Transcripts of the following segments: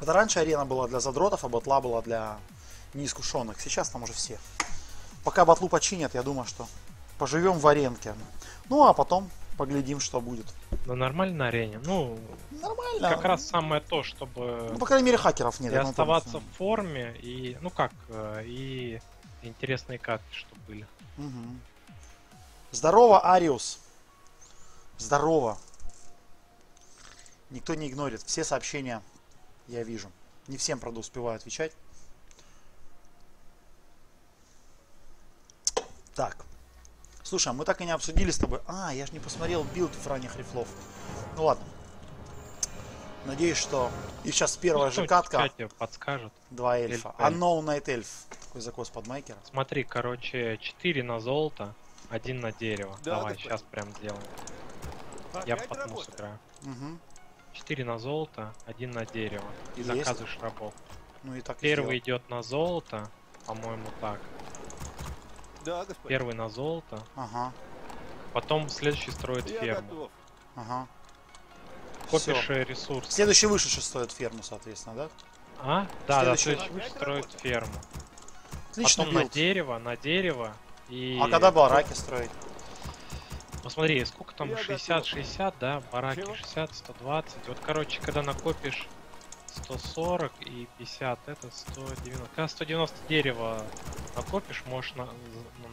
Это раньше арена была для задротов, а батла была для неискушенных. Сейчас там уже все. Пока батлу починят, я думаю, что поживем в аренке. Ну, а потом поглядим, что будет. На нормальной арене? Ну, нормально. Как раз самое то, чтобы... Ну, по крайней мере, хакеров нет. И оставаться в форме, и, ну как, и интересные катки, чтобы были. Угу. Здорово, Ариус. Здорово. Никто не игнорит. Все сообщения я вижу. Не всем, правда, успеваю отвечать. Так. Слушай, а мы так и не обсудили с тобой. А, я же не посмотрел билд в ранних рифлов. Ну ладно. Надеюсь, что... И сейчас первая же катка. Подскажет. Два эльфа. Unknown Night Elf. Такой закос под майкера. Смотри, короче, 4 на золото, 1 на дерево. Да, давай, сейчас прям сделаем. Я в потом сыграю. Угу. 4 на золото, 1 на дерево. И заказываешь рабов. Ну, и так первый идет на золото, по-моему, так. Да, первый на золото. Ага. Потом следующий строит ферму. Ага. Копишь ресурс. Следующий вышедший строит ферму, соответственно, да? А? Да, следующий вышедший строит ферму. Отлично. Потом на дерево. И... А когда бараки строить? Посмотри, сколько там, 60, да, бараки 60, 120. Вот, короче, когда накопишь 140 и 50, это 190. Когда 190 дерева накопишь, можешь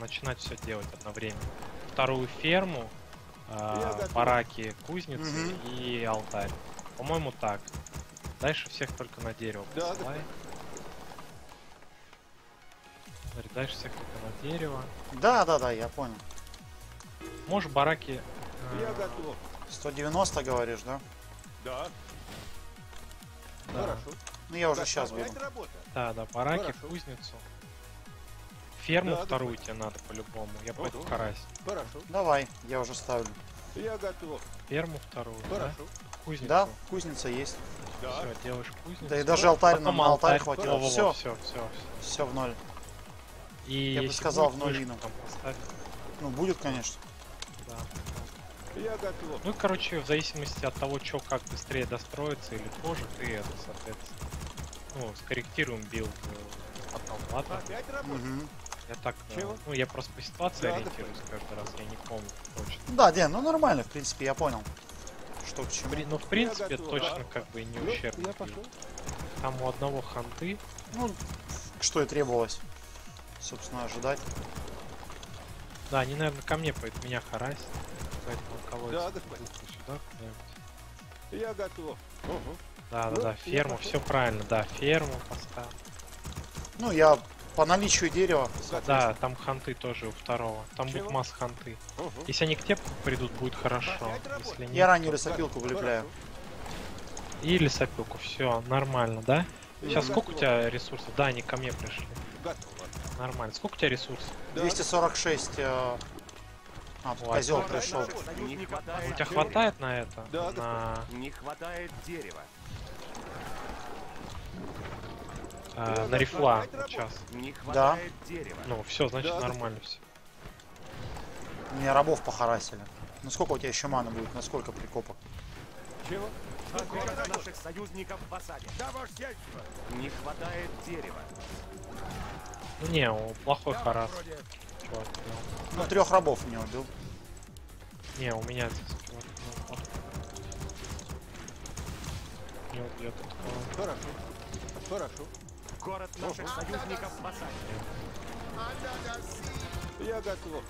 начинать все делать одновременно. Вторую ферму, бараки, кузницы и алтарь. По-моему, так. Дальше всех только на дерево посылай. Смотри, дальше всех только на дерево. Да, я понял. Можешь бараки... Я готов. 190, говоришь, да? Да. Хорошо. Ну, я уже сейчас буду. Да, бараки, хорошо. Кузницу. Ферму вторую тебе надо по-любому. Я пойду в карась. Хорошо. Давай, я уже ставлю. Я готов. Ферму вторую, хорошо. Да? Кузницу. Да, кузница есть. Да. Все, делаешь кузницу. Да и даже алтарь, нам на алтарь хватило. Все в ноль. И я бы сказал в ноль там поставь. Ну, будет, конечно. Я готов. Ну, короче, в зависимости от того, что как быстрее достроится или позже, ты это, соответственно, ну, скорректируем билд потом, ладно? Угу. Я так, ну, я просто по ситуации ориентируюсь каждый раз, я не помню точно. Да, Дэн, ну нормально, в принципе, я понял, что к чему. Ну, в принципе, точно как бы не ущербно. Там у одного ханты. Ну, что и требовалось, собственно, ожидать. Да, они, наверное, ко мне пойдут, меня харасят. Поэтому колодец. Да, я готов. Да, ферму, все правильно, да, ферму поставил. Ну, я по наличию дерева. Да, там ханты тоже у второго. Там будет масса ханты. Если они к тебе придут, будет хорошо. Если нет, я раннюю лесопилку влепляю. И лесопилку, все, нормально, да? Сейчас сколько у тебя ресурсов? Да, они ко мне пришли. Нормально. Сколько у тебя ресурсов? 246. А, козел пришел. У тебя хватает на это? Да, не хватает дерева. На рифла сейчас. Да. Ну, все, значит, нормально все. Меня рабов похарасили. Ну, сколько у тебя еще маны будет? Насколько прикопок? Чего? Наших союзников в осаде. Не хватает дерева. Не, плохой харас. Ну, 3 рабов не убил. Не, у меня здесь. Не убил тут. Хорошо. Город наших союзников спасает. Я готов.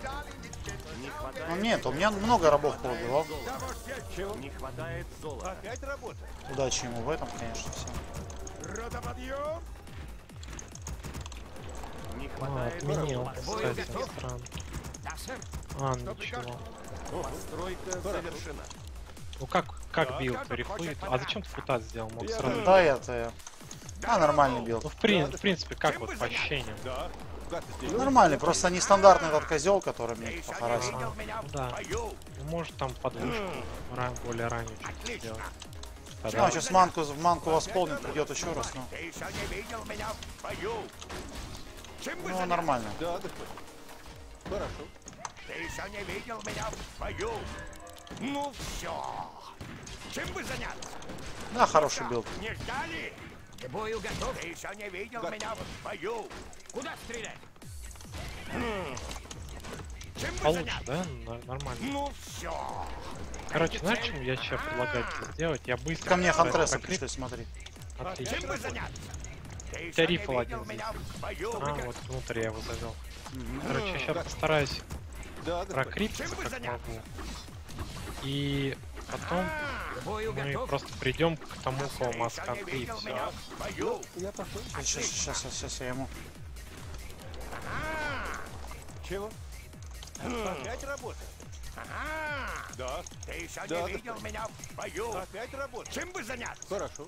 Ну нет, у меня много рабов поубивал. Не хватает золота. Опять работа. Удачи ему в этом, конечно, все. Родоподъем! Не хватает. Отменил, кстати, странно. А, ничего. Постройка завершена. Ну как билд? Рифлы? А зачем ты футат сделал? Мог сразу. Да, это я. А, нормальный билд. Ну, в принципе, как вот по ощущениям? Нормальный, просто нестандартный этот козел, который мне похарасил. Да. Может там подвышку более ранее что-то сделать. Ну, сейчас в манку восполнит, придет еще раз. Ну, нормально. Хорошо. Ты еще не видел меня в бою. Ну все. Чем бы заняться? Да, хороший билд. Не ждали? К бою готов. Ты еще не видел меня в бою. Куда стрелять? Чем получше, да? Нормально. Ну все. Короче, знаешь, чем я сейчас предлагаю сделать? Я быстро... Ко мне хантресом пришли, смотри. Отлично. Чем бы заняться? Ты рифл один здесь. А, вот внутрь я его завел. Короче, я сейчас постараюсь прокрипиться как могу. И потом мы просто придем к тому, кого мы оскорбили. Я пошел. Сейчас я ему. Чего? Опять работает. Да. Ты еще не видел меня в бою. Опять работает. Чем бы заняться? Хорошо.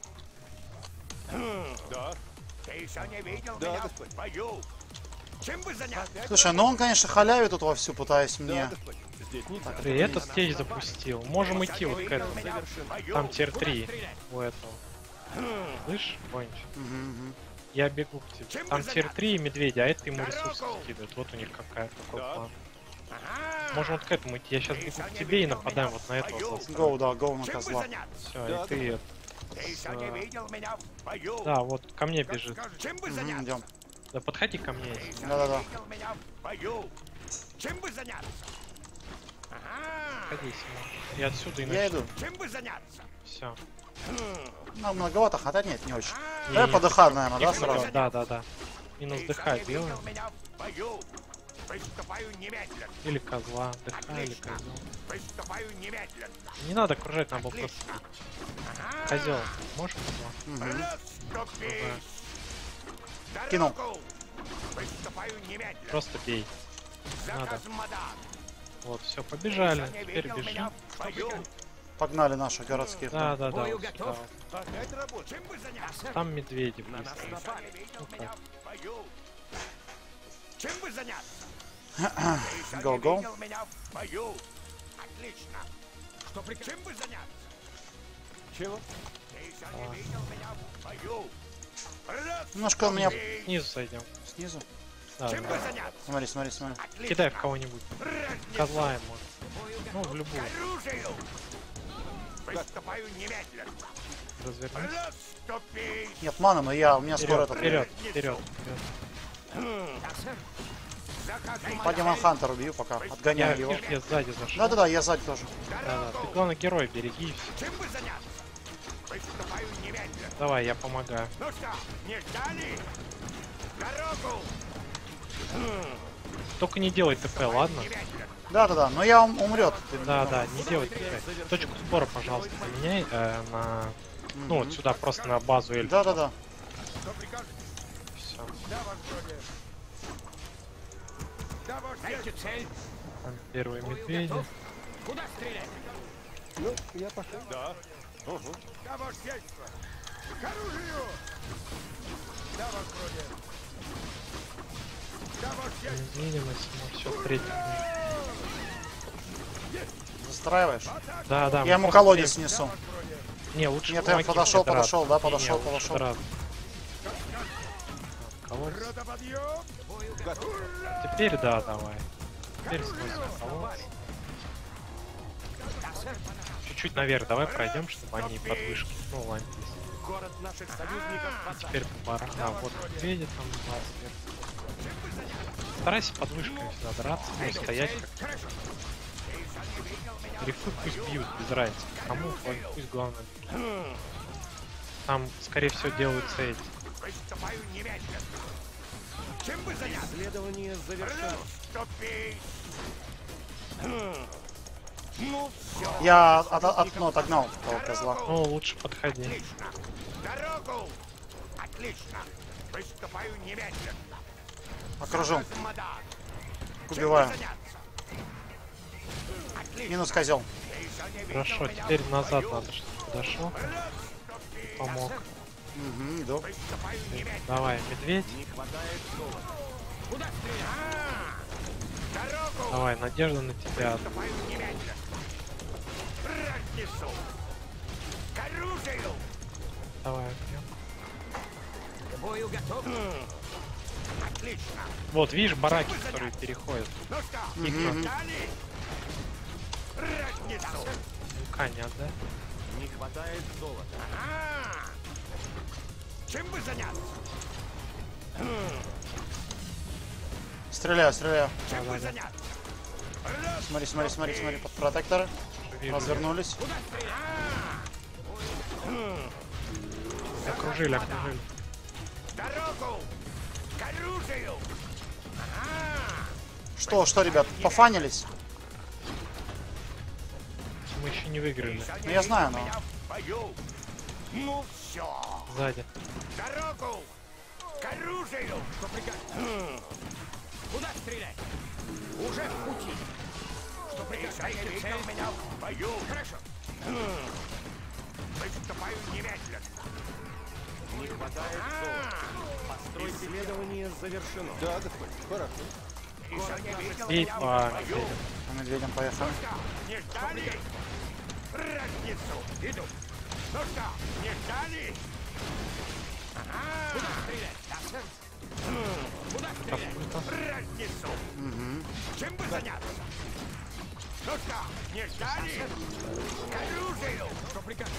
Да. Ты еще не видел меня в бою. Чем бы заняться? Слушай, ну он, конечно, халявит тут вовсю, пытаясь мне. Ты этот стейдж запустил. Можем идти вот к этому. Там тир 3 у этого. Слышь, Бонч? Я бегу к тебе. Там тир 3 и медведя, а это ему ресурсы скидывают. Вот у них какой план. Можем вот к этому идти. Я сейчас бегу к тебе и нападаем вот на этого. Гоу, да, гоу на козла. Все, и ты это. Да, вот ко мне бежит. Идем. Да подходи ко мне. Да. Чем бы заняться? Ходись, я отсюда и начну. Чем бы заняться? Все. Нам многовато, хотя нет, не очень. Давай по ДХ, наверное, да, сразу? Да. Минус ДХ делаем. Или козла, ДХ или козла. Не надо окружать, нам был просто. Козел, можешь козла? Кинул. Просто бей. Надо. Вот, все, побежали. Теперь бежим. Погнали наших городских. Да. Там медведи быстрее. Го-го. Чего? Немножко у меня... Снизу сойдем. Снизу? Да. Смотри. Кидай в кого-нибудь. Козла ему. Ну, в любую. Развернись. Нет, мана, но я... У меня вперед, скоро это... Вперед. По Демон Хантер убью пока. Отгоняю его. Я сзади зашел. Да, я сзади тоже. Да. Ты, главное, герой береги. Давай, я помогаю. Ну что, не ждали? Дорогу! Только не делай ТП, ладно? Да, но я умрет. Да, не делай ТП. Точку сбора, пожалуйста, поменяй на... Ну, вот сюда, просто на базу Эльфа. Да. Все. Там первые медведи. Куда стрелять? Ну, я пошел. Да. Кого сельство? К оружию! Да, вас вроде. Невидимость, мы все встретим. Застраиваешь? Да. Я ему колодец несу. Не, лучше. Нет, я подошел. Колодец. Теперь да, давай. Теперь сквозь колодец. Чуть-чуть наверх, давай пройдем, чтобы они под вышки. Ну, ладно. Город наших союзников. Теперь по барам. А, вот медведи там два сверху. Старайся под вышками всегда драться, ну, стоять как. Рифы пусть бьют, без разницы. Кому, пусть главное. Там, скорее всего, делаются эти. Исследование завершено. Я окно отогнал того козла. Ну, лучше подходи. Отлично. Дорогу! Отлично. Приступаю немедленно. Окружил. Убиваю. Минус козел. Хорошо, теперь назад надо, чтобы подошел. Помог. Да. Давай, медведь. Давай, надежда на тебя. Давай, отлично. Вот, видишь, бараки, которые переходят. Лука нет, да? Не хватает золота. Чем бы заняться? Стреляю, стреляю. Чем бы заняться? Смотри, смотри, смотри, смотри, под протекторы. Развернулись. Окружили, окружили. Дорогу! К оружию! Что, что, ребят, пофанились? Мы еще не выиграли. Ну, я знаю, но... Ну все. Сзади. Дорогу! К оружию! Куда стрелять? Уже в пути. Что прикасается цель меня в бою. Хорошо. Выступаю немедленно. Не хватает золота. Построй исследование завершено. Да, да, хорошо. И по медведям поехали. Не ждали? Разницу. Иду. Ну что, не ждали? Куда стрелять? Куда стрелять? Разницу. Чем бы заняться? Ну что, не ждали? К оружию. Что прикажешь?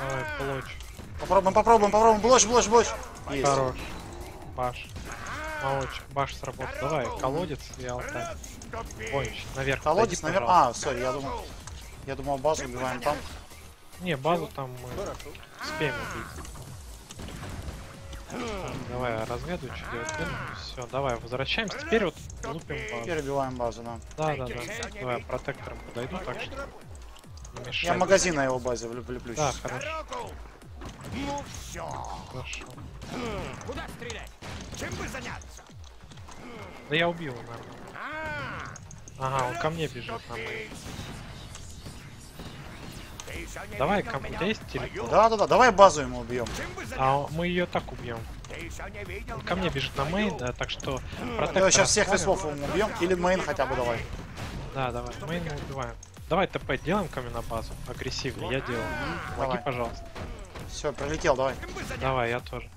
Давай, блочь. Попробуем, попробуем, попробуем. Блочь, блочь, блочь. Есть. Хорош. Баш. Молодчик, баш сработал. Давай, колодец и алтай. Ой, наверх. Колодец пойди, наверх. А, сори, я думал базу убиваем там. Не, базу там мы успеем убить. Давай, разгадывай, что делать. Все, давай, возвращаемся. Теперь вот лупим базу. Теперь убиваем базу, да. Да, да, да. Давай, протектором подойду, так что не мешай. Я магазин на его базе влюблюсь. Да, хорошо. Ну все. Хорошо. Куда стрелять? Чем бы заняться? Да я убил его, наверное. Ага, он ко мне бежит. Давай, ко мне есть телепорт? Да, да, да, давай базу ему убьем. А мы ее так убьем. Он ко мне бежит на мейн, да, так что... Давай сейчас всех весов убьем, или мейн хотя бы давай. Да, давай, мейн мы убиваем. Давай ТП делаем ко мне на базу, агрессивно, я делаю. Помоги, пожалуйста. Все, пролетел, давай. Давай, я тоже.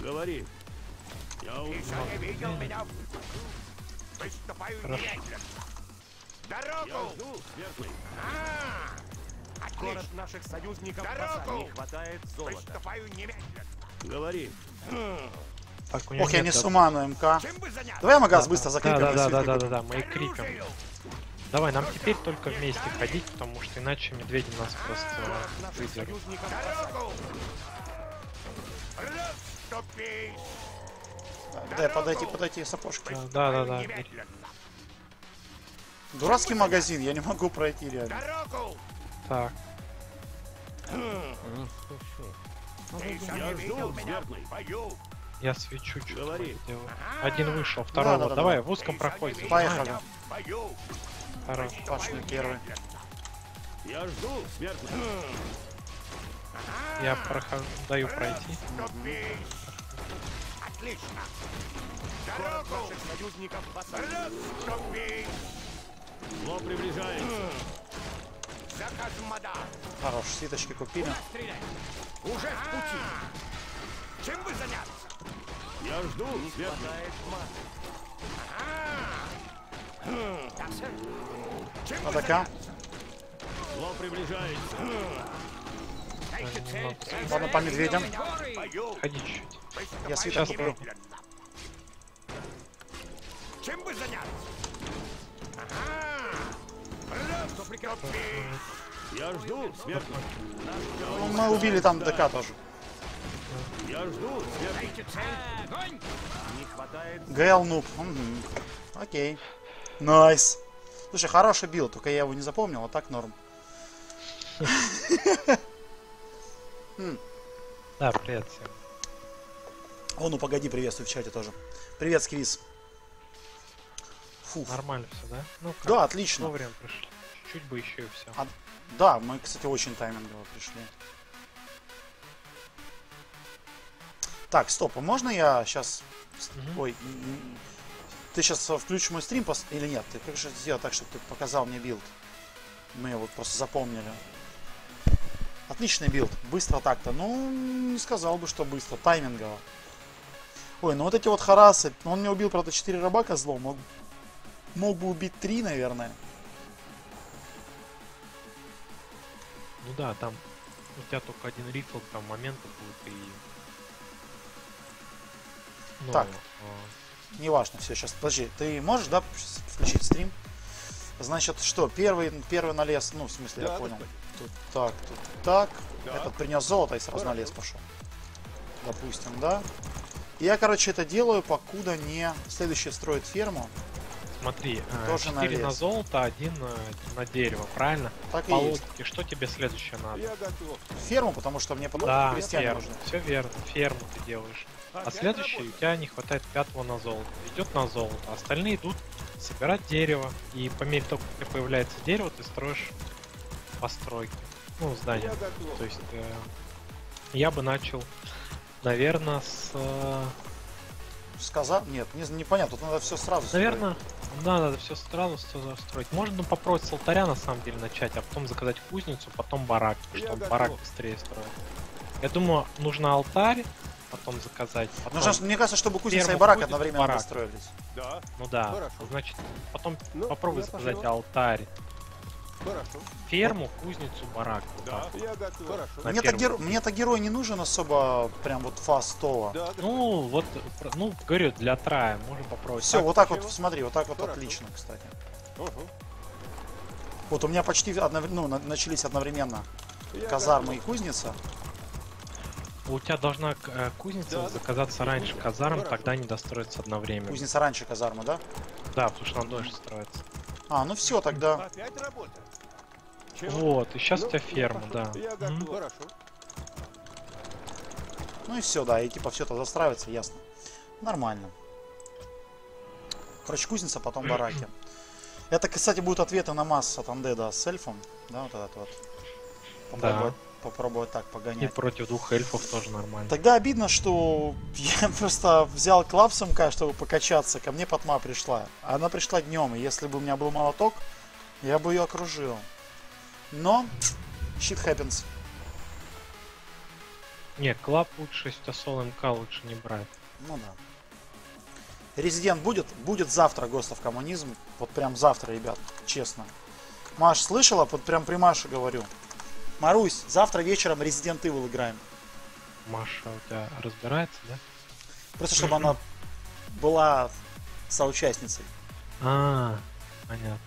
Говори. Я уже видел меня. Выступаю немедленно. Дорогу! Город наших союзников не хватает золота. Выступаю немедленно. Говори. Ох, я не с ума на МК. Давай магаз быстро закрепим. Да, мы и криком. Давай, нам теперь только вместе ходить, потому что иначе медведи нас просто выдерут. Да, подойти, подойти, сапожки. Да. Дурацкий магазин, я не могу пройти реально. Так. Я свечу, что-то делаю. Один вышел, второй вот. Давай, в узком проходе. Поехали. Хорош, пошли первый. Я жду смерти. Я прохожу, даю пройти. Отлично. Дорогу союзников посадили. Зло приближается. Заказ мода. Хорош, ситочки купили. Уже в пути. Чем бы заняться? Я жду. Не хватает маны. Атака. Зло приближается. Ладно, по медведям. Ходи чуть. Я свитер куплю. Чем бы заняться? Я жду смерти. Мы убили там ДК тоже. Я жду смерти. Не хватает. ГЛ нуб. Окей. Найс. Слушай, хороший билд, только я его не запомнил, а так норм. Да, привет всем. О, ну погоди, приветствую в чате тоже. Привет, Сквиз. Нормально все, да? Да, отлично. Вовремя пришли. Чуть бы еще и все. Да, мы, кстати, очень таймингово пришли. Так, стоп, а можно я сейчас... Ой... Ты сейчас включишь мой стрим или нет? Ты как же сделал так, чтобы ты показал мне билд? Мы его просто запомнили. Отличный билд. Быстро так-то. Ну, не сказал бы, что быстро. Таймингово. Ой, ну вот эти вот харасы. Он меня убил, правда, 4 раба козлом. Мог бы убить 3, наверное. Ну да, там У тебя только один рифл, там момент будет и... Ну, так, неважно, все, сейчас, подожди, ты можешь, да, включить стрим? Значит, что, первый налез, ну, в смысле, да, я понял. Тут так, да. Этот принес золото и сразу налез пошел. Допустим, да. Я, короче, это делаю, покуда не следующий строит ферму. Смотри, тоже 4 налез на золото, 1 на дерево, правильно? Так по и есть. И что тебе следующее надо? Ферму, потому что мне потом да, крестьяне нужны. Все верно, ферму ты делаешь. А следующий у тебя не хватает 5 на золото. Идет на золото, остальные идут собирать дерево. И по мере того, как появляется дерево, ты строишь постройки. Ну, здания. То есть я бы начал, наверное, с... Сказал? Нет, непонятно, тут надо все сразу наверное, строить. Да, надо все сразу строить. Можно попробовать с алтаря на самом деле начать, а потом заказать кузницу, потом барак, чтобы барак быстрее строить. Я думаю, нужно алтарь потом заказать. Потом... Нужно, мне кажется, чтобы кузница и барак одновременно построились. Да. Ну да, хорошо. Значит, потом ну, попробуй заказать алтарь. Хорошо. Ферму, кузницу, барак. Да. Вот так. Хорошо. Мне-то герой не нужен особо прям вот фастово. Да, ну, вот, ну, говорю, для трая можно попробовать. Все, так, вот так вот, смотри, вот так вот хорошо. Отлично, кстати. Угу. Вот у меня почти ну, начались одновременно казармы и кузница. У тебя должна кузница да, заказаться раньше казарм, тогда они достроятся одновременно. Кузница раньше казармы, да? Да, потому что она дольше строится. А, ну все тогда. Опять работа. Вот, и сейчас ну, у тебя ферма, да. Ну и все, да, и типа все это застраивается, ясно. Нормально. Короче, кузница, потом бараки. Это, кстати, будут ответы на массу от Андеда с эльфом. Да, вот этот вот. Попробовать, да. Попробовать так погонять. И против двух эльфов тоже нормально. Тогда обидно, что я просто взял клапсомка, чтобы покачаться. Ко мне Патма пришла. Она пришла днем, и если бы у меня был молоток, я бы ее окружил. Но shit happens. Не, клап лучше, если соло МК лучше не брать. Ну да. Резидент будет? Будет завтра, Гостов коммунизм. Вот прям завтра, ребят, честно. Маш слышала? Вот прям при Маше говорю. Марусь, завтра вечером Resident Evil играем. Маша у тебя разбирается, да? Просто чтобы она была соучастницей. А, понятно.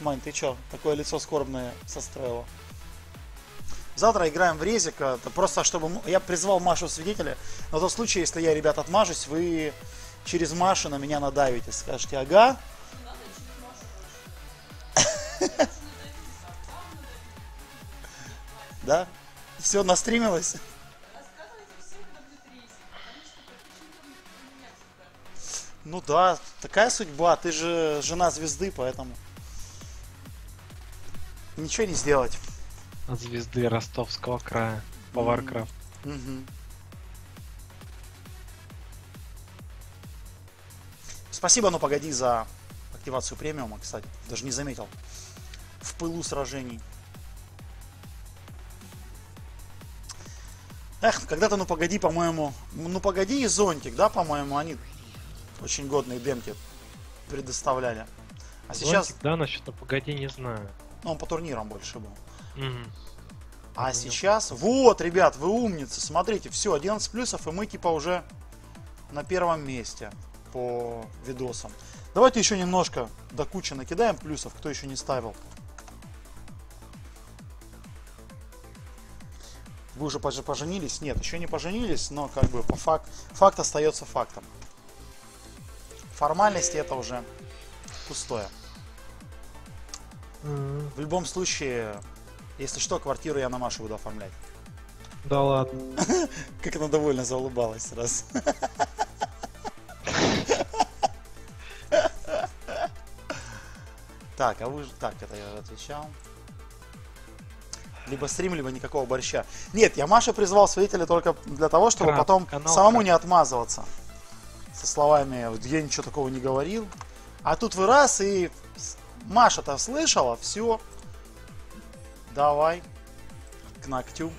Мань, ты чё? Такое лицо скорбное состроило. Завтра играем в резика. Просто чтобы... Я призвал Машу свидетеля. На тот случай, если я, ребят, отмажусь, вы через Машу на меня надавите. Скажете, ага. Да? Все настримилось? Ну да, такая судьба. Ты же жена звезды, поэтому... Ничего не сделать. От звезды Ростовского края. По Warcraft. Спасибо, ну погоди, за активацию премиума, кстати. Даже не заметил. В пылу сражений. Эх, когда-то, ну погоди, по-моему, ну погоди и зонтик, да, по-моему, они очень годные демки предоставляли. А зонтик, сейчас... Да, насчет, ну погоди, не знаю. Ну, он по турнирам больше был. А я сейчас... Понял. Вот, ребят, вы умницы, смотрите, все, 11 плюсов, и мы типа уже на первом месте по видосам. Давайте еще немножко до кучи накидаем плюсов, кто еще не ставил. Вы уже поженились? Нет, еще не поженились, но как бы по факту факт остается фактом. Формальности это уже пустое. В любом случае, если что, квартиру я на Машу буду оформлять. Да ладно. Как она довольно заулыбалась сразу. Так, а вы же... Так, это я уже отвечал. Либо стрим, либо никакого борща. Нет, я Маша призвал свидетеля только для того, чтобы потом самому не отмазываться. Со словами, я ничего такого не говорил. А тут вы раз и... Маша-то слышала, все. Давай. К ногтю.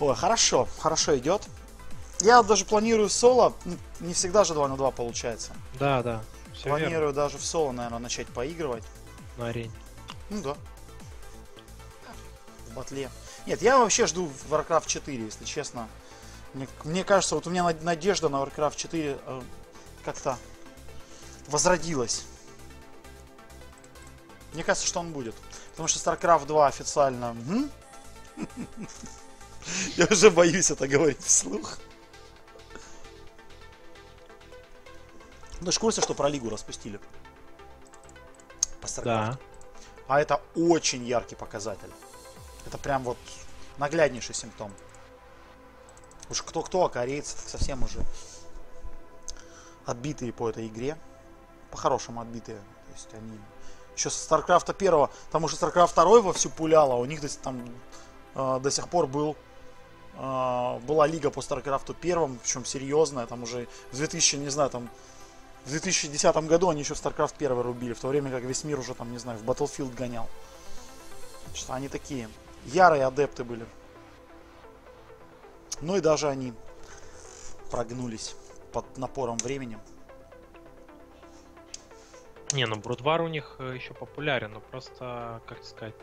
Ой, хорошо, хорошо идет. Я даже планирую соло. Не всегда же 2 на 2 получается. Да, да. Все планирую верно. Даже в соло, наверное, начать поигрывать. На арене. Ну да. В батле. Нет, я вообще жду Warcraft 4, если честно. Мне кажется, вот у меня надежда на Warcraft 4 как-то возродилась. Мне кажется, что он будет. Потому что StarCraft 2 официально... Я уже боюсь это говорить вслух. Ну, ты же в курсе, что про Лигу распустили? По StarCraft. Да. А это очень яркий показатель. Это прям вот нагляднейший симптом. Уж кто-кто, а корейцы совсем уже отбитые по этой игре. По-хорошему отбитые. То есть они... Еще со StarCraft 1, там уже StarCraft 2 вовсю пуляла, у них там до сих пор была лига по StarCraft 1, причем серьезная, там уже в 2010 году они еще StarCraft 1 рубили, в то время как весь мир уже там, не знаю, в Battlefield гонял. Что они такие ярые адепты были. Ну и даже они прогнулись под напором времени. Не, ну Брудвар у них еще популярен, но просто, как сказать,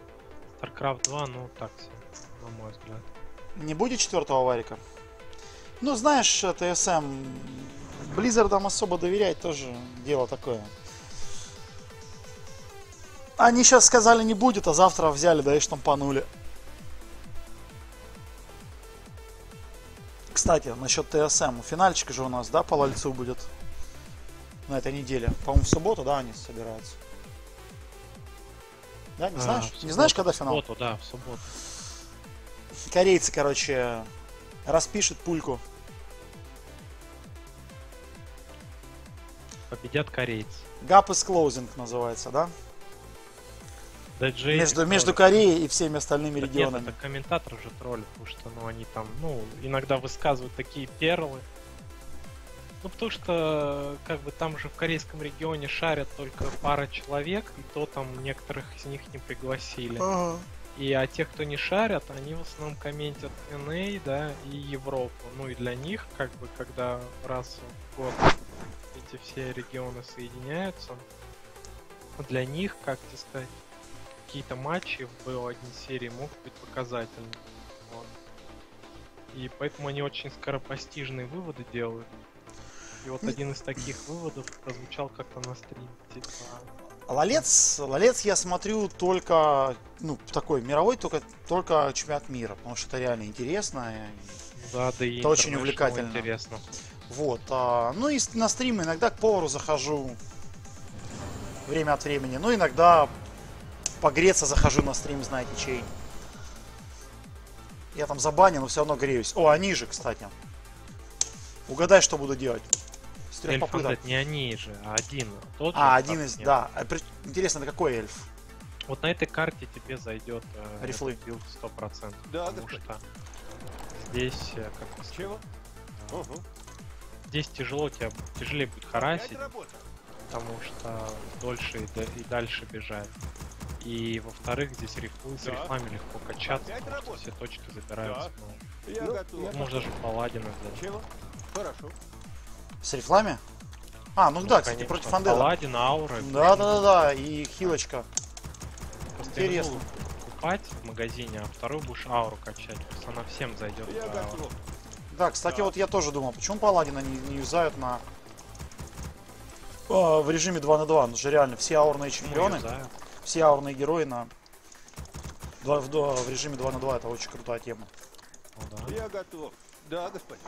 StarCraft 2, ну так себе, на мой взгляд. Не будет четвертого варика? Ну, знаешь, TSM, Blizzard'ам особо доверять тоже дело такое. Они сейчас сказали не будет, а завтра взяли, да и штампанули. Кстати, насчет TSM, финальчик же у нас, да, по лальцу будет? На этой неделе. По-моему, в субботу, да, они собираются. Да, не знаешь? Субботу, не знаешь, когда финал? В субботу, да, в субботу. Корейцы, короче, распишут пульку. Победят корейцы. Gap is closing называется, да? Между Кореей и всеми остальными да регионами. Нет, это комментатор же троллит, потому что, ну, они там, ну, иногда высказывают такие перлы. Ну, потому что, как бы, там же в корейском регионе шарят только пара человек, и то там некоторых из них не пригласили. Ага. И а те, кто не шарят, они в основном комментят NA, да, и Европу. Ну, и для них, как бы, когда раз в год эти все регионы соединяются, для них, как тебе сказать, какие-то матчи в BO1 серии могут быть показательными. Вот. И поэтому они очень скоропостижные выводы делают. И вот один из таких выводов прозвучал как-то на стриме, типа... Лолец я смотрю только, ну, такой мировой, только чемпионат мира, потому что это реально интересно. Да, да и это очень увлекательно. Интересно. Вот, ну и на стримы иногда к повару захожу время от времени, но иногда погреться захожу на стрим, знаете, чей. Я там забанен, но все равно греюсь. О, они же, кстати. Угадай, что буду делать. С трех эльф попыток. Нет, не они же, а один. Тот же один из, нет. Да. Интересно, это какой эльф? Вот на этой карте тебе зайдет рифлы. Билд 100%. Да, потому да, что здесь, как бы, чего? Угу. Здесь тяжело тебя, тяжелее будет харасить, потому что дольше и дальше бежать. И во-вторых, здесь рифлы, с рифлами легко качаться, потому что все точки забираются. Да. Я можно готов. Же паладина взять. Хорошо. С рифлами? А, ну да, конечно, кстати, против Андера. Паладин, аура. Да-да-да, и хилочка. Просто интересно. Покупать в магазине, а вторую будешь ауру качать, просто она всем зайдет. Да, кстати, да. Вот я тоже думал, почему паладина не юзают на... в режиме 2 на 2, ну же реально, все аурные чемпионы, все аурные герои на... в режиме 2 на 2, это очень крутая тема. Ну, да. Я готов. Да, господин.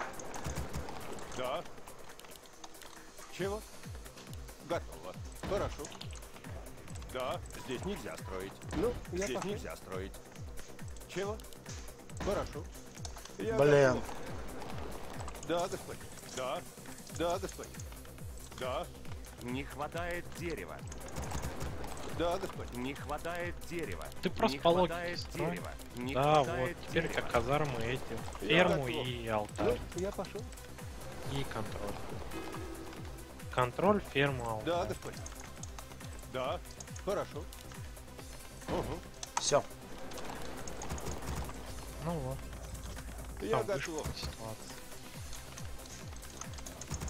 Да. Чего? Готово. Хорошо. Да, здесь нельзя строить. Ну, здесь я нельзя строить. Чего? Хорошо. Я блин. Готов. Да, господин. Да. Да, господин. Да. Не хватает дерева. Да, господин. Не хватает дерева. Ты просто по логике строй. Да, вот теперь дерева. Как казармы эти. Ферму и алтарь. Ну, я пошел. И контроль. Контроль, ферма. Да, да, да, хорошо. Угу. Все. Ну вот. Я готов.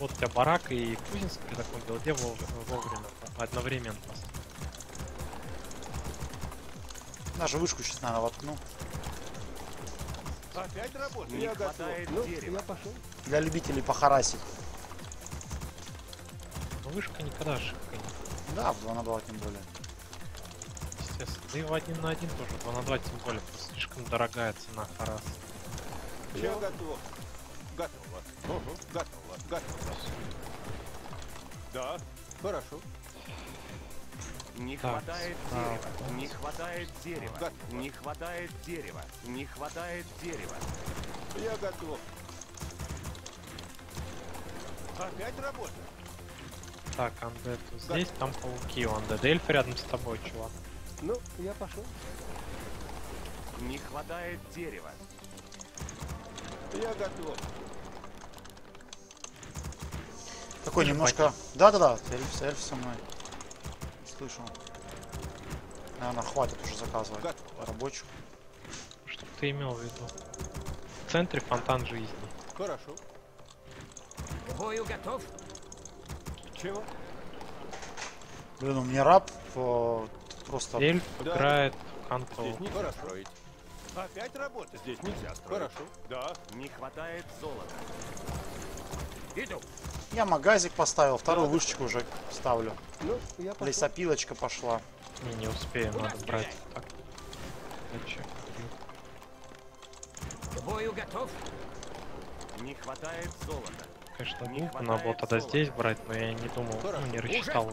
Вот у тебя барак и Кузинск, я так понял, где вовремя, одновременно. Даже вышку сейчас, наверное, воткну. Опять работает. Не хватает дерева. Я пошел. Для любителей похарасить. Но вышка никогда ошибка не. Да, в 2 на 2 тем более. Естественно. Да и в 1 на 1 тоже, в 2 на 2 тем более. Просто слишком дорогая цена харас. Я готов. Готово. Угу. Готово. Готово. Да. Хорошо. Не хватает дерева. Не хватает дерева. Не хватает дерева. Не хватает дерева. Я готов. Опять работает. Так, Андет здесь, там пауки, Андет. Эльф рядом с тобой, чувак. Ну, я пошел. Не хватает дерева. Я готов. Такой немножко... Да-да-да, эльф со мной. Слышал. Наверное, хватит уже заказывать рабочих. Чтоб ты имел в виду. В центре фонтан жизни. Хорошо. Бою готов. Чего? Блин, у меня раб просто... Эльф играет в Хантол. Здесь не хорошо идти. Опять работа. Здесь нельзя строить. Хорошо. Да. Не хватает золота. Иду. Я магазик поставил, вторую вышечку уже ставлю. Ну, лесопилочка пошла. Не успеем, надо брать. Так. Бою готов. Не хватает золота. Конечно, глупо, надо было тогда здесь брать, но я не думал, ну, не рассчитал.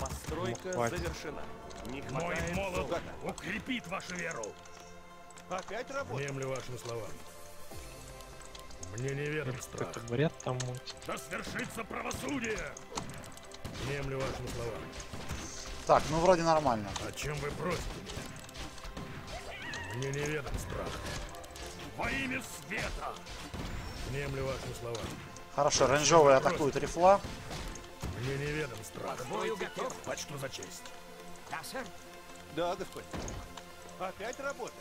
Постройка завершена. Не хватает. Мой молот золота. Укрепит вашу веру. Опять работает. Немлю вашим словам. Мне не верят страх. Как бред там муть. Да свершится правосудие. Немлю вашим словам. Так, ну вроде нормально. О чем вы просите меня? Мне не верят страх. Во имя света. Немлю вашим словам. Хорошо, рейнджовые атакуют рифла. Мне не верят страх. Бою готов. Почту за честь. Да, сэр. Да, господин. Опять работа.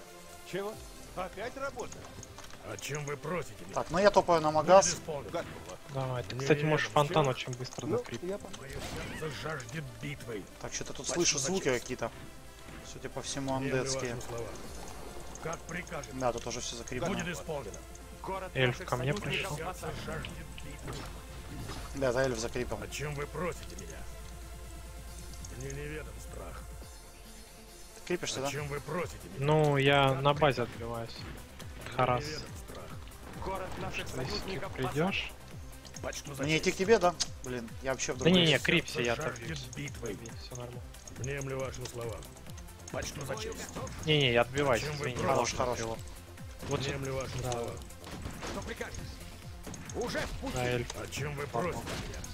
Чего? Опять работа. О чем вы просите? Так, ну я топаю на магаз. Давай, ты, кстати, можешь фонтан очень быстро закрепить. Так, что-то тут слышу звуки какие-то. Судя по всему, андетские. Да, тут уже все закреплено. Эльф ко мне пришел. Да, за эльф закрепил. О чем вы просите меня? Мне неведом страх. Крепишься, да? Чем вы просите? Ну, я на базе отбиваюсь. Харас. Если ты придешь... Мне идти к тебе, да? Блин, я вообще вдруг... Да не, крепься, я так... Все нормально. Не, я отбиваюсь. Хорош, хорош. Вот уже на эльф. О чем вы просите?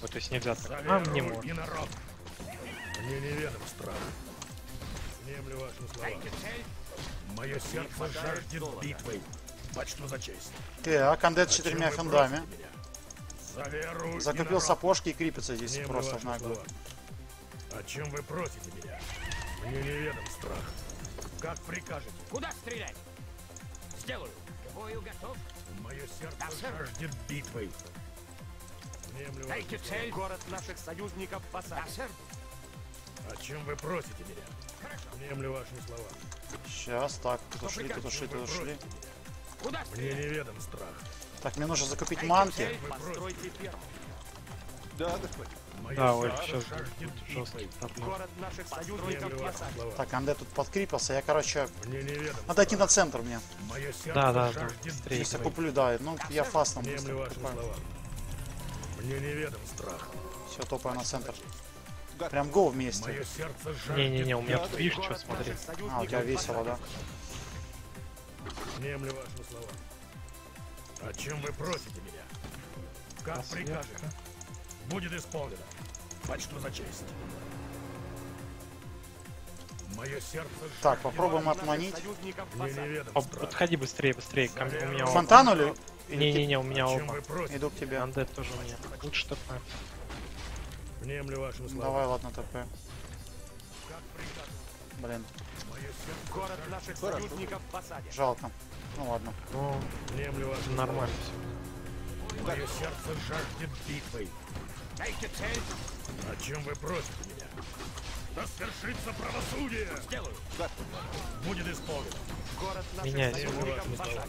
Вот, то есть нельзя так. Нам не может. Мне неведом страх. Мое сердце жаждет битвы. Почту за честь. Так, Андет с 4 фендами. Закупил сапожки и крепится здесь просто в ногу. О чем вы просите меня? Мне неведом страх. Как прикажете? Куда стрелять? Сделаю. Бою готов. Мое сердце жаждет битвы. Дайте цель. Город наших союзников посадил. О чем вы просите меня? Немлю вашим словам. Сейчас, так, тут ушли. Мне неведом страх. Так, мне нужно закупить манки. Да, Оль, сейчас жесткий. Так, Анде тут подкрепился, я, короче, надо идти на центр мне. Да. Если я куплю, да, ну, я фастом. Мне неведом страх. Все, топаю на центр. Прям го вместе. Не, у меня тут видишь, что смотри. А, у тебя весело, да? Немлю ваши слова. О чем вы просите меня? Как прикажете? Будет исполнено. Почту за честь. Мое сердце. Так, попробуем отманить. Подходи быстрее ко мне. У меня фонтану ли? Не, у меня оба. Иду к тебе. Андет тоже у меня. Лучше ТП. Давай, ладно, ТП. Блин. Город наших союзников. Жалко. Ну ладно. Ну, нормально все. Мое сердце жаждет битвы. Дайте цель. О чем вы просите меня? Да свершится правосудие. Сделаю. Да. Будет исполнено. Город наших союзников в Ашане.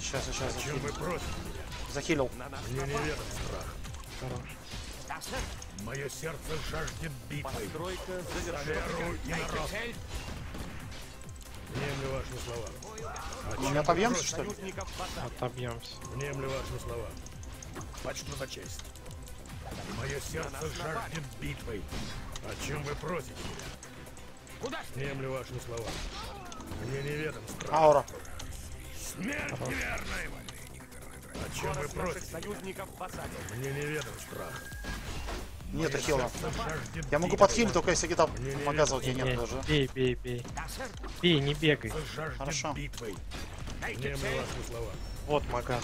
Сейчас. О чем вы просите меня? Захилил. Мне не верен страх. Хорош. Да, сэр. Мое сердце жаждет битвы. Постройка завершена. Дайте цель. Внемлю ваши слова. Мы отобьемся, что ли? Отобьемся. Внемлю ваши слова. Почту за честь. Мое сердце жаждет битвой. О чем вы просите меня? Куда? Внемлю ваши слова. Мне неведом страх. Аура. Смерть неверной. О чем вы просите? Мне неведом страх. Нету хила. Я могу подхилить, только если где-то показывать я нет даже. Бей. Бей, не бегай. Хорошо. Вот магаз.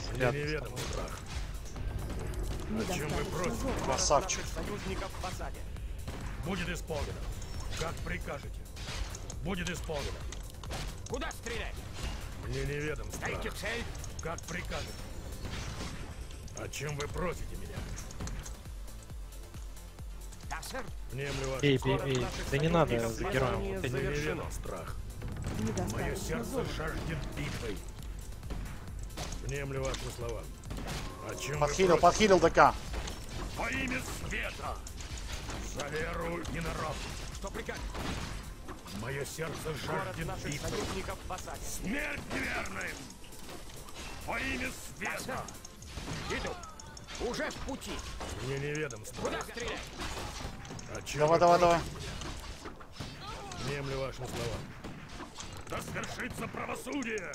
Красавчик. Будет исполнено. Как прикажете. Будет исполнено. Куда стрелять? Мне неведом страх. Как прикажете. О чем вы просите меня? Бей. Да не надо за героем. Это не страх. Мое сердце жаждет битвой. Внемлю ваши слова. Подхилил ДК. Во имя света. За веру и народ. Что прикажете? Мое сердце жаждет битвы. Смерть неверным. Во имя света. Иду. Уже в пути. Мне неведом. Куда стрелять? Давай. Немлю ваши слова. Да свершится правосудие.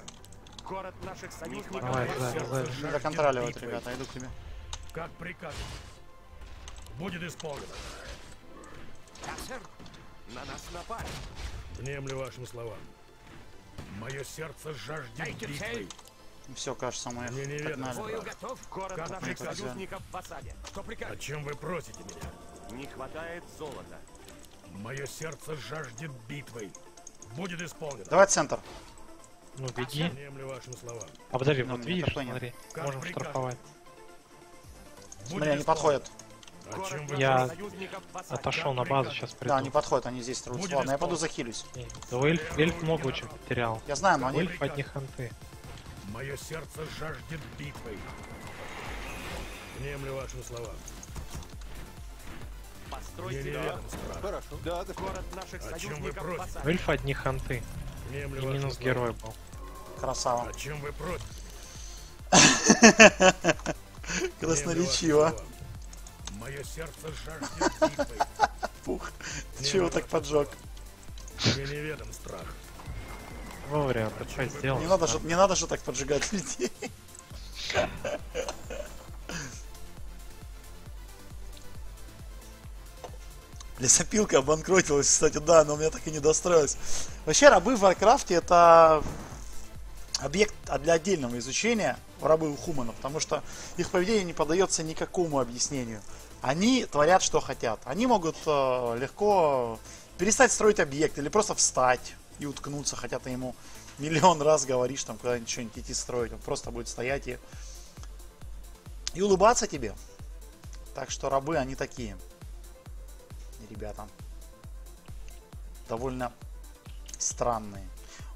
Город наших союзников. Давай. Доконтроливают, ребята. Иду к тебе. Как прикажете. Будет исполнено. Да, сэр. На нас напали. Немлю вашим словам. Мое сердце жаждет битвы. Все, кажется, мы погнали. Город наших союзников в осаде. Что прикажете? О чем вы просите меня? Не хватает золота. Мое сердце жаждет битвы. Будет исполнено. Давай центр. Ну беги. Обдали, вот видишь, смотри. Можем штрафовать. Смотри, они подходят. Я отошел на базу, сейчас приду. Да, они подходят, они здесь трутся. Ладно, я пойду захилюсь. Эльф много очень потерял. Я знаю, но они... Эльф от них ханты. Мое сердце жаждет битвы. Немлю ваши слова. Постройте рядом. Хорошо. Да, город наших союзников. Эльф одни ханты. И минус герой был. Красава. О чем вы против? Красноречиво. Мое сердце жаждет битвы. Пух, ты чего так поджег? Мне неведом страх. Вовремя, что сделал? Не надо же так поджигать людей. Лесопилка обанкротилась, кстати, да, но у меня так и не достроилась. Вообще, рабы в Warcraft это объект для отдельного изучения, рабы у хуманов, потому что их поведение не поддается никакому объяснению. Они творят, что хотят. Они могут легко перестать строить объект или просто встать и уткнуться, хотя ты ему миллион раз говоришь, там, куда-нибудь что-нибудь идти строить, он просто будет стоять и улыбаться тебе. Так что рабы, они такие. Ребята, довольно странные.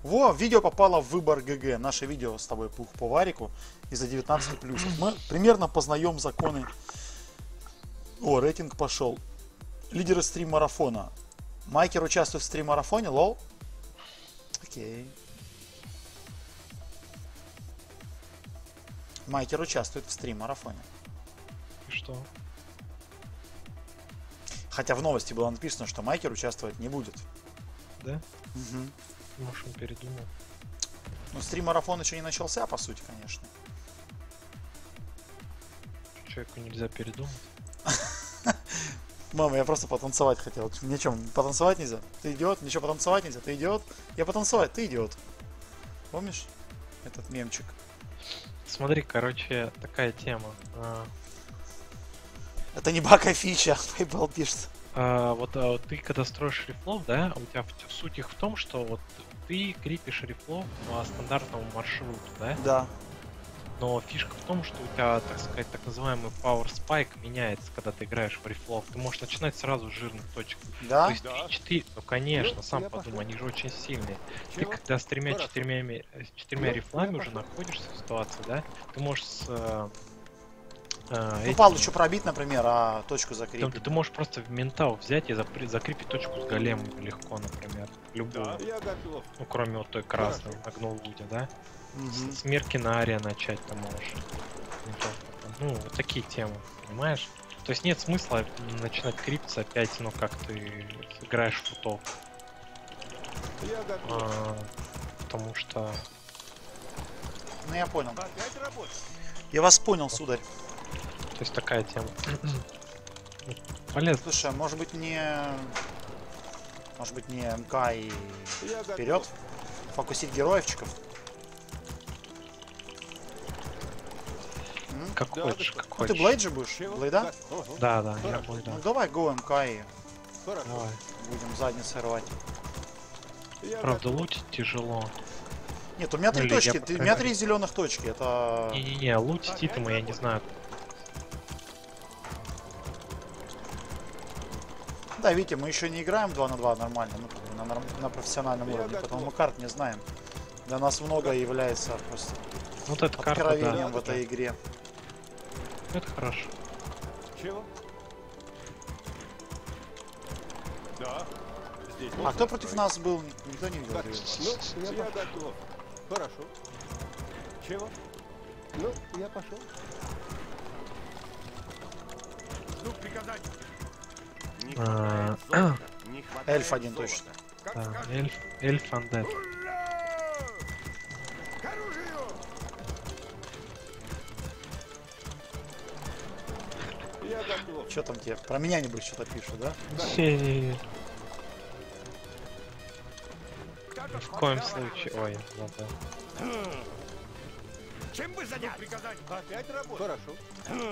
Во, видео попало в выбор ГГ. Наше видео с тобой, Пух, по Варику из-за 19+. Мы примерно познаем законы. О, рейтинг пошел. Лидеры стрим-марафона. Майкер участвует в стрим-марафоне, лол. Окей. Майкер участвует в стрим-марафоне. И что? Хотя в новости было написано, что Майкер участвовать не будет. Да? Угу. Может, он передумал. Ну, стрим-марафон еще не начался, по сути, конечно. Человеку нельзя передумать. Мама, я просто потанцевать хотел. Мне что, потанцевать нельзя? Ты идиот? Мне что, потанцевать нельзя? Ты идиот? Я потанцевать, ты идиот. Помнишь этот мемчик? Смотри, короче, такая тема. Это не баг, а фича, PayPal пишет. Вот ты когда строишь рифлов, да, у тебя суть их в том, что вот ты крепишь рифлов по стандартному маршруту, да? Да. но фишка в том, что у тебя, так сказать, так называемый power spike меняется, когда ты играешь в рефлов. Ты можешь начинать сразу с жирных точек. Да? То есть 3-4, ну конечно, сам подумай, они же очень сильные. Ты когда с четырьмя рифлами уже находишься в ситуации, да, ты можешь с... Ну, палочку пробить, например, а точку закрепить. Ты можешь просто в ментал взять и закрепить точку с големом легко, например. Любую. Да. Ну, кроме вот той красной, огнул Лудя, да? Угу. Смерки на ария начать там можешь. Ну, вот такие темы, понимаешь? То есть нет смысла начинать крепиться опять, ну, как ты играешь в футбол. Потому что... Ну, я понял. Я вас понял, сударь. То есть такая тема. Полез. Слушай, может быть не МК и вперед, фокусить героевчиков. Как хочешь, как хочешь. Ну, ты Блейд же будешь? Блейда? Да, я Блейда. Ну, давай го МК и давай. Будем задницу рвать. Правда, лутить тяжело. Нет, у меня 3 точки, у меня 3 зеленых точки, это... Не-не-не, лутить титму я не знаю. Да, видите, мы еще не играем 2 на 2 нормально, ну, на профессиональном уровне, потому мы карт не знаем. Для нас многое является просто вот откровением, да, в этой игре. Это хорошо. Чего? Да. Здесь а кто против нас был? Никто не видел. Ну, я готов. Хорошо. Чего? Ну, я пошел. Ну, приказать. Эльф один точно. Да, эльф андет. Че там тебе? Про меня нибудь что-то пишут, да? Не-не-не. В коем случае. Ой, да. Чем бы занять? Опять работать. Хорошо.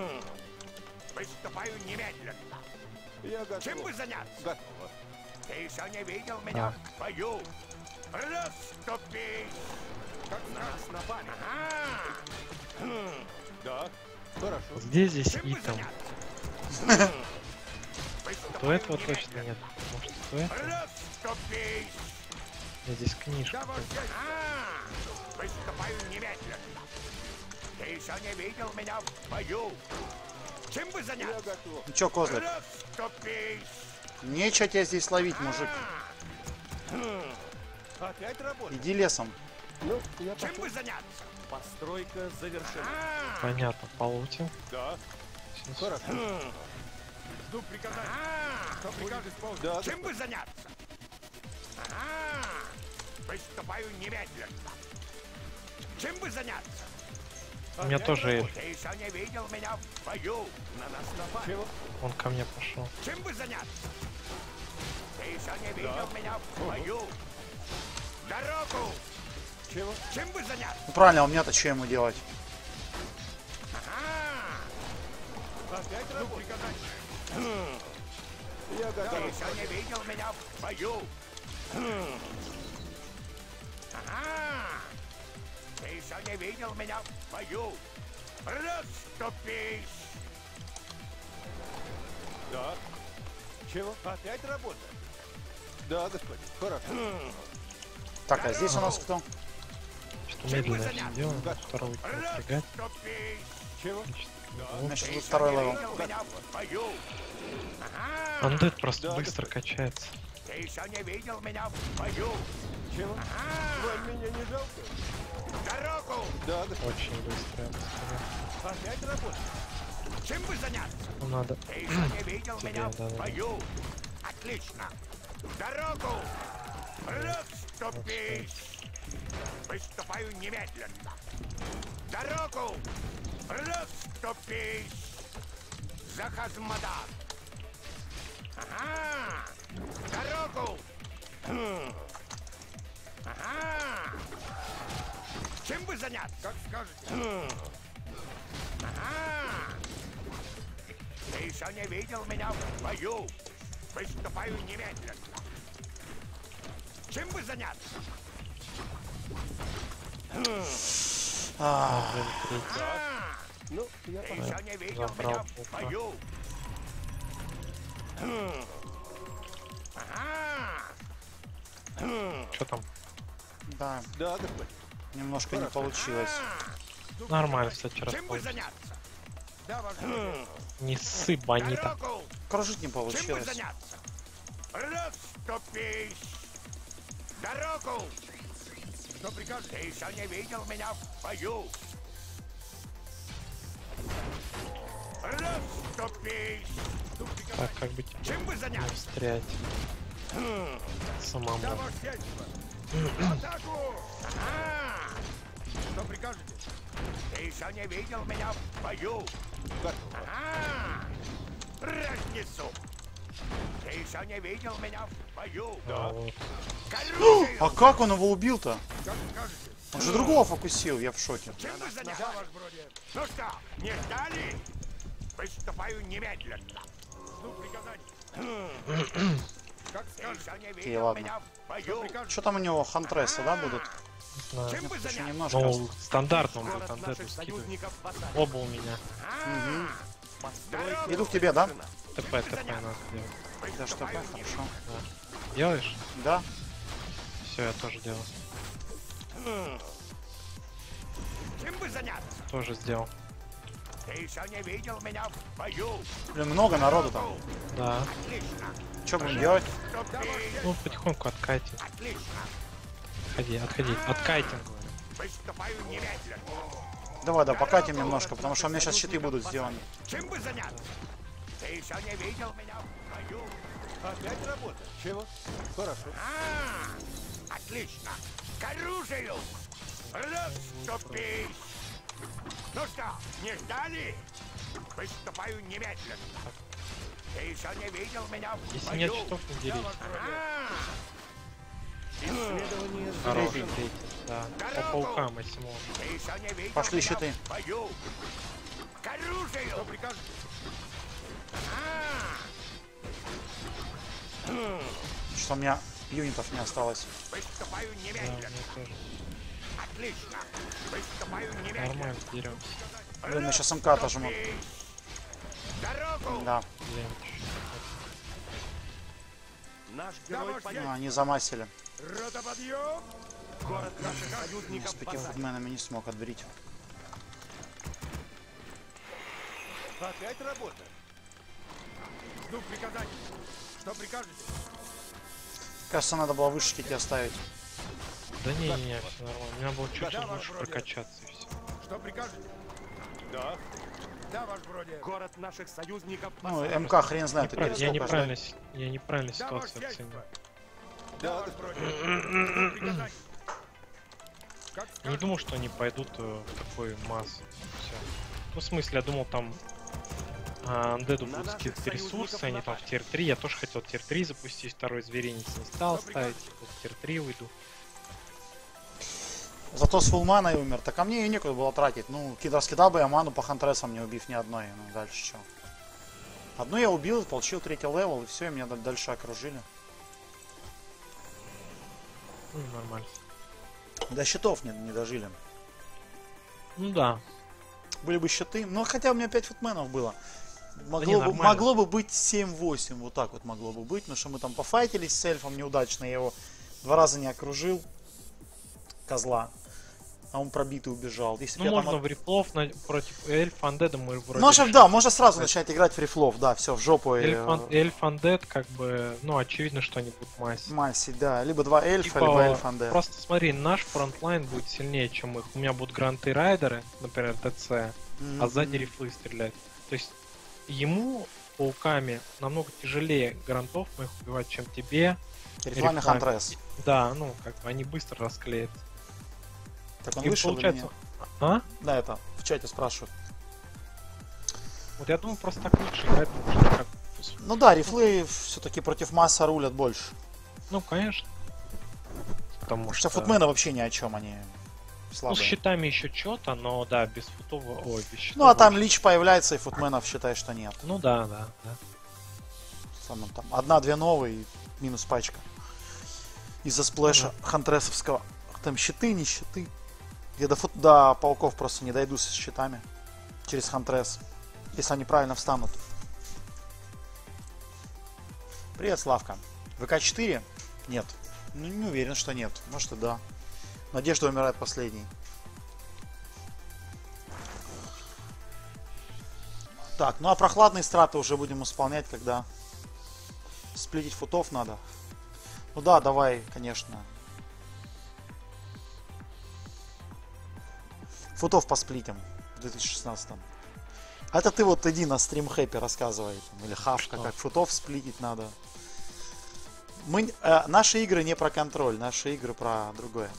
Приступаю немедленно. Чем бы заняться? Готово. Ты еще не видел меня в бою. Расступись. Как нас напали. Ага. Да. Хорошо. Здесь и там. То этого точно нет. Может, то это? Здесь книжка. Выступаю немедленно. Ты еще не видел меня в бою. Чем бы заняться? Ну чё, Козлик? Нечего тебя здесь ловить, мужик. Опять работа. Иди лесом. Ну, я чем бы заняться? Постройка завершена. Понятно, получил. Да. Хорошо. Жду приказания. Что прикажешь, Пол? Да. Чем бы заняться? Приступаю немедленно. Чем бы заняться? У меня тоже эльф. Он ко мне пошел. Чем бы заняться? Ты еще не видел меня в бою. Дорогу! Чего? Чем бы заняться? Ну правильно, у меня-то что ему делать? Опять работать. Ты еще не видел меня в бою. Ты еще не видел меня в бою. Расступись. Да. Чего? Опять работа? Да, господин. Хорошо. Так, а здесь у нас кто? Что медленно делаем? Второй левел. Чего? Значит, второй левел. Андет просто быстро качается. Ты еще не видел меня в бою. Чего? Вам меня не жалко? Дорогу! Да, очень быстро. Опять работа. Чем бы заняться? Надо. Ты еще не видел меня в бою. Отлично. Дорогу! Расступись! Выступаю немедленно. Дорогу! Расступись! Захазмода! Ага! Дорогу! Ага! Чем бы заняться? Как скажете. Ага! Ты еще не видел меня в бою. Выступаю немедленно. Чем бы заняться? Ну, я еще не видел меня в бою. Что там? Да. Да, господи. Немножко не получилось. Нормально, кстати, раз получилось. Не ссы, бонита. Кружить не получилось. Расступись! Дорогу! Что приказ, ты еще не видел меня в бою! Расступись! Так, как бы тебя встрять самому. Что прикажете? Ты еще не видел меня в бою! Разнесу! Ты еще не видел меня в бою! Да. А как он его убил-то? Он же другого фокусил, я в шоке. Чем вы занялись? Ну что, не ждали? Выступаю немедленно. Ну, приказание. Как ты еще не видел меня в бою? Что там у него, хантресы, да, будут? Ну, стандартом будет андету скидывать. Оба у меня. Угу. Иду к тебе, да? ТП надо делать. Да, ТП, хорошо. Да. Делаешь? Да. Все, я тоже делаю. Чем бы заняться? Тоже сделал. Ты еще не видел меня в бою. Блин, много народу там. Да. Что будем делать? Ну, потихоньку откатим. Отходи, откатим. Давай, да, покатим немножко, потому что у меня сейчас щиты будут сделаны. Чем бы заняться? Ты еще не видел меня в бою. Опять работа. Чего? Хорошо. Отлично. К оружию. Расступись. Ну что, не ждали? Выступаю немедленно. Ты еще не видел меня в бою. Если нет щитов, не делись. Хороший, да. По паукам, если можно. Пошли щиты. Что у меня юнитов не осталось. Да, нормально, деремся. Блин, мы сейчас МК отожмут. Да. Наш герой они замасили. Город наших с 5 футменами не смог отбрить. Опять работа. Жду приказаний. Что прикажете? Кажется, надо было вышечки тебе оставить. Да не, все нормально. У меня было чуть-чуть лучше прокачаться и все. Что прикажете? Да. Да, ваш вроде. Город наших союзников. Ну, МК хрен знает. Я неправильно ситуацию оценил. Да, я не думал, что они пойдут в такой масс. Ну, в смысле, я думал, там андеду будут скидывать ресурсы, они там в тир 3. Я тоже хотел тир 3 запустить, второй зверинец не стал ставить, вот в тир 3 выйду. Зато с фулманой умер, так а мне и некуда было тратить. Ну, раскидал бы я ману по хантресам, не убив ни одной. Ну, дальше что? Одну я убил, получил третий левел, и все, и меня дальше окружили. Ну, нормально. До щитов не дожили. Ну да. Были бы щиты, но хотя у меня 5 футменов было. Могло бы быть 7-8, вот так вот могло бы быть, потому что мы там пофайтились с эльфом неудачно, я его 2 раза не окружил. Козла. А он пробитый убежал. Если ну, можно там... в рифлов против эльф андеда мы вроде... Можем, да, можно сразу начать играть в рифлов, да, все, в жопу. Эльф андед, как бы, ну, очевидно, что они будут масить. Масить, да, либо два эльфа, типа, либо эльф андед. Просто смотри, наш фронтлайн будет сильнее, чем их. У меня будут гранты райдеры, например, ТЦ, а сзади рифлы стрелять. То есть ему пауками намного тяжелее грантов мы их убивать, чем тебе. Рифлами хантрес. Да, ну, как бы они быстро расклеят. Так он и вышел получается... А? Да, это в чате спрашивают. Вот я думаю, просто так лучше играть. Как... Ну да, рифлы все-таки против масса рулят больше. Ну, конечно. Потому что футмены вообще ни о чем, они слабые. Ну, с щитами еще что-то, но да, без футового... Ой, без щитов. Ну, а там лич появляется, и футменов считай, что нет. Ну да, да, да. Там 1-2 новые, минус пачка. Из-за сплэша хантресовского. Там щиты, не щиты. Я до пауков просто не дойду со щитами через хамтрес, если они правильно встанут. Привет, Славка. ВК4? Нет. Ну, не уверен, что нет. Может и да. Надежда умирает последней. Так, ну а прохладные страты уже будем исполнять, когда сплитить футов надо. Ну да, давай, конечно. Футов посплитим в 2016-м. Это ты вот иди на стрим-хэппи рассказывай. Или хашка, как футов сплитить надо. Мы, наши игры не про контроль, наши игры про другое.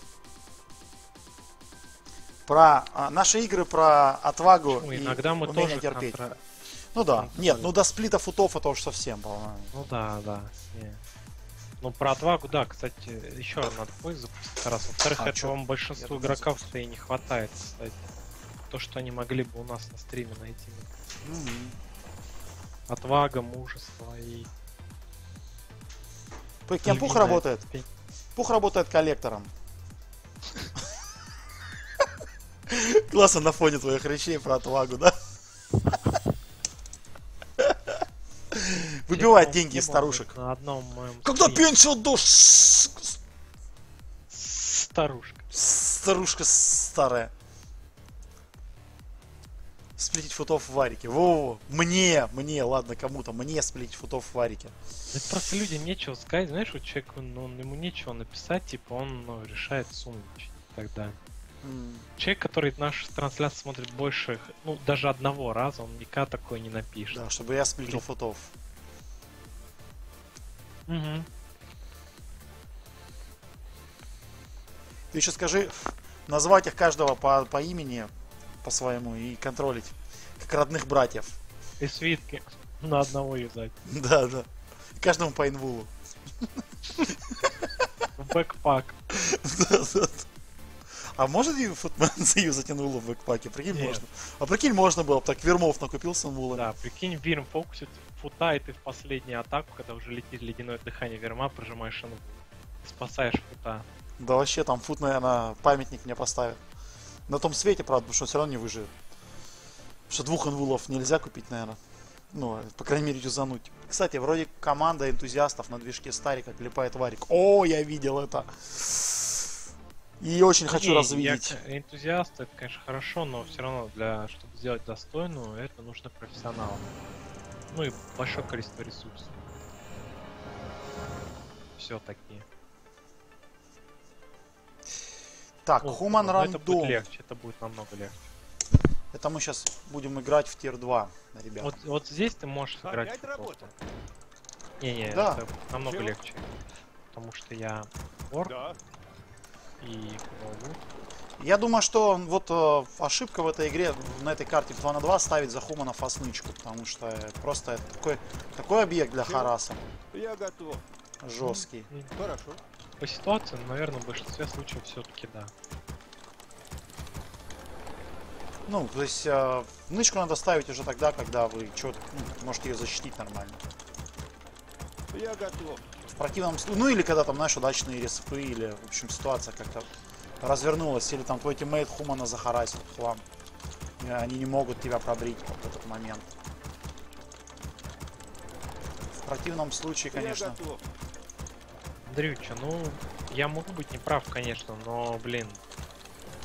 Наши игры про отвагу. Почему? И иногда мы умение тоже терпеть. Ну да, нет, ну до сплита футов это уж совсем, по-моему. Ну да, да. Yeah. Ну про отвагу, да, кстати, еще надо поиск запустить раз. Во-вторых, этого большинству игроков-то и не хватает, кстати. То, что они могли бы у нас на стриме найти. Отвага, мужество и... По кем Пух работает? Пух работает коллектором. Классно на фоне твоих речей про отвагу, да? Выбивать деньги из старушек. На одном моем... Когда пенсию отдашь? Старушка. Старушка старая. Сплитить футов в варике. Во-во-во. Мне, ладно, кому-то. Мне сплитить футов в варике. Это просто людям нечего сказать. Знаешь, вот человеку, ну, ему нечего написать, типа он решает сумничать тогда. Человек, который нашу трансляцию смотрит больше, ну, даже одного раза, он никак такой не напишет. Да, чтобы я сплитил футов. Угу. Ты еще скажи, назвать их каждого по имени, по своему, и контролить, как родных братьев. И свитки на одного юзать. Да, да. И каждому по инвулу. Бэкпак. Да. А может и футмен заюзать инвула в бэкпаке? Прикинь, нет. Можно. А прикинь, можно было бы. Так, Вермов накупил с инвулами. Да, прикинь, Верм фокусит фута, и ты в последнюю атаку, когда уже летит ледяное дыхание Верма, прожимаешь инвул. Спасаешь фута. Да вообще, там фут, наверное, памятник мне поставит. На том свете, правда, потому что он все равно не выживет. Потому что двух инвулов нельзя купить, наверное. Ну, по крайней мере, юзануть. Кстати, вроде команда энтузиастов на движке Старика клепает варик. О, я видел это! И очень хочу развидеть. Энтузиаст, это, конечно, хорошо, но все равно, чтобы сделать достойную, это нужно профессионалам. Ну и большое количество ресурсов. Все такие. Так, Human Random. Это будет намного легче. Это мы сейчас будем играть в Tier 2, ребята. Вот здесь ты можешь играть. Не-не, да. Это намного легче. Потому что я вор. Да. И... Я думаю, что вот ошибка в этой игре, на этой карте в 2 на 2 ставить за Хумана фаснычку, потому что просто это такой объект для хараса. Я готов. Жесткий. Хорошо. По ситуации, наверное, в большинстве случаев все-таки да. Ну, то есть нычку надо ставить уже тогда, когда вы что-то, ну, можете ее защитить нормально. Я готов. В противном случае, ну или когда там, знаешь, удачные респы, или, в общем, ситуация как-то развернулась, или там твой тиммейт Хумана захарасил хлам. Они не могут тебя пробрить вот в этот момент. В противном случае, конечно... Дрюча, ну, я могу быть неправ, конечно, но, блин,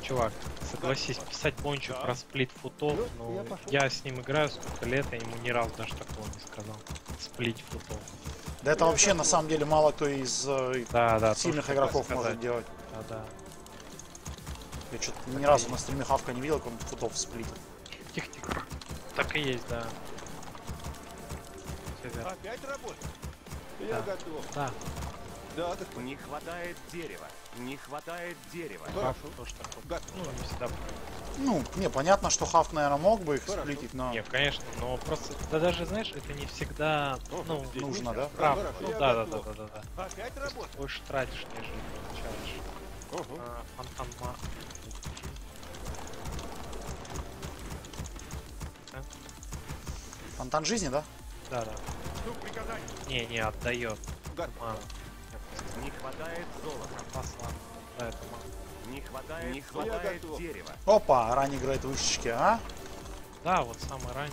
чувак, согласись, писать Бончик про сплит футов, но я с ним играю сколько лет, я ему ни разу даже такого не сказал. Сплит футов. Да это вообще на самом деле мало кто из сильных игроков может делать. Да. Я что-то ни разу на стриме хавка не видел, как он футов сплитит. Тихо-тихо. Так и есть, да. Опять работает. Я готов. Да. Да, так не хватает дерева. Не хватает дерева. Ну, не, понятно, что хаф, наверное, мог бы их сплитить, но... Нет, конечно, но просто... Да даже, знаешь, это не всегда, ну, нужно, да? Правда, ну да. Опять работает. Больше тратишь, нежели получаешь. Фантомат. Фонтан жизни, да? Да. Не, отдает. Не хватает золота. Послан. Да, это Не хватает дерева. Опа, Рань играет в вышечке, а? Да, вот самый Рань.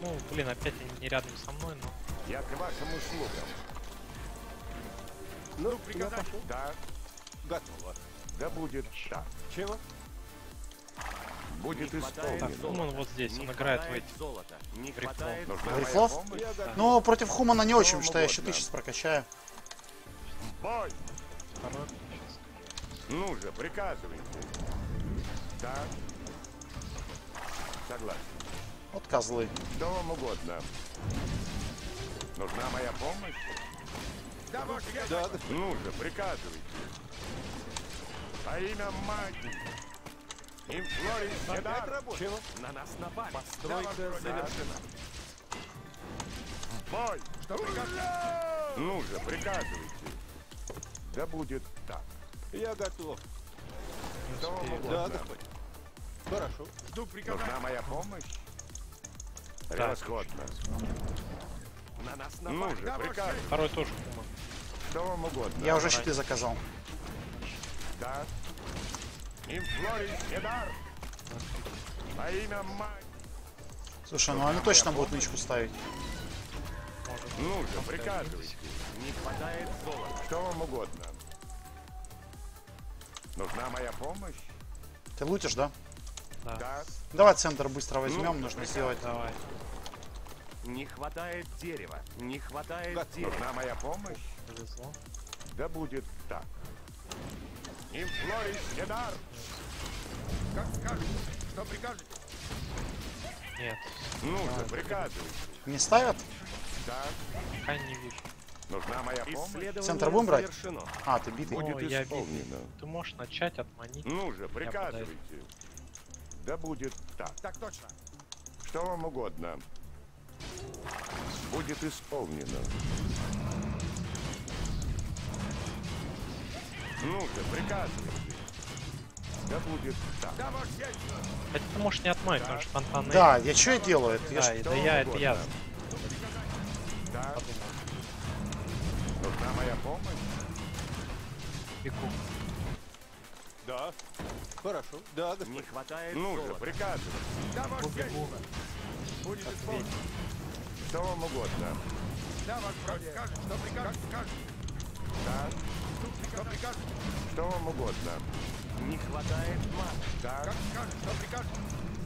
Ну, блин, опять они не рядом со мной, но... Я к вашим услугам. Ну, приказать? Да. Готово. Да будет шаг. Чего? Будет исполнено. Так, Хуман вот здесь, он играет в эти... Грифлов? Ну, против Хумана не очень, что я щиты сейчас прокачаю. Бой! Ну же, приказывайте. Да. Согласен. Вот козлы. Что вам угодно. Нужна моя помощь? Да, может, я... да, да. Ну же, приказывайте. А имя магии. Инфлорис, не дар. Чего? На нас напали. Постройка завершена. Бой! Что приказываете? Ну же, приказывайте. Да будет так. Я готов. Что вам угодно. Да, да. Хорошо. Жду приказания. Нужна моя помощь? Расходно. На нас напали. Ну же, приказ. Второй тоже. Что вам угодно. Я уже щиты заказал. Да. Инфлорис, не дар. А имя мать. Слушай, ну они точно будут нычку ставить. Ну же, приказывайте. Не хватает золота. Что вам угодно. Нужна моя помощь? Ты лутишь, да? Да. Давай центр быстро возьмем, ну, нужно сделать. Давай. Не хватает дерева, не хватает да, дерева. Нужна моя помощь? Повезло. Да будет так. Инфлорис, не дар. Как скажете, что прикажете? Нет. Ну же, приказывайте. Не ставят? Да. Пока не вижу. Нужна моя помощь. Центр будем брать? А, ты битый. О, я битый. Ты можешь начать отманить. Ну же, приказывайте. Да будет так. Так точно. Что вам угодно. Будет исполнено. Ну же, приказывайте. Да будет так. Да, это ты можешь не отманить, потому что фонтаны. Да, я что я делаю? Это да, я, это я, это я. Да. Нужна моя помощь? Бегу. Да. Хорошо. Да, да. Не хватает. Ну же, приказывай. Да, будет исполнено. Что вам угодно. Да, вам скажет, что прикажет. Да. Что прикажет. Что вам угодно. Не хватает мат. Да. Как скажет, что прикажет.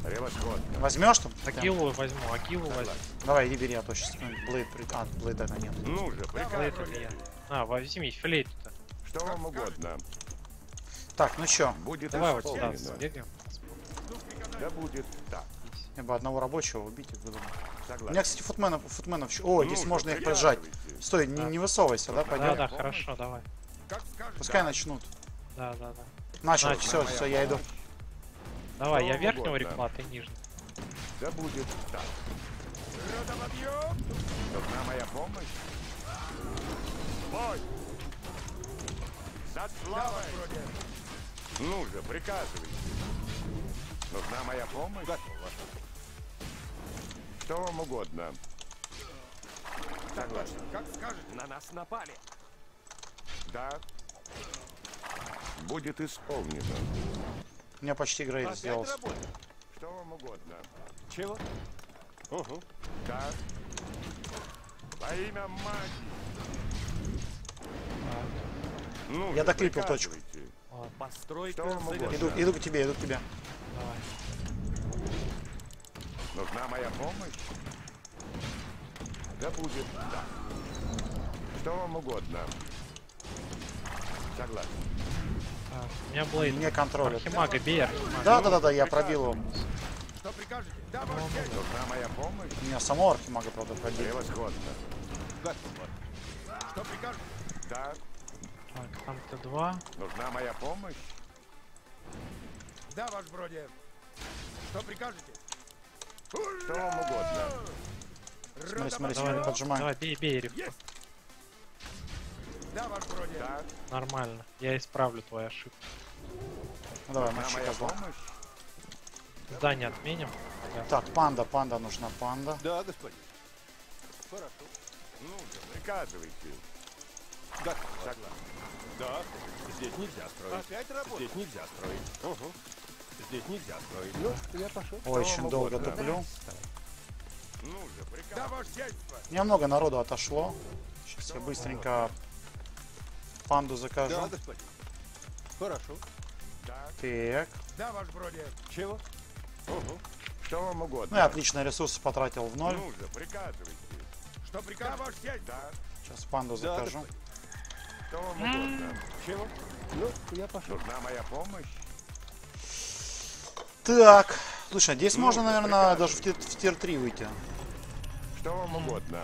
Превосходно. Возьмешь там? Акилу возьму, Акилу возьму. Давай, бери, а то сейчас Блейд при... А, Блейда на нет. Ну же, приказывай. А, возьми филейт-то. Что вам угодно. Так, ну чё, будет давай вот сюда сбегаем. Да будет так. Я бы одного рабочего убить, я думаю. Согласен. У меня, кстати, футменов... О, ну, здесь можно их поджать. Стой, да. не высовывайся, да, пойдем? Да, хорошо, давай. Пускай начнут. Да. Начал, всё, я иду. Давай, я верхнего рекла, ты нижний. Да будет так. Нужна моя помощь? Бой! За славой! Ну же, приказывайте. Нужна моя помощь? Готово. Что вам угодно. Так точно, как скажете. На нас напали. Да. Будет исполнено. У меня почти грейд сделался. Что вам угодно. Чего? Угу. Да. Во имя магии. Ну, я доклипил точку. Постройка иду к тебе, Давай. Нужна моя помощь? Да будет так. Что вам угодно. Согласен. У меня Блейд. Мне контроль. Архимага, бей архимага. Да, я пробил его. Что прикажете? Да, нужна моя помощь? У меня самого архимага, правда, пробил. Превосходно. Готово. Что прикажете? Да. Так, там Т2. Нужна моя помощь? Да, ваш броди. Что прикажете? Что вам угодно. Смотри, поджимаем. Давай, бей, риф. Да, ваш броди. Да. Нормально. Я исправлю твою ошибку. Ну, давай, мочи козла. Здание отменим. Так, панда нужна, панда. Да, господин. Хорошо. Ну, приказывайте. Да, согласен. Да, здесь нельзя строить. Опять работает. Здесь нельзя строить. Угу. Здесь нельзя строить. Ну, я пошел. Ой, очень долго топлю. Ну же, приказ. У меня много народу отошло. Сейчас я быстренько панду закажу. Да, господин. Хорошо. Так. Да, ваш вроде. Чего? Угу. Что вам угодно. Ну, я отлично ресурсы потратил в ноль. Ну же, приказывайте. Что приказ ваш сядь? Да. Сейчас панду закажу. Что вам угодно. Чего? Ну, я пошел. Нужна моя помощь. Так. Слушай, здесь можно, наверное, даже в тир-3 выйти. Что вам угодно.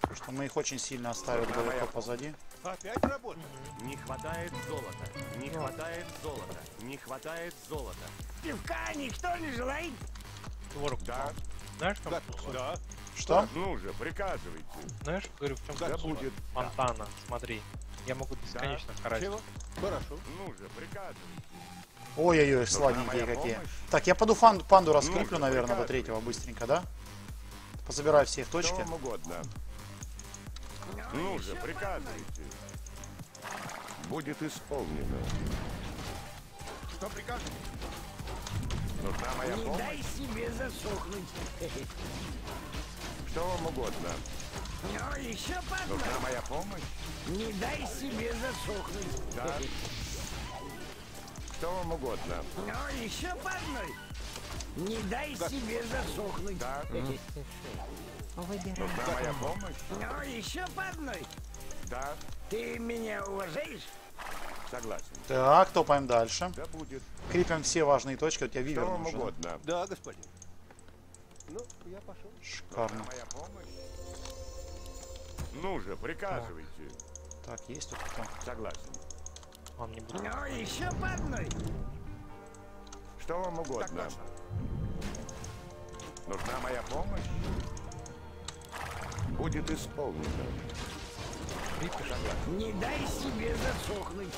Потому что мы их очень сильно оставили далеко позади. Опять работа. Не хватает золота. Не хватает золота. Не хватает золота. Пивка никто не желает. Творог, да. Знаешь, что? Да. Что? Ну же, приказывайте. Знаешь, говорю, в чем да будет. Фонтана, смотри. Я могу бесконечно харасить. Хорошо. Ну же, приказывайте. Ой-ой-ой, сладенькие какие. Так, я пойду панду раскрыплю, наверное, до третьего быстренько, да? Позабираю все их точки. Ну же, приказывайте. Будет исполнено. Что прикажете? Нужна моя помощь. Не дай себе засохнуть. Что вам угодно. Но еще подумай. Нужна моя помощь. Не дай себе засохнуть. Да. Что вам угодно. Но еще подумай. Не дай себе засохнуть. Да. Выбирай. Нужна моя помощь. Но еще подумай. Да. Ты меня уважаешь? Согласен. Так, топаем дальше. Да будет. Крепим все важные точки. У тебя вивер нужен. Угодно. Да, господин. Ну, я пошел. Шикарно. Ну же, приказывайте. Так, есть тут кто? Согласен. Вам не будет. Ну, еще по одной. Что вам угодно. Нужна моя помощь. Будет исполнено. Не дай себе засохнуть.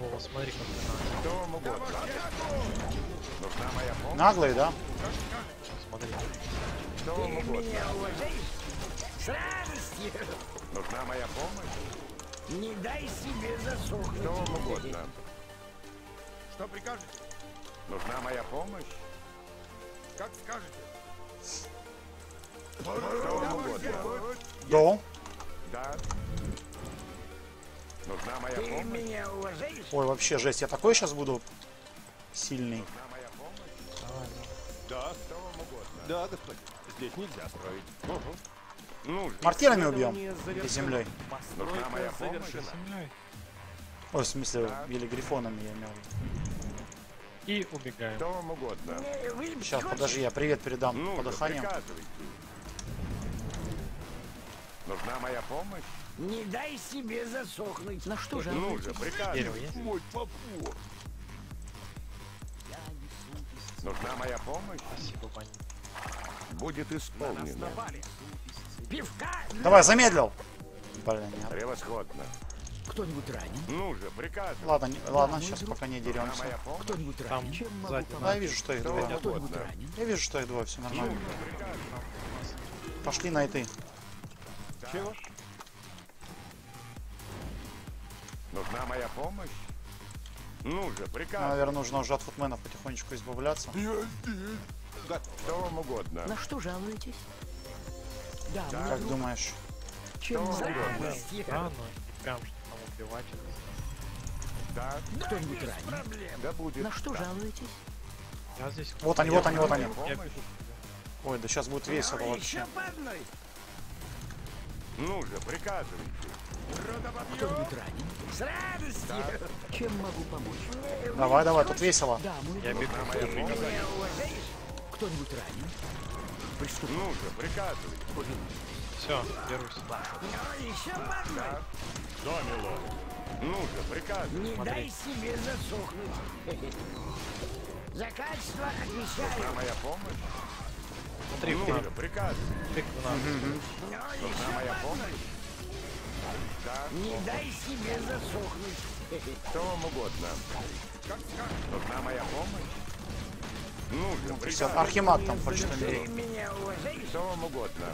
О, смотри, как ты наглый. Наглый, да? Смотри. Что вам угодно. С радостью. Нужна моя помощь. Не дай себе засохнуть. Что вам угодно. Что прикажете? Нужна моя помощь. Как скажете. Что вам угодно. Да. Да. Нужна моя помощь. Ой, вообще жесть, я такой сейчас буду сильный. Да, что вам угодно. Да, господин. Здесь нельзя строить. Угу. Мортирами убьем. И землей. Нужна моя помощь. Ой, в смысле, или грифонами я имел. И убегаем. Что вам угодно. Сейчас, подожди, я привет передам под охранием. Нужна моя помощь. Не дай себе засохнуть. На что же? Ну же, приказывай. Мой попор. Нужна моя помощь. Спасибо, Бонни. Будет исполнено. Давай, замедлил. Блин, превосходно. Кто-нибудь ранен? Ну же, приказывай. Ладно, ладно, сейчас пока не деремся. Кто-нибудь ранен? Да, я вижу, что их двое. Я вижу, что их двое, все нормально. Пошли на ты. Чего? Нужна моя помощь? Ну же, приказ. Наверное, нужно уже от футменов потихонечку избавляться. Что вам угодно. На что жалуетесь? Да, да. Как думаешь? Чем угодно. Да, там что убивать. Да. Кто-нибудь ранен? Да будет. На что жалуетесь? Да, здесь... Вот они. Ой, да сейчас будет весело вообще. Ну же, приказывайте. Кто-нибудь ранен? С радостью. Да. Чем могу помочь? Давай, тут весело. Да, я бегу. Кто-нибудь ранен? Приступай. Ну же, приказывайте. Все, берусь. Да. Домило. Ну же, приказывайте. Не дай себе засохнуть. За качество отвечаю. Нужна моя помощь. Смотри, приказ. Нужна моя помощь. Да. Не дай себе засохнуть. Что вам угодно. Нужна моя помощь. Ну, приказ. Архимаг там хочет умереть. Что вам угодно.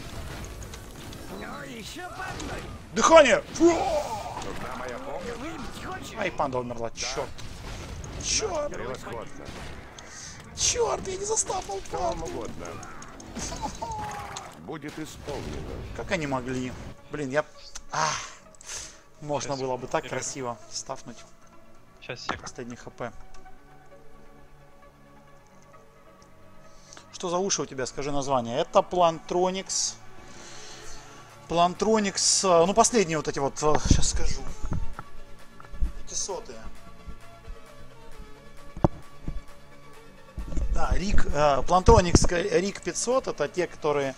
Дыхание! Фу! Ай, панда умерла, черт. Черт! Черт, я не застапал панду. Будет исполнено. Как они могли? Блин, я... А, можно сейчас было бы так красиво стафнуть. Сейчас всех. Последний хп. Что за уши у тебя? Скажи название. Это Plantronics. Plantronics, ну последние вот эти вот, сейчас скажу. Эти сотые. Да, Plantronics RIG 500, это те, которые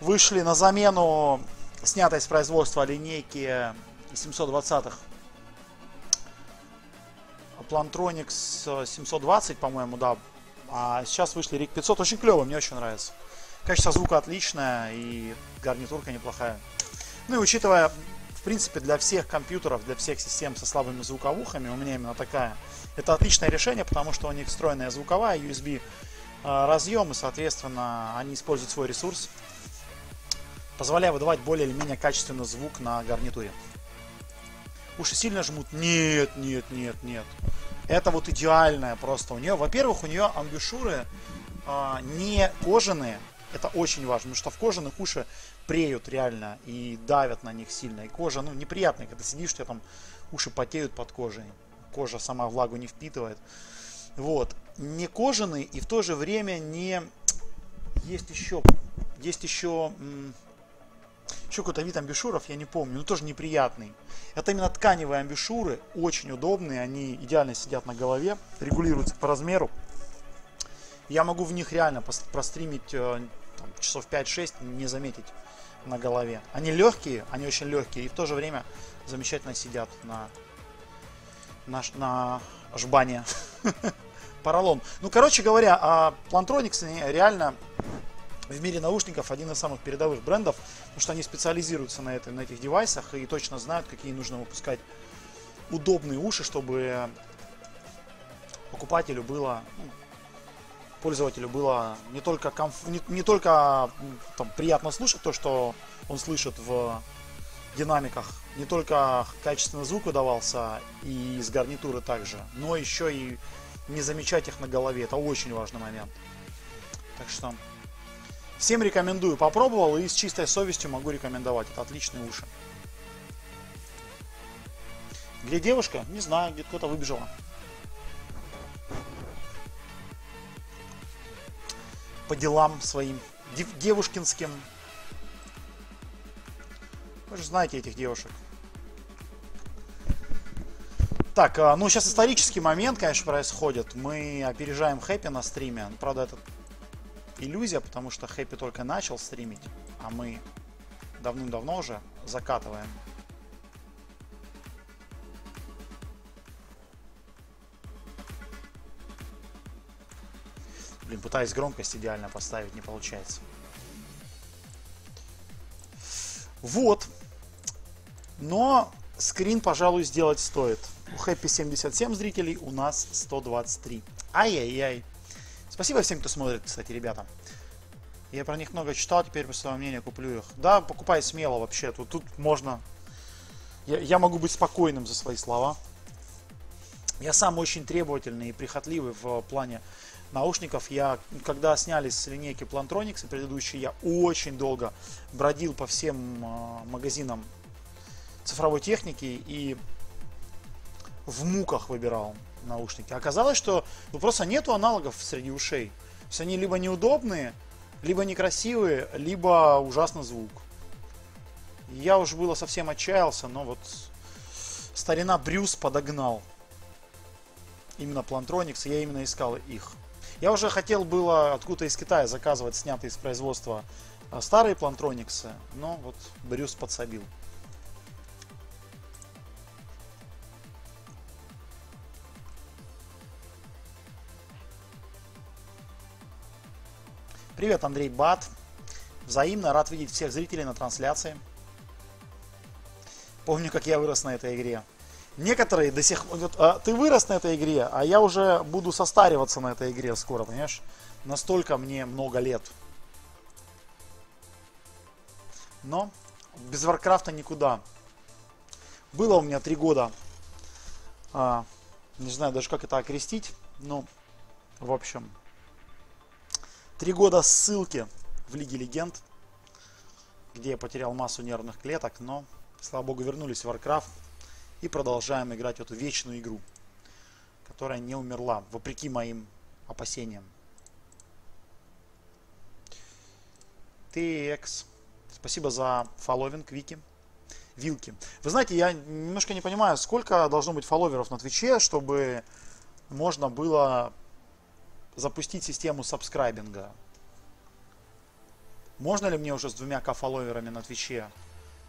вышли на замену снятой с производства линейки 720-х. Plantronics 720, по-моему, да. А сейчас вышли RIG 500, очень клево, мне очень нравится. Качество звука отличное и гарнитурка неплохая. Ну и учитывая, в принципе, для всех компьютеров, для всех систем со слабыми звуковухами, у меня именно такая. Это отличное решение, потому что у них встроенная звуковая, USB разъем, и, соответственно, они используют свой ресурс, позволяя выдавать более или менее качественный звук на гарнитуре. Уши сильно жмут? Нет, нет, нет, нет. Это вот идеальное просто у нее. Во-первых, у нее амбушюры не кожаные. Это очень важно, потому что в кожаных уши преют реально и давят на них сильно. И кожа, ну, неприятная, когда сидишь, у тебя там уши потеют под кожей. Кожа сама влагу не впитывает. Вот. Не кожаный и в то же время не... Есть еще какой-то вид амбушюров, я не помню, но тоже неприятный. Это именно тканевые амбушюры, очень удобные, они идеально сидят на голове, регулируются по размеру. Я могу в них реально простримить там, часов 5-6, не заметить на голове. Они легкие, они очень легкие, и в то же время замечательно сидят на жбане. Поролон. Ну, короче говоря, Plantronics реально в мире наушников один из самых передовых брендов, потому что они специализируются на этих девайсах и точно знают, какие нужно выпускать удобные уши, чтобы покупателю было... пользователю было не только там, приятно слушать то, что он слышит в динамиках, не только качественный звук выдавался и из гарнитуры также, но еще и не замечать их на голове. Это очень важный момент. Так что всем рекомендую. Попробовал и с чистой совестью могу рекомендовать. Это отличные уши. Где девушка? Не знаю, где кто-то выбежала. По делам своим девушкинским. Вы же знаете этих девушек. Так, ну сейчас исторический момент, конечно, происходит. Мы опережаем Хэппи на стриме. Правда, это иллюзия, потому что Хэппи только начал стримить, а мы давным-давно уже закатываем. Блин, пытаюсь громкость идеально поставить, не получается. Вот. Но скрин, пожалуй, сделать стоит. У Хэппи 77 зрителей, у нас 123. Ай-яй-яй. Спасибо всем, кто смотрит, кстати, ребята. Я про них много читал, теперь, по своему мнению, куплю их. Да, покупай смело вообще. Тут можно... Я могу быть спокойным за свои слова. Я сам очень требовательный и прихотливый в плане наушников. Я, когда снялись с линейки Plantronics и предыдущие, я очень долго бродил по всем магазинам цифровой техники и в муках выбирал наушники. Оказалось, что просто нету аналогов среди ушей. То есть они либо неудобные, либо некрасивые, либо ужасный звук. Я уже было совсем отчаялся, но вот старина Брюс подогнал. Именно Plantronics, я именно искал их. Я уже хотел было откуда-то из Китая заказывать снятые из производства старые Plantronics, но вот Брюс подсобил. Привет, Андрей Бат. Взаимно рад видеть всех зрителей на трансляции. Помню, как я вырос на этой игре. Некоторые до сих пор... Ты вырос на этой игре, а я уже буду состариваться на этой игре скоро, понимаешь? Настолько мне много лет. Но без Warcraft'а никуда. Было у меня 3 года. Не знаю даже, как это окрестить. Ну, в общем, 3 года ссылки в Лиге Легенд, где я потерял массу нервных клеток, но, слава богу, вернулись в Warcraft и продолжаем играть в эту вечную игру, которая не умерла, вопреки моим опасениям. TX. Спасибо за фолловинг, Вики. Вилки. Вы знаете, я немножко не понимаю, сколько должно быть фолловеров на Твиче, чтобы можно было запустить систему сабскрайбинга. Можно ли мне уже с 2К фолловерами на Твиче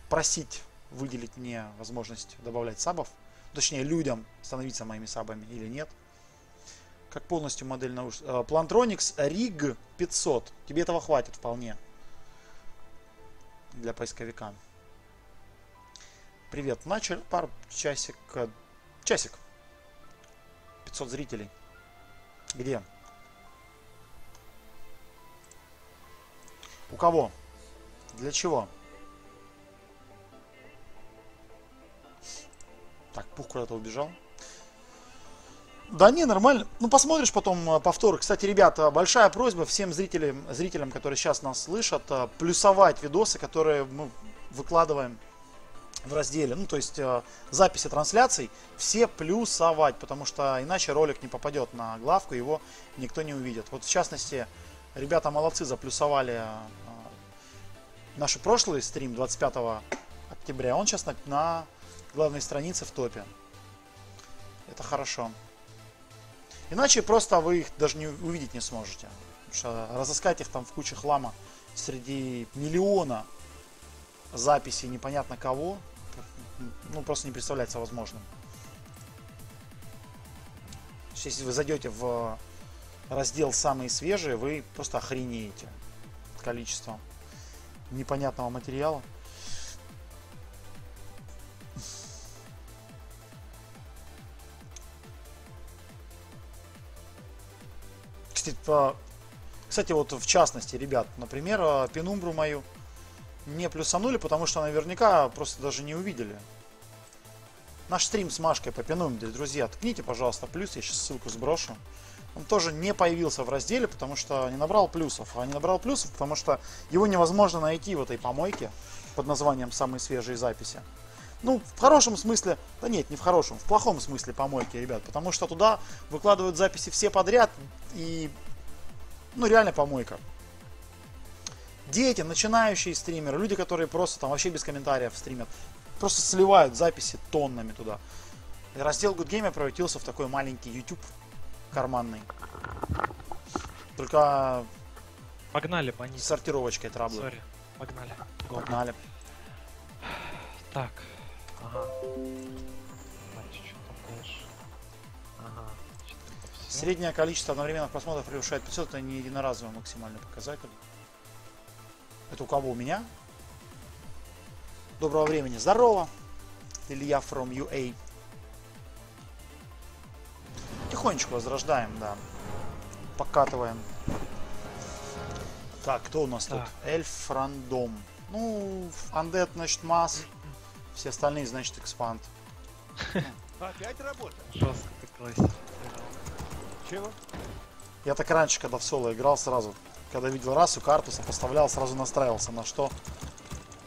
просить выделить мне возможность добавлять сабов? Точнее, людям становиться моими сабами или нет? Как полностью модель на уж... Plantronics RIG 500. Тебе этого хватит вполне. Для поисковика. Привет, начали пару часик. Часик. 500 зрителей. Где? У кого? Для чего? Так, Пух куда-то убежал. Да не, нормально. Ну, посмотришь потом повтор. Кстати, ребята, большая просьба всем зрителям, которые сейчас нас слышат, плюсовать видосы, которые мы выкладываем в разделе. Ну, то есть записи трансляций все плюсовать, потому что иначе ролик не попадет на главку, его никто не увидит. Вот, в частности, ребята молодцы, заплюсовали наш прошлый стрим 25 октября. Он сейчас на главной странице в топе. Это хорошо. Иначе просто вы их даже не увидеть не сможете. Потому что разыскать их там в куче хлама среди миллиона записей непонятно кого, ну, просто не представляется возможным. Если вы зайдете в раздел «Самые свежие», вы просто охренеете количеством непонятного материала. Кстати, вот в частности, ребят, например, Пенумбру мою не плюсанули, потому что наверняка просто даже не увидели. Наш стрим с Машкой по Пенумбре, друзья, ткните, пожалуйста, плюс, я сейчас ссылку сброшу. Он тоже не появился в разделе, потому что не набрал плюсов. А не набрал плюсов, потому что его невозможно найти в этой помойке под названием «Самые свежие записи». Ну, в хорошем смысле, да нет, не в хорошем, в плохом смысле помойки, ребят, потому что туда выкладывают записи все подряд и, ну, реально помойка. Дети, начинающие стримеры, люди, которые просто там вообще без комментариев стримят, просто сливают записи тоннами туда. И раздел Good Game превратился в такой маленький YouTube карманный. Только погнали по ней. Сортировочкой траблы. Sorry. Погнали. Погнали. Так. Ага. Ага. Среднее количество одновременных просмотров превышает 500, это не единоразовый максимальный показатель. Это у кого? У меня? Доброго времени. Здорово. Илья from UA. Тихонечку возрождаем, да. Покатываем. Так, кто у нас так. Тут? Эльф рандом. Ну, Undead, значит, масс. Все остальные, значит, экспанд. Опять работа. Жестко такой. Чего? Я так раньше, когда в соло играл, сразу, когда видел расу, карту сопоставлял, сразу настраивался на что,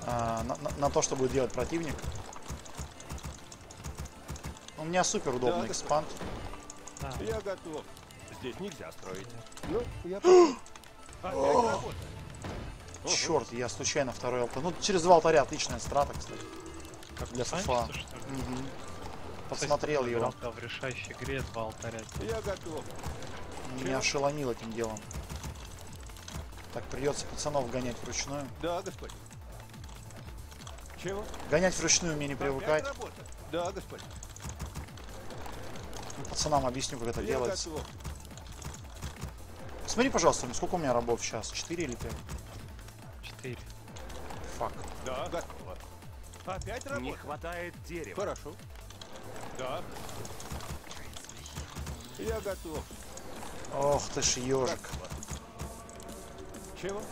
на то, что будет делать противник. У меня супер удобный, да, экспанд. Да. Я готов. Здесь нельзя строить. Ну, я готов. Черт, я случайно второй алтарь. Ну, через 2 алтаря отличная страта, кстати. Как для фуфа. Угу. Посмотрел его. В решающей игре 2 алтаря. Я готов. Меня ошеломил этим делом. Так, придется пацанов гонять вручную. Да, господин. Чего? Гонять вручную мне не привыкать. Да, господин. Пацанам объясню, как это делается. Смотри, пожалуйста, сколько у меня рабов сейчас? 4 или 5? 4. Фак. Да, готово. Опять работа. Не хватает дерева. Хорошо. Да. Я готов. Ох ты ж ежик. Чего?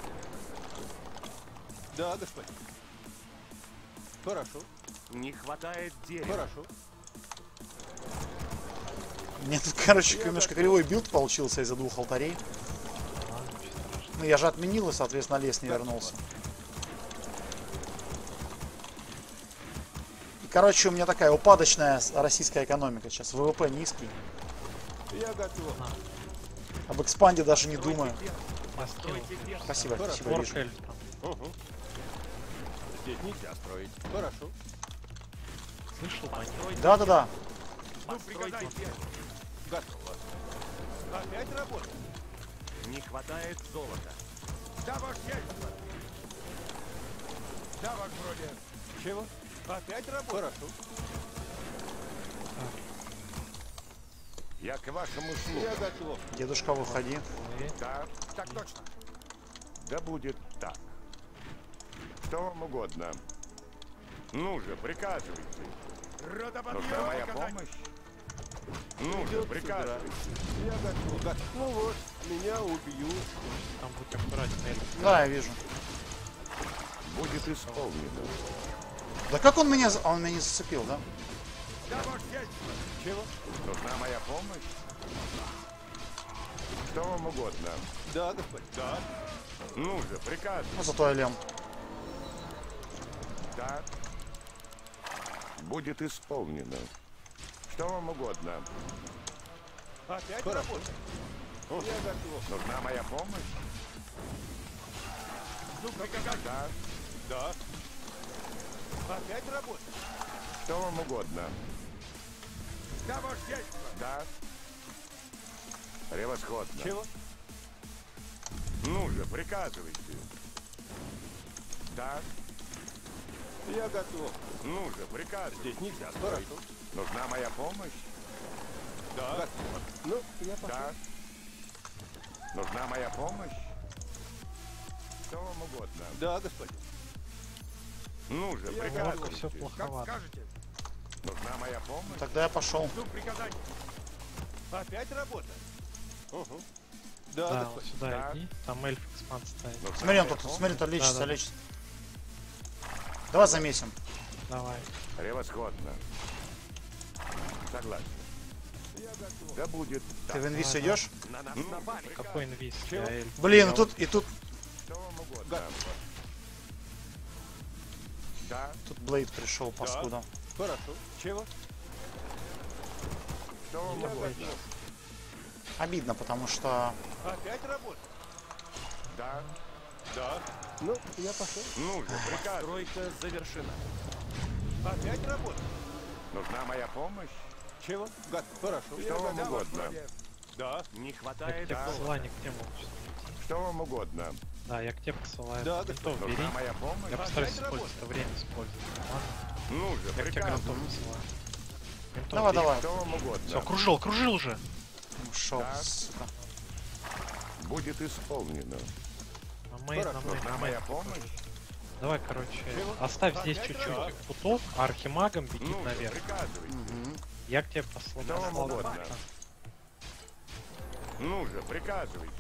Да, господин. Хорошо. Не хватает дерева. Хорошо. Мне тут, короче, немножко кривой билд получился из-за двух алтарей. Ну, я же отменил и, соответственно, лес не вернулся. И, короче, у меня такая упадочная российская экономика сейчас. ВВП низкий. Я готов. Об экспанде даже не думаю. Спасибо, спасибо. Угу. Здесь нельзя строить. Хорошо. Слышал? Да-да-да. Ну, пригодайте. Готово. Опять работает. Не хватает золота. Да, ваш яйца. Да, ваш вроде. Чего? Опять работает. Хорошо. Я к вашему услугу. Я готов. Дедушка, выходи. Да, так точно. Да будет так. Что вам угодно. Ну же, приказывайте. Нужна моя помощь. Ну же, приказывайте. Я готов. Ну вот, меня убьют. Там будем брать на. Да, я вижу. Будет исполнено. Да как он меня... А он меня не зацепил, да? Да, чего? Нужна моя помощь? Что вам угодно? Да, господин. Да. Ну же, приказывай. Ну, зато я лем. Да. Будет исполнено. Что вам угодно? Опять работает. Нужна моя помощь? Ну, как? Да. Да. Опять работает. Что вам угодно? Да, ваше яйца. Да. Превосходно. Чего? Ну же, приказывайте. Да. Я готов. Ну же, приказывайте. Здесь нельзя строить. Нужна моя помощь? Да. Готов. Ну, я пошел. Да. Нужна моя помощь? Что вам угодно? Да, господин. Ну же, приказывайте. Как скажете? Нужна моя помощь? Тогда я пошел. Опять работа? Угу. Да, да, вот сюда да. Иди. Там эльф экспанд стоит. Ну, смотри, он тут, смотри, он лечится, да, да. Лечится. Давай замесим. Давай. Превосходно. Согласен. Я готов. Да будет. Ты так. В инвиз давай, идешь? На нас напали. Какой инвиз? Блин, и тут... Да. Да. Тут Блейд пришел, да. Паскуда. Хорошо. Чего? Что обидно, потому что... Опять работает? Да. Да. Ну, я пошел. Ну же, приказ. Стройка завершена. Опять работает? Нужна моя помощь? Чего? Готов. Хорошо. Что вам угодно? Да. Не хватает. Я к тебе посылаю, не к тебе молчу. Что вам угодно? Да, я к тебе посылаю. Да, да. Готов, бери. Нужна моя помощь? Я постараюсь использовать это время, Ну же, я к тебе готов посылаю. Давай, давай. Что вам угодно? Все, кружил, кружил уже. Ушел, да. Сука. Будет исполнено. На моя помощь. Давай, короче, оставь здесь чуть-чуть путов, а архимагом бегит наверх. Угу. Я к тебе послал. Ну же, приказывайте.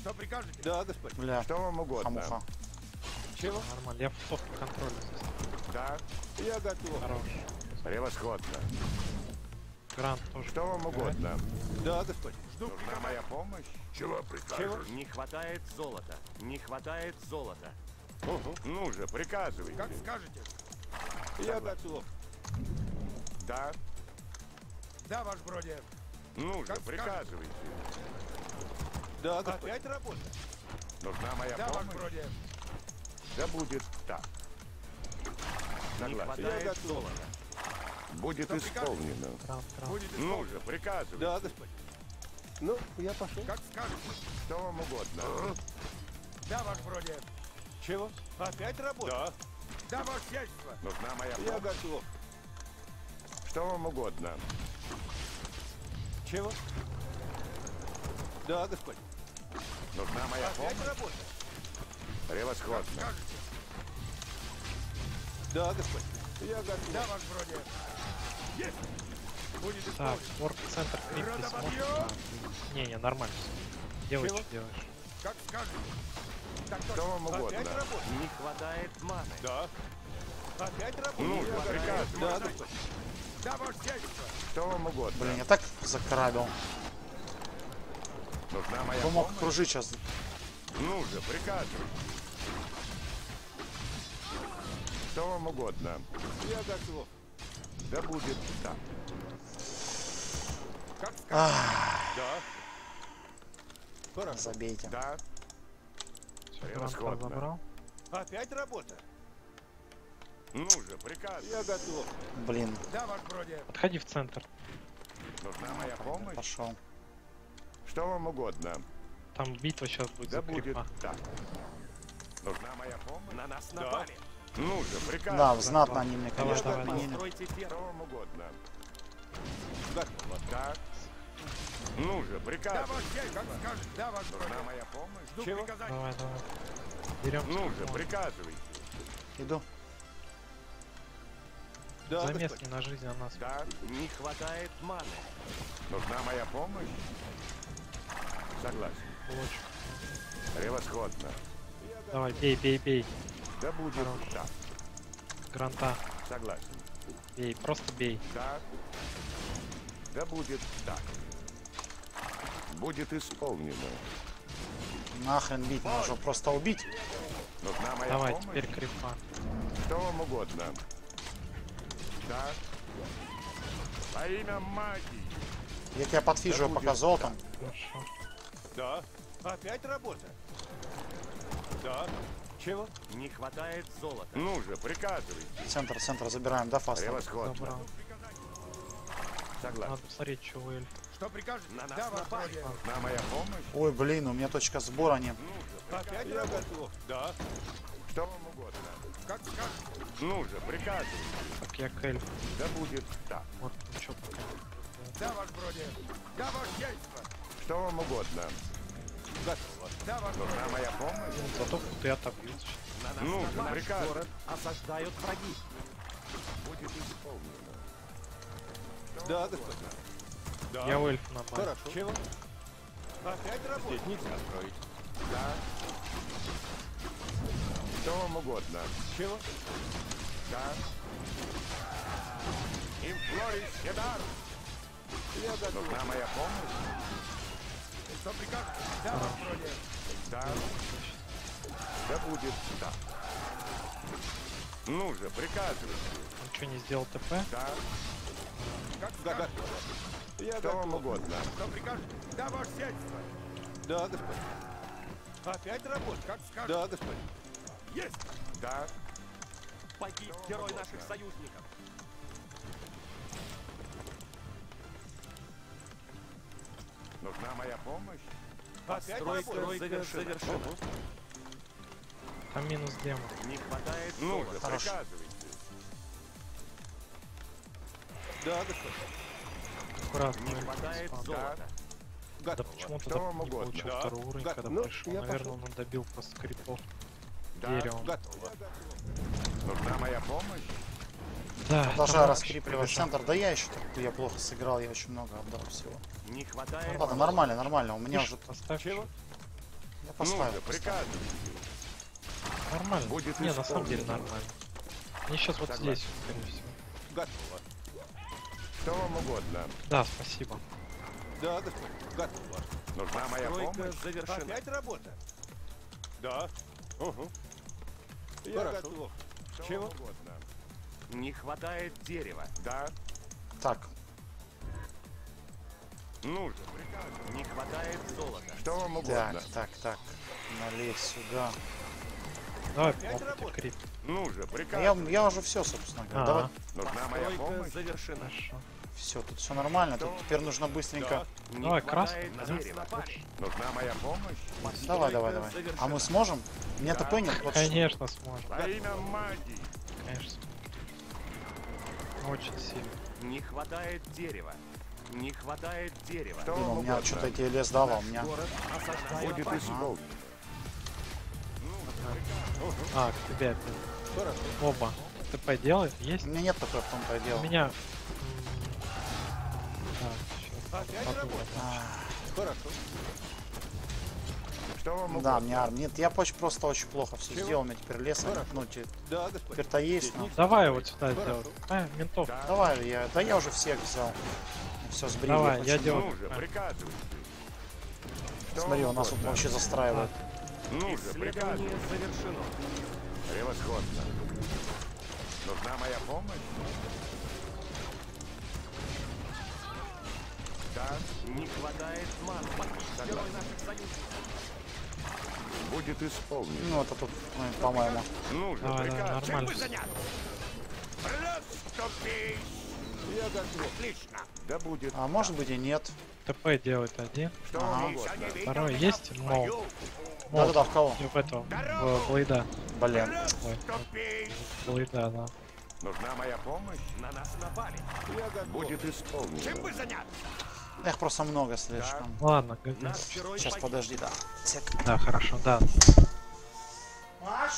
Что прикажете? Да, господин. Бля. Что вам угодно. Амуха. Чего? Нормально, я путов по контролю. Да, я готов. Хорош. Превосходно. Грант тоже. Что вам угодно? Да, господин. Жду. Нужна моя помощь? Чего прикажешь? Не хватает золота. Не хватает золота. Угу. Ну же, приказывайте. Как скажете. Я готов. Да. Да, ваш броди. Ну же, приказывайте. Да, да. Опять работает. Нужна моя помощь. Да, ваш броди. Да будет так. Не хватает золота. Будет что исполнено. Будет исполнено. Ну же, приказывай. Да, господин. Ну, я пошел. Как скажете. Что вам угодно. Да, ваш вроде. Чего? Опять работа? Да. Да, ваше яйцо. Нужна моя помощь. Я готов. Что вам угодно. Чего? Да, господин. Нужна моя помощь. Опять работа. Превосходно. Да, господин. Я готов. Да, ваш вроде. Так, орг-центр крипки сможет. Не-не, нормально. Делай, что делаешь. Как скажешь. Что вам угодно. Не хватает маны. Да. Ну, приказ. Да, кто вам угодно. Блин, я так закрабил. Нужна моя помощь. Помог кружить сейчас. Ну же, приказывай. Что вам угодно. Я готов. Да будет так. Как сказать? Да. Забейте. Да. Превосходно. Опять работа. Ну же, приказ. Я готов. Блин. Да, ваш вроде. Подходи в центр. Нужна моя помощь. Пошел. Что вам угодно. Там битва сейчас будет. Да будет. Да. Нужна моя помощь. На нас напали. Ну же, приказ. Да, знатно они мне, конечно, поменяли. Да. Ну же, приказ. Да, ваш нужна моя помощь. Жду приказания. Давай, давай. Берем. Ну же, приказывай. Иду. Да, замес не на жизнь, а нас. Да, не хватает маны. Нужна моя помощь? Согласен. Лучше. Превосходно. Давай, бей, бей, бей. Да будет. Да. Гранта. Согласен. Бей, просто бей. Да. Да будет так. Будет исполнено. Нахрен бить, можно просто убить. Нужна моя давай, помощь. Теперь крипа. Что вам угодно. Да. Во имя магии. Я тебя подфижу, да, пока золотом. Хорошо. Да. Опять работа. Да. Чего? Не хватает золота. Ну же, приказывай. Центр, центр забираем, да, фаст? Превосходно. Согласен. Надо посмотреть, чего эль. Что прикажешь? На нас да, напали. На моя помощь. Ой, блин, у меня точка сбора нет. Ну же, опять я готов. Да. Что вам угодно. Как скажешь? Ну же, приказывай. Так, я к эльфу. Да будет так. Вот, ну что пока. Да, ваш вроде. Да, ваш яйца. Что вам угодно. Готово. Да, ваш нужна моя помощь. Зато ты атакуешь. Ну же, приказ. Город осаждают враги. Будет исполнено. Да, да. Да. Я эльф напал. Хорошо. Чего? Опять работает. Нельзя строить. Да. Что вам угодно. Чего? Да. Имфлорис Хедар. Нужна моя помощь. Что прикажешь? Да, вроде. Да. Да будет. Да. Ну же, приказывай. Он что, не сделал ТП? Да. Как загадка? Я что вам угодно. Что прикажешь? Да, ваше сядьство. Да, господин. Опять работа, как скажешь. Да, господин. Есть! Да. Погиб герой наших союзников. Нужна моя помощь. Постройка завершена. Там минус демон. Не хватает. Ну, приказывайте. Да, господин. Аккуратно. Не хватает золота. Да почему-то получил второй уровень, когда пришел. Наверное, он добил просто крипов. Дерево. Готово. Нужна моя помощь? Да. Продолжаю раскрепливать центр. Да я еще так, я плохо сыграл, я очень много отдал всего. Не хватает. Ну, ладно, нормально, нормально. У меня уже поставь. Чего? Я поставил. Ну, приказ. Нормально. Будет не, на самом деле нормально. Мне сейчас вот здесь, скорее всего. Готово. Что вам угодно. Да, спасибо. Да, да. Готово. Нужна моя помощь. Завершена. Опять работа. Да. Угу. Я готов. Чего? Угодно. Не хватает дерева. Да. Так. Ну же, приказ. Не хватает золота. Что вам угодно? Так, так, так. Налезь сюда. Давай, опыт, крип. Ну же, приказ. Я уже все, собственно говоря. Нужна моя помощь. Завершена. Все, тут все нормально. Тут теперь нужно быстренько. Да. Давай, красный. Нужна моя помощь. Давай, давай, давай. А мы сможем? Меня ТП нет? Вот конечно что. Сможем. Конечно. Очень сильно. Не хватает дерева. Не хватает дерева. Блин, у меня что-то эти лес дало, у меня. Будет исполнено. А, к тебе опять. Оба. ТП делает? Есть? У меня нет ТП в том-то дело. У меня... Опять работа. Хорошо. Что вам угодно? Да, мне арм. Нет, я просто очень плохо все сделал, у меня теперь лес, ну, теперь-то есть. Ну. Давай его сюда сделать. А, ментов. Да. Давай, я уже всех взял. Все сбрил. Давай, я делаю. Смотри, у нас тут вообще застраивают. Ну же, приказываю. Превосходно. Нужна моя помощь? Да, не хватает маны. Будет исполнено. Ну, это тут, по-моему. Ну же, приказ. Чем бы заняться? Расступись. Я готов. Отлично. Да будет. А может быть и нет. ТП делает один. Второй есть, но... Да-да-да, в кого? В этого, в Блейда. Блин. Блейда, да. Нужна моя помощь? На нас напали. Будет исполнено. Чем бы заняться? Их просто много слишком. Ладно, сейчас подожди, да. Да, хорошо, да. Маш?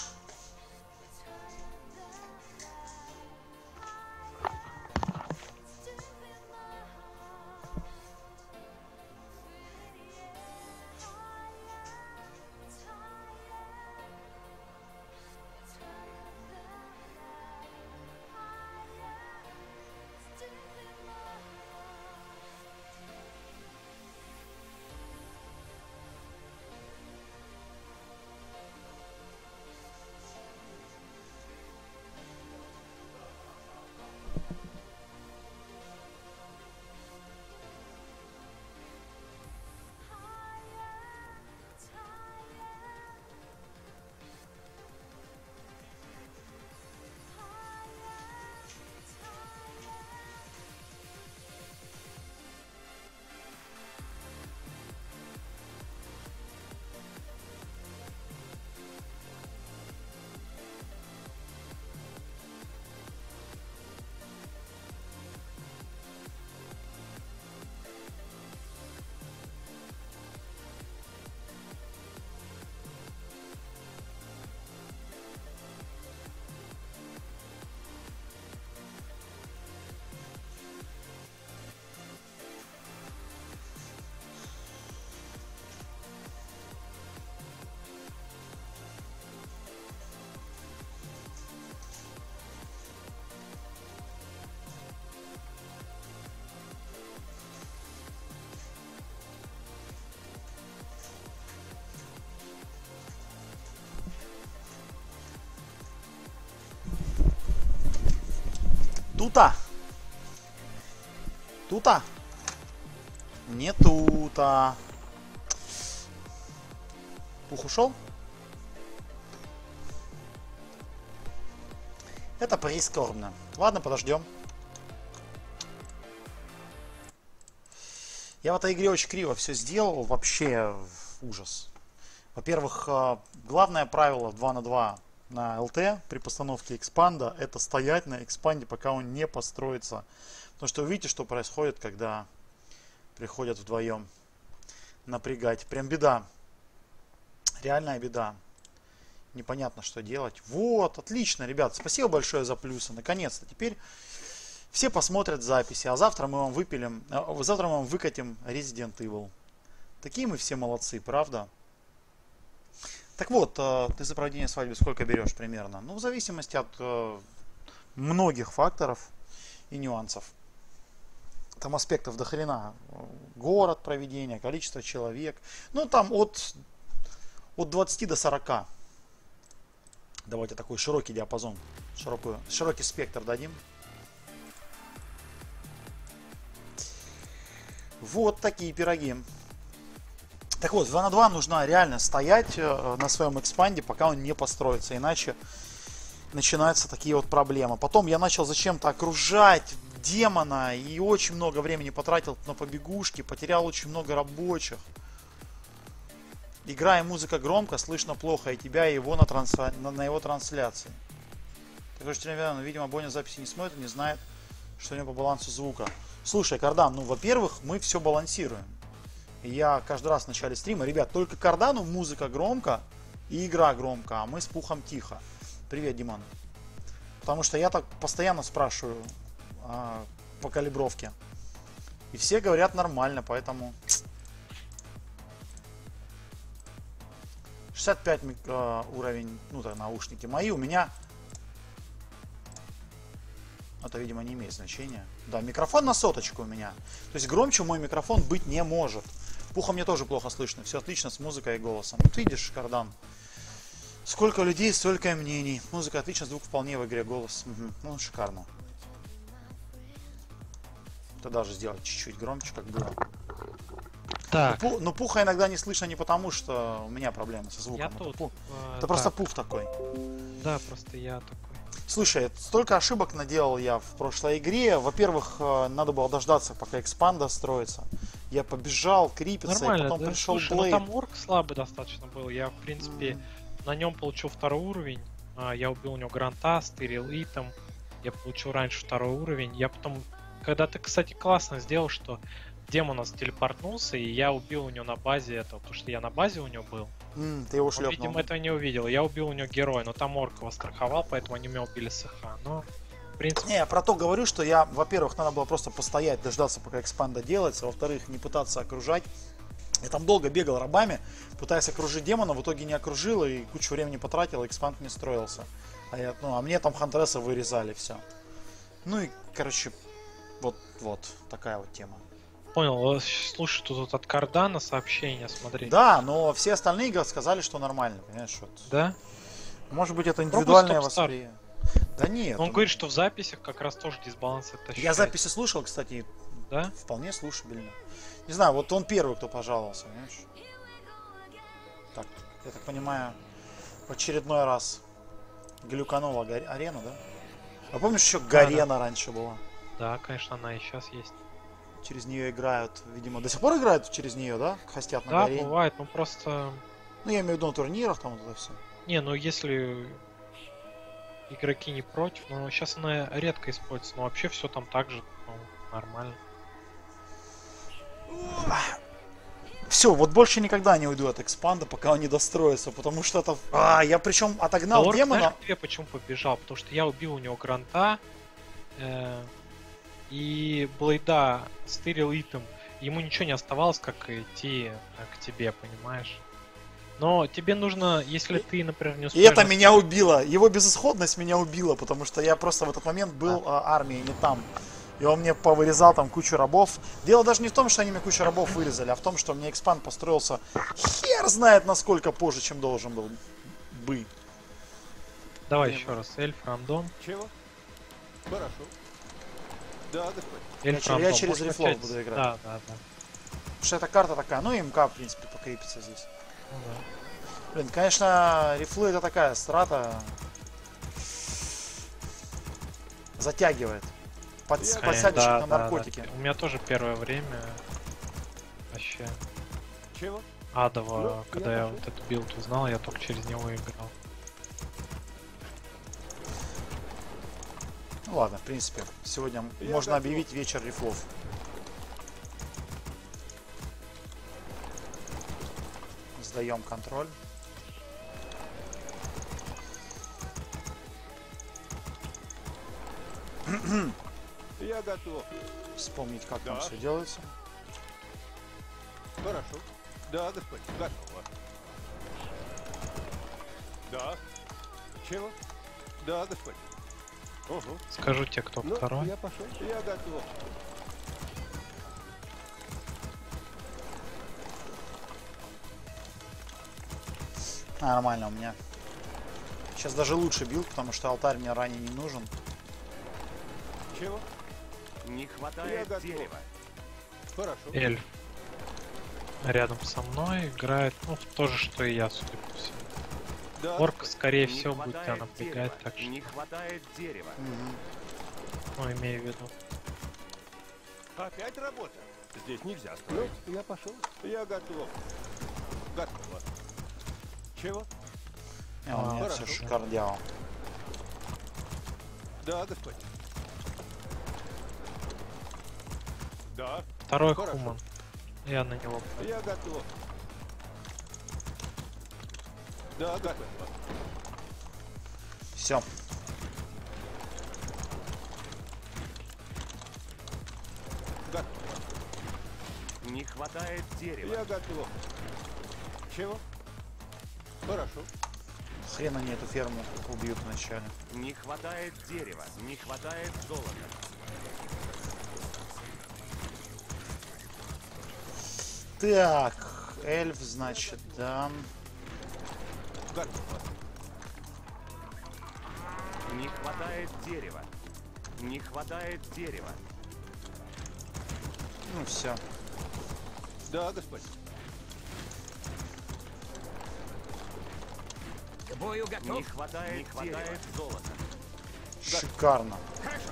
Тута! Тута? Не тута. Пух ушел? Это прискорбно. Ладно, подождем. Я в этой игре очень криво все сделал. Вообще ужас. Во-первых, главное правило 2 на 2. На ЛТ при постановке экспанда это стоять на экспанде, пока он не построится. Потому что вы видите, что происходит, когда приходят вдвоем напрягать. Прям беда. Реальная беда. Непонятно, что делать. Вот, отлично, ребят. Спасибо большое за плюсы. Наконец-то. Теперь все посмотрят записи. А завтра мы вам выкатим Resident Evil. Такие мы все молодцы, правда? Так вот, ты за проведение свадьбы сколько берешь примерно? Ну, в зависимости от многих факторов и нюансов. Там аспектов до хрена. Город проведения, количество человек. Ну, там от 20 до 40. Давайте такой широкий диапазон, широкий спектр дадим. Вот такие пироги. Так вот, 2 на 2 нужно реально стоять на своем экспанде, пока он не построится. Иначе начинаются такие вот проблемы. Потом я начал зачем-то окружать демона и очень много времени потратил на побегушки. Потерял очень много рабочих. Игра и музыка громко, слышно плохо и тебя, и его на его трансляции. Также, видимо, Боня записи не смотрит, не знает, что у него по балансу звука. Слушай, Кардан, ну, во-первых, мы все балансируем. Я каждый раз в начале стрима, ребят, только Кардану музыка громко и игра громко, а мы с Пухом тихо. Привет, Диман. Потому что я так постоянно спрашиваю по калибровке. И все говорят нормально, поэтому... 65 уровень, ну так, наушники мои, у меня... Это, видимо, не имеет значения. Да, микрофон на соточку у меня. То есть громче мой микрофон быть не может. Пуха мне тоже плохо слышно. Все отлично с музыкой и голосом. Вот видишь, кардан. Сколько людей, столько мнений. Музыка отлично, звук вполне в игре, голос. Угу. Ну, шикарно. Это даже сделать чуть-чуть громче, как было. Так. Но Пуха иногда не слышно не потому, что у меня проблемы со звуком. Это просто Пух такой. Да, просто я такой. Слушай, столько ошибок наделал я в прошлой игре. Во-первых, надо было дождаться, пока экспанда строится. Я побежал, крипится, нормально, и потом да? Пришел Блейд. Слушай, ну там орк слабый достаточно был. Я, в принципе, на нем получил второй уровень. Я убил у него гранта, стырил итом. Я получил раньше второй уровень. Я потом... Когда ты, кстати, классно сделал, что демон у нас телепортнулся, и я убил у него на базе этого, потому что я на базе у него был. Ты его шлепнул. Он, видимо, этого не увидел. Я убил у него героя, но там орк его страховал, поэтому они меня убили с ХХ. Но, в принципе... Не, я про то говорю, что я, во-первых, надо было просто постоять, дождаться, пока экспанда делается, во-вторых, не пытаться окружать. Я там долго бегал рабами, пытаясь окружить демона, в итоге не окружил и кучу времени потратил, экспанд не строился. А, я, ну, а мне там хантреса вырезали все. Ну и, короче, вот такая вот тема. Понял, слушай, тут от Кардана сообщение, смотри. Да, но все остальные игры сказали, что нормально, понимаешь? Вот. Да? Может быть, это индивидуальное восприятие. Да нет. Он говорит, что в записях как раз тоже дисбаланс это. Я записи слушал, кстати, да? Вполне слушабельно. Не знаю, вот он первый, кто пожаловался, понимаешь? Так, я так понимаю, в очередной раз глюканула арена, да? А помнишь, еще Гарена раньше была? Да, конечно, она и сейчас есть. Через нее играют, видимо, до сих пор играют через нее, да? Хостят на горе. Да, бывает, ну просто... Ну, я имею в виду на турнирах там вот это все. Не, ну если игроки не против, но сейчас она редко используется, но вообще все там так же, ну, нормально. Все, вот больше никогда не уйду от экспанда, пока он не достроится, потому что это... А, я причем отогнал Лорд, демона... Знаешь, я почему побежал? Потому что я убил у него гранта, и Блейда стырил итем. Ему ничего не оставалось, как идти к тебе, понимаешь? Но тебе нужно, если ты, например, не успеешь... И это меня убило. Его безысходность меня убила, потому что я просто в этот момент был армией, не там. И он мне повырезал там кучу рабов. Дело даже не в том, что они мне кучу рабов вырезали, а в том, что мне экспанд построился хер знает насколько позже, чем должен был бы. Давай еще раз. Эльф, рандом. Чего? Хорошо. Да, я через рефлов буду играть. Да. Потому что эта карта такая, ну и МК, в принципе, покрепится здесь. Ну, да. Блин, конечно, рефлы это такая страта. Затягивает. Подсядешь на наркотики. Да. У меня тоже первое время вообще адово, когда я вот этот билд узнал, я только через него играл. Ладно, в принципе, сегодня можно объявить вечер рифлов. Сдаем контроль. Я готов. Вспомнить, как там все делается. Хорошо. Да, господин, готово. Да. Чего? Да, господин. Скажу тебе, кто второй. Я пошел. Я готов. Нормально у меня. Сейчас даже лучше билд, потому что алтарь мне ранее не нужен. Чего? Не хватает дерева. Хорошо. Эльф рядом со мной играет, ну то же, что и я, судя по всему. Орк, скорее всего, будет тебя напрягать, так что... Не хватает дерева. Угу. Ну, имею в виду. Опять работа. Здесь нельзя строить. Ну, я пошел. Я готов. Готово. Чего? У меня все шикарно делал. Да, господин. Да. Второй хуман. Я на него. Я готов. Да, да. Все. Да. Не хватает дерева. Я готов. Чего? Хорошо. Хрена не эту ферму убьют вначале. Не хватает дерева, не хватает золота. Так, эльф, значит, да. Не хватает дерева. Не хватает дерева. Ну все. Да, господь. К бою готов. Не хватает, не хватает золота. Шикарно. Хорошо.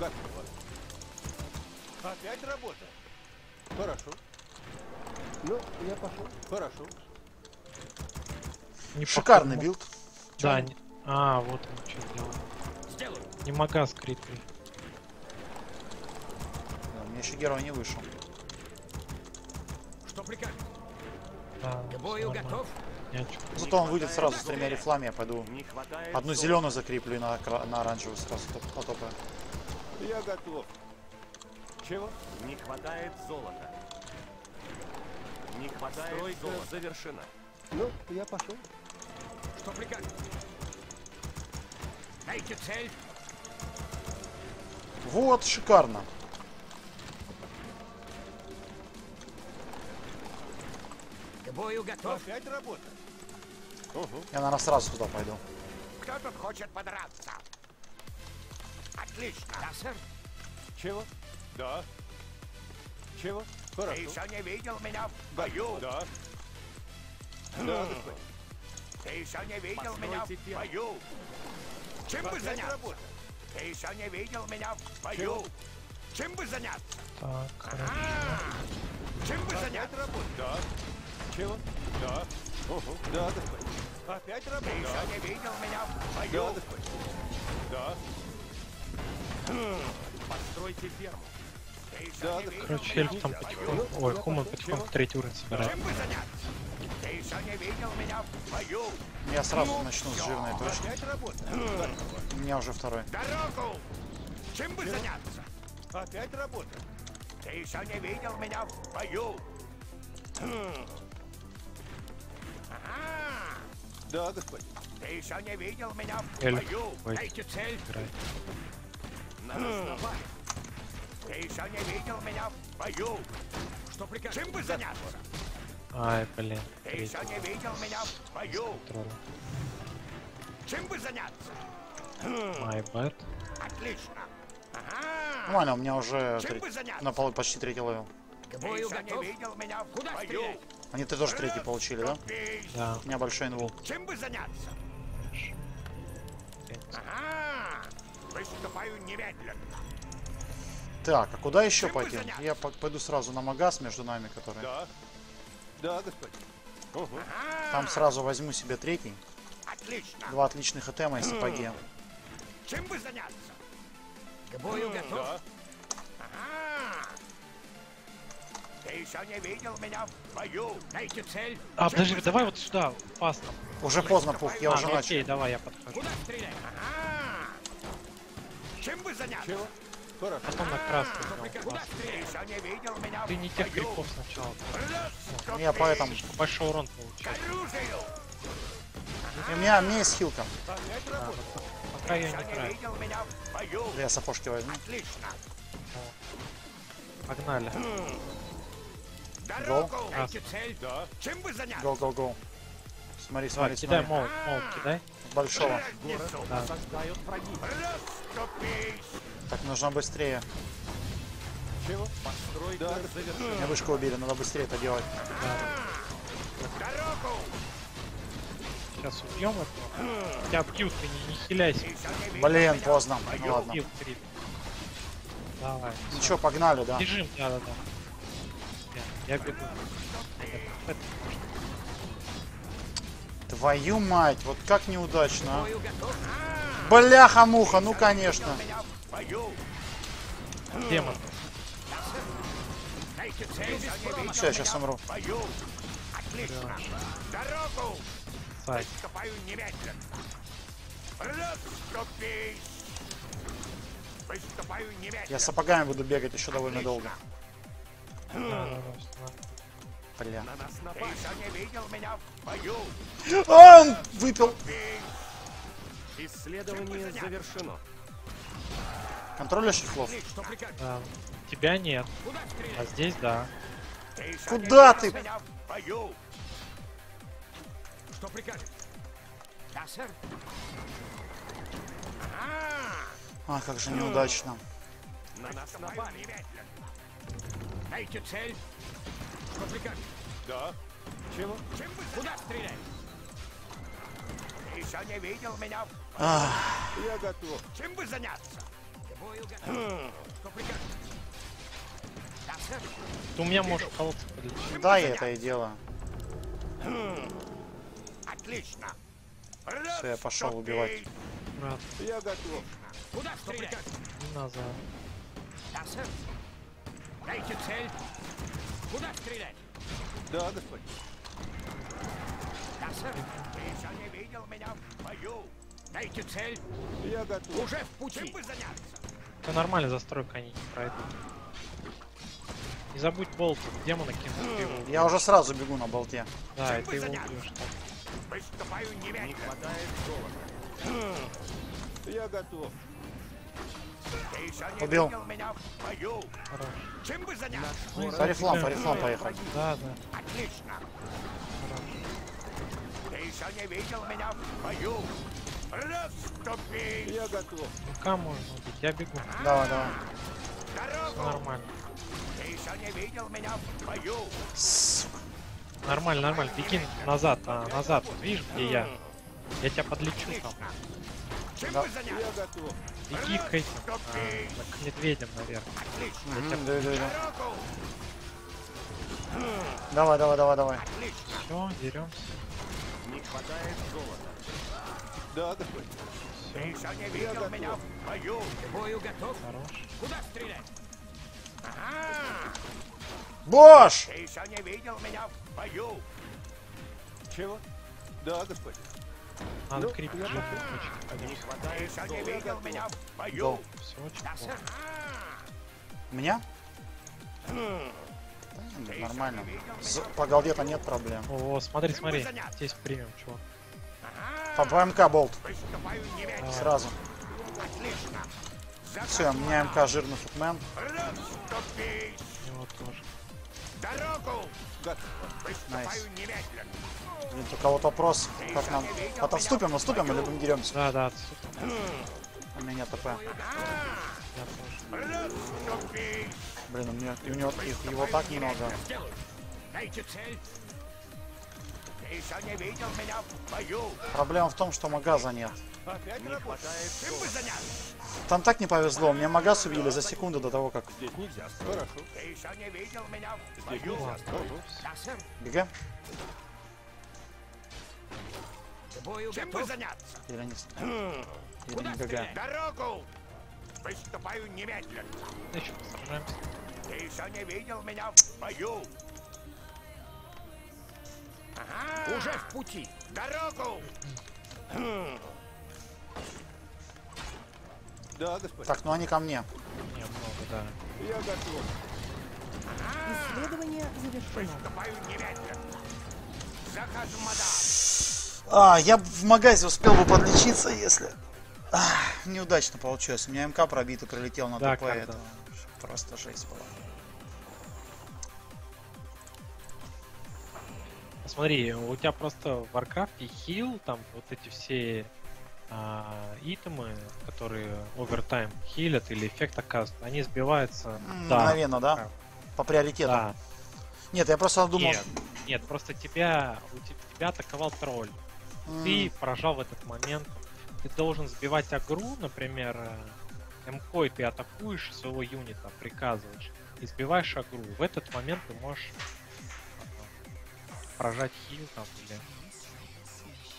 Готово. Опять работа. Хорошо. Ну, я пошел. Хорошо. Не шикарный билд. Да, не... А, вот он что делал. Сделаю. Не мага с криткой. Да, у меня еще герой не вышел. Что прикажешь? Да, к бою готов. Зато он выйдет сразу с тремя рифлами, я пойду. Одну зеленую закреплю и на оранжевую сразу потопаю. Я готов. Чего? Не хватает золота. Не хватает золота. Завершена. Ну, я пошел. Что прикажешь? Дайте цель. Вот, шикарно. К бою готов. Опять работа. Угу. Я, наверное, сразу туда пойду. Кто тут хочет подраться? Отлично. Да, сэр. Чего? Да. Чего? Хорошо. Ты еще не видел меня в бою. Да. Да. Ты еще не видел меня в бою. Чем бы заняться? Ты еще не видел меня в бою. Чем бы заняться? Так. Чем бы заняться? Да. Чего? Да. Ого. Да, да. Опять работа. Ты еще не видел меня в бою. Да. Постройте ферму. Короче, эльф там потихоньку. Ой, хуман потихоньку третий уровень собирает. Чем бы заняться? Я сразу начну с жирной точки. У меня уже второй. Дорогу! Чем бы заняться? Опять работа. Ты еще не видел меня в бою. Да, господи. Ты еще не видел меня в бою. Дайте цель. Ты еще не видел меня в бою. Что прикажешь? Чем бы заняться? Ай, блин. Ты еще не видел меня в бою. Чем бы заняться? Майбэт. Отлично. Ага. Ладно, у меня уже на полу почти третий левел. Ты еще не видел меня в бою. Они -то тоже третий получили, да? Да. У меня большой инвул. Чем бы заняться? Ага. Выступаю немедленно. Так, а куда еще пойти? Я пойду сразу на магаз между нами, который... Да. Да, господин. Угу. Там сразу возьму себе третий. Отлично. Два отличных атема и сапоги. Чем бы заняться? К бою готов. Да. Ага. Ты еще не видел меня в бою. Дайте цель. А, подожди, давай вот сюда, паста. Уже поздно, Пух, я уже начал. Окей, давай я подхожу. Куда стреляй? Ага. Чем бы заняться? Чего? Потом на красный. Ты не тех крипов сначала. У меня поэтому большой урон получил. У меня не с хилком. Пока я не краю. Я сапожки возьму. Погнали. Гол. Гол, гол, гол. Смотри, смотри, кидай молот, кидай. Большого. Да. Так, нужно быстрее. Чего? Да. Меня вышку убили, надо быстрее это делать. Да. Сейчас убьем это. Тебя бьют, ты не хиляйся. Блин, поздно. Ну, ладно. Давай. Ну что, погнали, да? Бежим, да. Я бегу. Твою мать, вот как неудачно. А? Бляха-муха, ну конечно. Демон. Все, я сейчас умру. Сайт. Я сапогами буду бегать еще довольно долго. Бля. Он выпил. Исследование завершено. Контроль шифлов. Да. Тебя нет. А здесь да. Куда ты? Что прикажешь? Да, сэр. А, как же неудачно. На нас напали. Дайте цель. Что прикажешь? Да. Чего? Чем вы? Куда стреляем? Ты еще не видел меня? Я готов. Чем бы заняться? Что прикажешь? Да, сэр. Ты у меня можешь колоться. Да, я это и делаю. Отлично. Все, я пошел убивать. Брат. Я готов. Куда стрелять? Назад. Да, сэр. Дайте цель. Куда стрелять? Да, господин. Да, сэр. Ты еще не видел меня в бою. Дайте цель. Я готов. Уже в пути. Все нормально, застройка, они не пройдут. Не забудь болт, демона кинуть. Я уже сразу бегу на болте. Да, и ты его убьешь. Приступаю немедленно. Не хватает золота. Я готов. Ты еще не видел меня в бою. Чем бы заняться? Парифлам поехал. Да, да. Отлично. Ты еще не видел меня в бою. Расступись. Я готов. Пока можно убить, я бегу. Давай, давай. Все нормально. Ты еще не видел меня в бою. Нормально, нормально. Беги назад, назад. Видишь, где я? Я тебя подлечу там. Да. Беги к этим, к медведям, наверное. Давай, давай, давай, давай. Все, деремся. Не хватает золота. Да, такой. Ты еще не видел меня в бою. Бою готов. Хорош. Куда стрелять? Ага. Бош! Ты еще не видел меня в бою. Чего? Да, господи. Надо крепить жопу. Не хватает. Ты еще не видел меня в бою. Все, меня? Нормально. По голде-то нет проблем. О, смотри, смотри. Здесь премиум, чувак. По ПМК болт. Сразу. Отлично. Все, у меня МК жирный футмен. Его тоже. Дорогу! Найс. Блин, только вот вопрос, как нам... Отступим, наступим или будем деремся? Да, да, отступим. У меня ТП. Блин, у меня... И у него... Их, его так много. Проблема в том, что магаза нет. Там так не повезло, мне магаз убили за секунду до того, как... Здесь нельзя. Хорошо. Ты еще не видел меня в бою. Бега. Чем бы заняться? Или не бега. Дорогу! Приступаю немедленно. Еще посражаемся. Ты еще не видел меня в бою. Ага. Уже в пути. Дорогу! Да, господи. Так, ну они ко мне. Мне много, да. Я готов. Исследование завершено. А, я в магазе успел бы подлечиться, если... неудачно получилось. У меня МК пробит и прилетел на ДП. Это просто жесть была. Смотри, у тебя просто в Warcraft хил, там вот эти все итемы, которые овертайм хилят или эффект оказывают, они сбиваются. Мгновенно, да? Да? По приоритету. Да. Нет, я просто думал. Нет, нет, просто тебя атаковал тролль. Ты прожал в этот момент. Ты должен сбивать агру, например, МК, и ты атакуешь своего юнита, приказываешь, и сбиваешь агру. В этот момент ты можешь прожать хил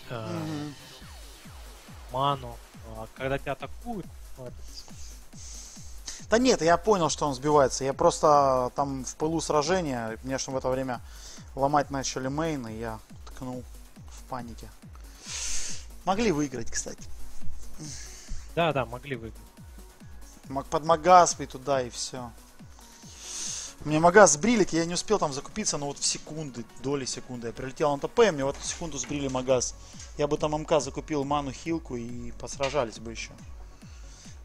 там или ману, когда тебя атакуют. Да нет, я понял, что он сбивается. Я просто там в пылу сражения, мне что в это время ломать начали мейн, и я ткнул в панике. Могли выиграть, кстати. Да, да, могли выиграть. Под магаз и туда, и все. У меня магаз сбрили, я не успел там закупиться, но вот в секунды, доли секунды я прилетел на ТП, и мне вот в секунду сбрили магаз. Я бы там МК закупил, ману, хилку и посражались бы еще.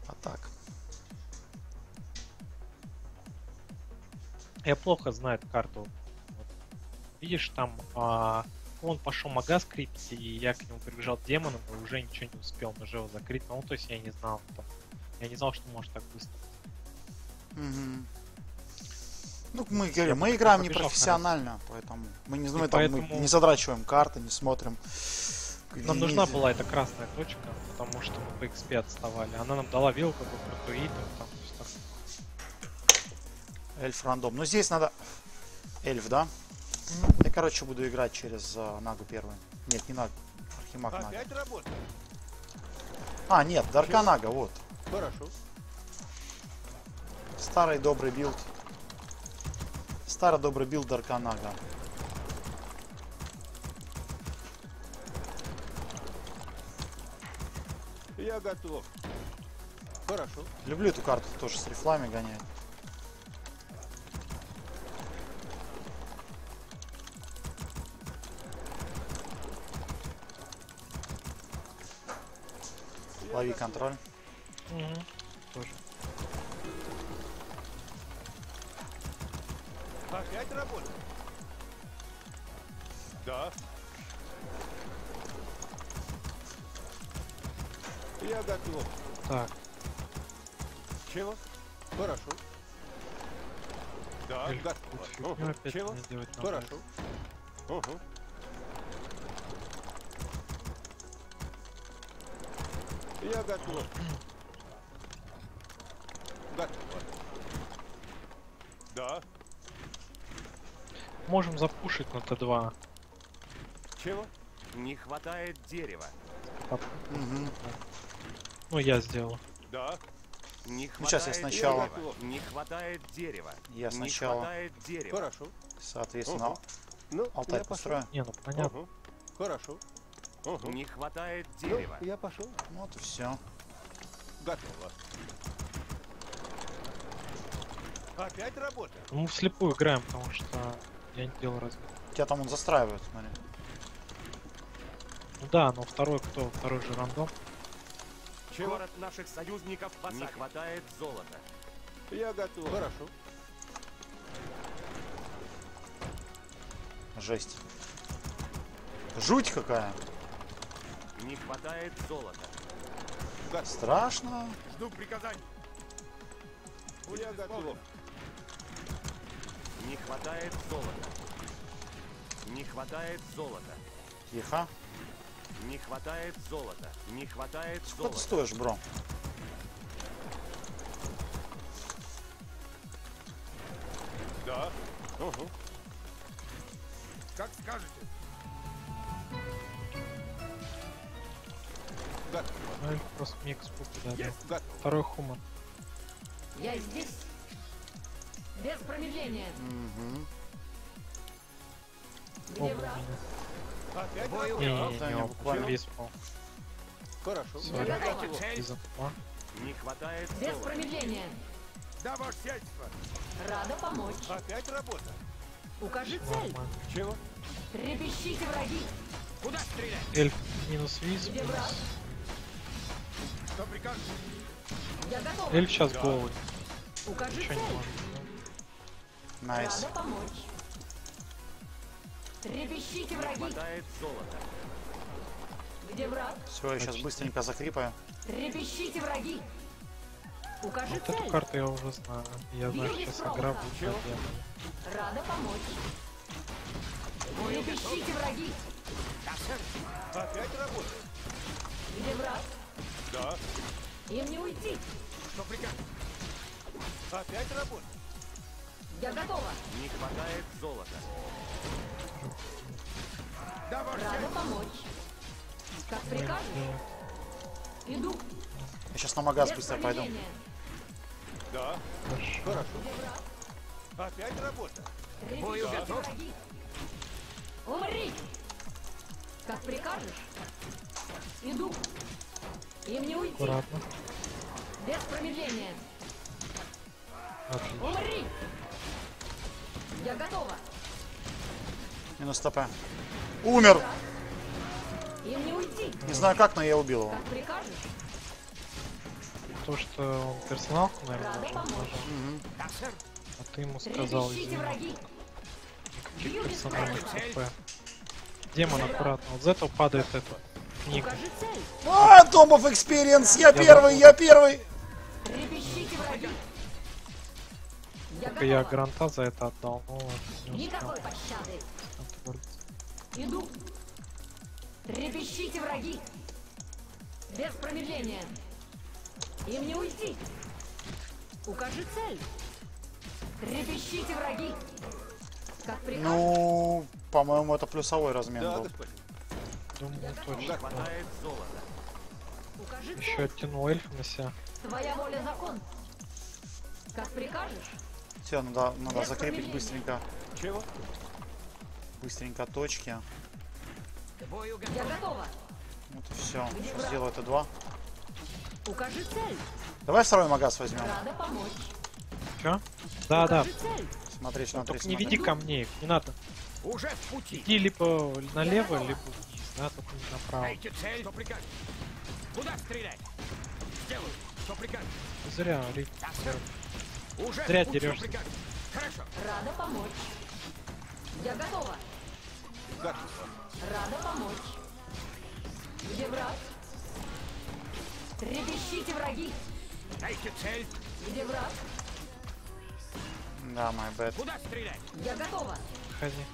А так. Я плохо знаю эту карту. Вот. Видишь, там он пошел магаз крипить, и я к нему прибежал демоном, и уже ничего не успел, но его закрыть. Ну, то есть я не знал. Там, я не знал, что может так быстро. Mm-hmm. Ну, мы говорим, мы играем непрофессионально, поэтому мы не знаем, поэтому... мы не задрачиваем карты, не смотрим. Нам и... нужна была эта красная точка, потому что мы по XP отставали. Она нам дала вилку, как бы крутую итем, там все так. Эльф рандом. Но здесь надо... Эльф, да? Mm-hmm. Я, короче, буду играть через Нагу первый. Нет, не Нагу. Архимаг Нага. Опять работает? А, нет, Дарка Нага, вот. Хорошо. Старый добрый билд. Старый добрый билд Дарка Нага. Я готов. Хорошо. Люблю эту карту, тоже с рифлами гоняет. Лови контроль. Угу. Тоже. Опять работает? Да. Я готов. Так. Чего? Хорошо. Да, готов. Чего? Хорошо. Угу. Я готов. Готов. Да. Можем запушить на Т2. Чего? Не хватает дерева. Угу. Ну я сделал. Да. Не хватает, ну, сейчас я сначала. Дерева. Не хватает дерева. Я сначала. Не хватает дерева. Хорошо. Соответственно. Ну, Алтай построю. Не, ну понятно. Угу. Хорошо. Угу. Не хватает дерева. Ну, я пошел. Вот и все. Готово. Опять работает. Ну вслепую играем, потому что. Я не делал разве. Тебя там он застраивает, смотри. Ну да, но второй кто? Второй же рандом. Чего? Город наших союзников не хватает золота. Я готов. Хорошо. Жесть. Жуть какая. Не хватает золота. Как страшно. Жду приказаний. Я готов. Не хватает золота. Не хватает золота. Тихо. Не хватает золота. Не хватает золота. Что ты стоишь, бро? Да. Угу. Как скажете. Готов. Ну, просто микс попадает. Второй хуман. Я здесь. Без промедления. Угу. Опять не хорошо. Не хватает. Без промедления. Да, ваше сельство. Рада помочь. Опять работа. Укажи цель. Чего? Трепещите враги. Куда стрелять? Эльф минус виз. Что прикажешь? Я готов. Эльф сейчас голый. Укажи цель. Найс. Надо помочь. Трепещите враги. Хватает золота. Где враг? Все, я сейчас быстренько закрипаю. Трепещите враги. Укажи вот цель. Эту карту я уже знаю. Я знаю, что сейчас игра будет. Рада помочь. Трепещите враги. Опять работает. Где враг? Да. Им не уйти. Что приказ? Опять работает. Я готова. Не хватает золота. Рада помочь. Как прикажешь? Иду. Я сейчас на магаз быстро пойду. Да. Хорошо. Опять работа. Бою готов. Умри. Как прикажешь? Иду. Им не уйти. Аккуратно. Без промедления. Умри. Я готова. Минус ТП. Умер. Им не уйти. Не знаю как, но я убил его. Потому что он персоналку, наверное, даже нажал. Угу. А ты ему сказал, извини. Никаких персональных ТП. Демон аккуратно. Вот за это падает это. Книга. А, Tomb of Experience! Я первый, я первый! Только я гранта за это отдал, но вот не успел. Иду. Трепещите, враги! Без промедления! Им не уйти! Укажи цель! Трепещите, враги! Как прикажешь? Ну, по-моему, это плюсовой размен был. Думаю, точно. Еще оттянул эльф на себя. Твоя воля закон. Как прикажешь? Все, надо закрепить быстренько. Чего? Быстренько точки. Я готова. Вот и все. Сейчас сделаю это два. Укажи цель. Давай второй магаз возьмем. Рада помочь. Че? Да, укажи, да. Цель. Смотри, смотри. Только смотри. Не веди камней, не надо. Уже в пути. Иди либо налево, либо вниз, да, только не направо. Дайте цель. Что прикажешь? Куда стрелять? Сделаю, что прикажешь. Зря, Рик. Уже зря дерешься. Хорошо. Рада помочь. Я готова. Как? Рада помочь. Где враг? Трепещите, враги. Дайте цель. Где враг? Да, мой бэт. Куда стрелять? Я готова. Ходи.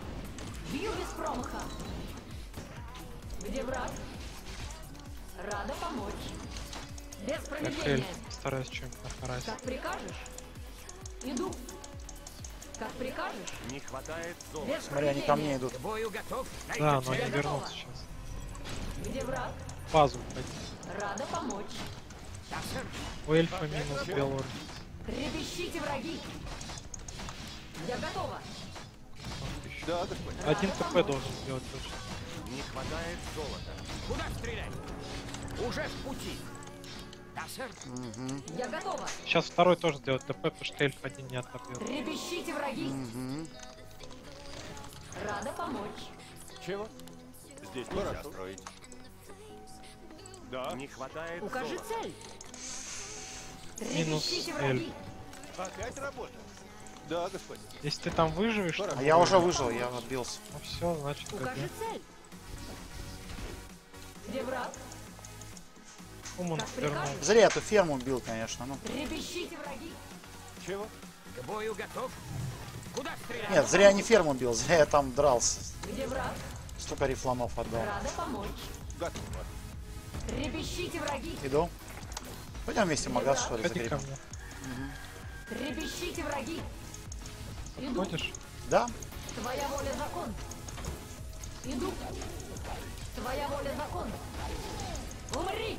Бью без промаха. Где враг? Рада помочь. Без промедления. Стараюсь чем-то стараюсь. Как прикажешь? Иду. Как прикажешь? Не хватает золота. Смотри, они ко мне идут. Да, но они вернутся сейчас. Где враг? Базу пойти. Рада помочь. У эльфа минус белорус. Трепещите, враги. Я готова. Да, один ТП должен сделать точно. Не хватает золота. Куда стрелять? Уже в пути. Угу. Я готова. Сейчас второй тоже делает ТП, потому что эльф один не отобьет. Трепещите, враги. Угу. Рада помочь. Чего? Здесь пора строить. Да. Не хватает. Укажи золота. Цель. Минус эльф. Опять работа. Да, господи. Если ты там выживешь... А я уже выжил, я отбился. Ну все, значит... Укажи цель. Где враг? Зря я эту ферму бил, конечно, ну. Трепещите, враги. Чего? К бою готов? Куда стрелять? Нет, зря я не ферму бил, зря я там дрался. Где враг? Столько рифланов отдал. Рада помочь. Готово. Трепещите, враги. Иду. Пойдем вместе в магаз, что ли, закрепим. Трепещите, враги. Иду. Хочешь? Да. Твоя воля закон. Иду. Твоя воля закон. Умри.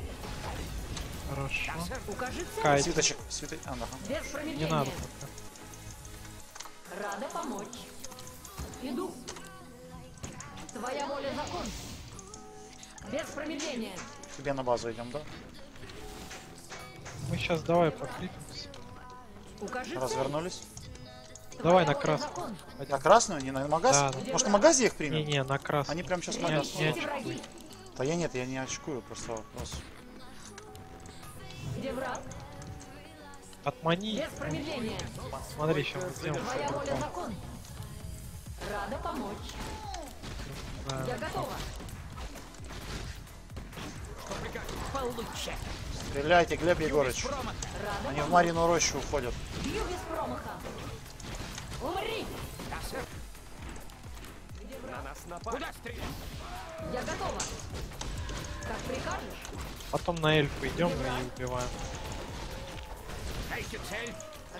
Хорошо. Укажи цель. Свиточек. Свиточек. А, да. Не надо. Рада помочь. Иду. Твоя воля закон. Без промедления. Тебе на базу идем, да? Мы сейчас давай покликнемся. Развернулись. Давай на красную. На красную? Не на магаз? Да, да. Может, на магазе их примем? Не, на красную. Они прям сейчас магаз. Да я нет, я не очкую, просто вопрос. Где враг? Отмани. Смотри, сейчас сделаем. Рада помочь. Да. Я готова. Получше. Стреляйте, Глеб Егорыч. Они в Марину рощу уходят. Бью без промаха. Умри. На нас напали. Я готова. Как прикажешь. Потом на эльфу идем и убиваем. Дайте цель.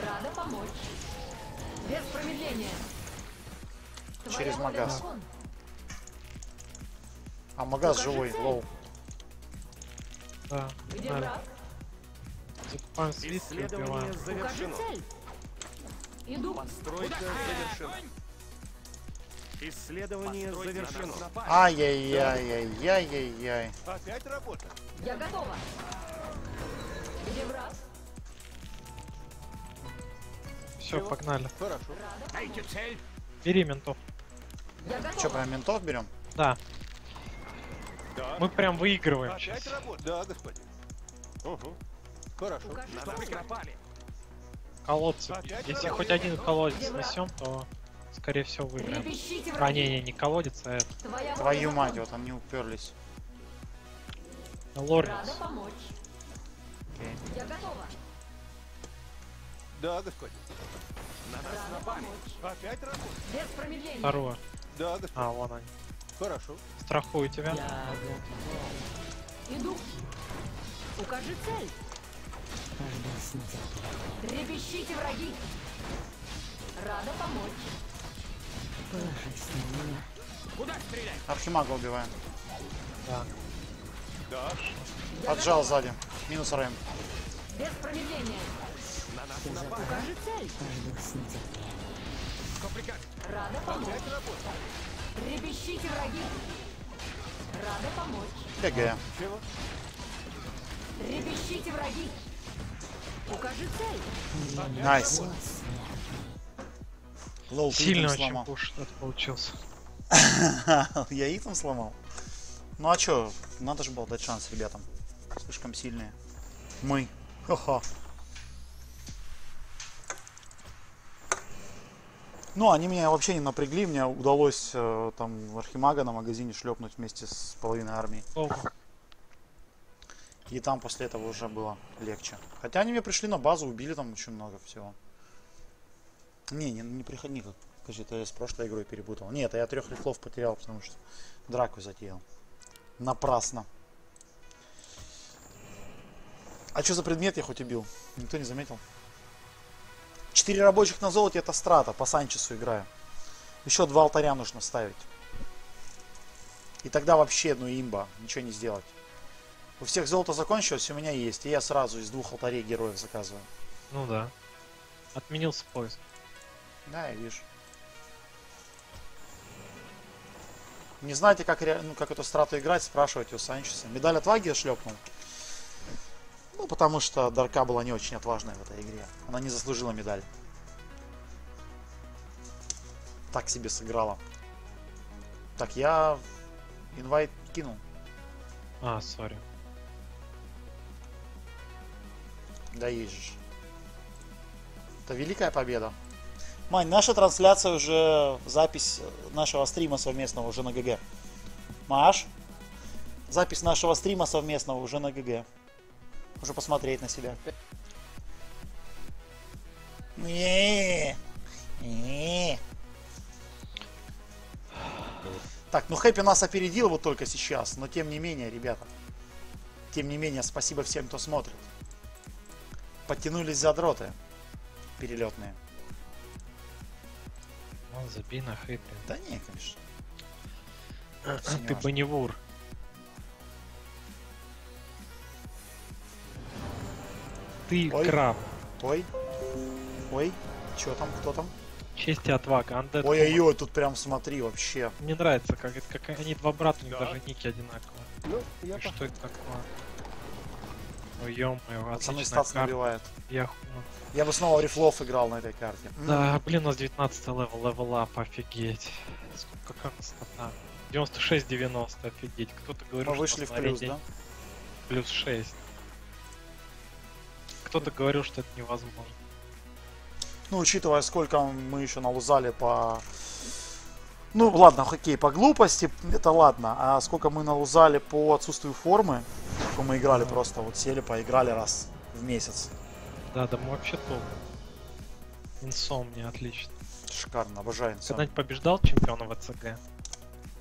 Рада помочь. Без промедления. Через магаз. Да. А магаз покажи живой, цель. Лоу. Да, да. Закупаем свит и убиваем. Покажи цель. Иду. Постройка завершена. Исследование завершено. Ай-яй-яй-яй-яй-яй-яй. Опять работа. Я готова. Где враг? Все, погнали. Хорошо. Дайте цель. Бери ментов. Че, прям ментов берем? Да. Да. Мы прям выигрываем. Опять сейчас. Да, господин. Угу. Хорошо. Колодцы. Если хоть один колодец снесем, то скорее всего выиграем. А не колодец, а это. Твою мать, вот они уперлись. Лоренс. Я готова. Да, господин. Опять работает. Второе. Да, господин. А, вон они. Хорошо. Страхую тебя. Иду. Укажи цель. Трепещите, враги. Рада помочь. Куда стрелять? Архимага убиваем. Да. Да. Поджал сзади. Минус рэм. Без промедления. На нас напали. Укажи цель. Рада помочь. Трепещите, враги. Рада помочь. ГГ. Трепещите, враги. Укажи цель. Найс. Лол, сильно очень пуш получился. Я итом сломал. Ну а чё, надо же было дать шанс ребятам. Слишком сильные. Мы. Ха-ха. Ну, они меня вообще не напрягли. Мне удалось там архимага на магазине шлепнуть вместе с половиной армии. И там после этого уже было легче. Хотя они мне пришли на базу, убили там очень много всего. Не приходи, как это я с прошлой игрой перепутал. Нет, я 3 рифлов потерял, потому что драку затеял. Напрасно. А что за предмет я хоть убил? Никто не заметил. 4 рабочих на золоте — это страта. По Санчесу играю. Еще 2 алтаря нужно ставить. И тогда вообще, ну, имба. Ничего не сделать. У всех золото закончилось, у меня есть. И я сразу из 2 алтарей героев заказываю. Ну да. Отменился поиск. Да, я вижу. Не знаете, как, ну, как эту страту играть, спрашивайте у Санчеса. Медаль отваги шлепнул. Ну, потому что Дарка была не очень отважная в этой игре. Она не заслужила медаль. Так себе сыграла. Так, я инвайт кинул. А, сори. Да ежешь. Это великая победа. Мань, наша трансляция уже, запись нашего стрима совместного уже на ГГ. Маш, запись нашего стрима совместного уже на ГГ. Уже посмотреть на себя. Так, ну Хэппи нас опередил вот только сейчас, но тем не менее, ребята. Тем не менее, спасибо всем, кто смотрит. Подтянулись задроты перелетные. Ну, забей на Хэппи. Да не, конечно. Ты Бонивур. Ты ой. Краб. Ой. Ой. Чё там, кто там? Честь и отвага. Ой-ой-ой, тут прям смотри вообще. Мне нравится, как это, как они два брата, у них даже ники одинаковые. Ну, и что это такое? Ой, ё-моё, отличная карта. Я бы снова рифлов играл на этой карте. Да, блин, у нас 19 левел, левелап, офигеть. Сколько красота. 96-90, офигеть. Кто-то говорил, мы вышли что в плюс, да? Плюс 6. Кто-то говорил, что это невозможно. Ну, учитывая, сколько мы еще налузали по... Ну, ладно, хоккей по глупости, это ладно. А сколько мы налузали по отсутствию формы, как мы играли просто, вот сели, поиграли раз в месяц. Да, да мы вообще топ. Инсомния, отлично. Шикарно, обожаю инсомния. Когда-нибудь побеждал чемпиона ВЦГ?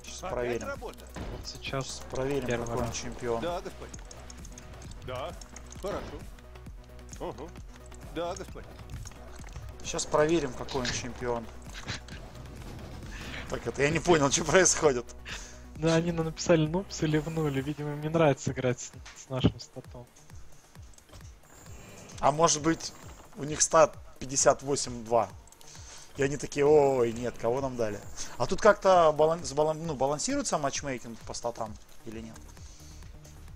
Сейчас проверим. Вот сейчас проверим, какой он чемпион. Да, господин. Да, хорошо. Угу. Да, господин. Сейчас проверим, какой он чемпион. Так это, я не понял, что происходит. Да, они нам написали нупс и ливнули. Видимо, им не нравится играть с нашим статом. А может быть, у них стат 58-2. И они такие, ой, нет, кого нам дали? А тут как-то балансируется матчмейкинг по статам или нет?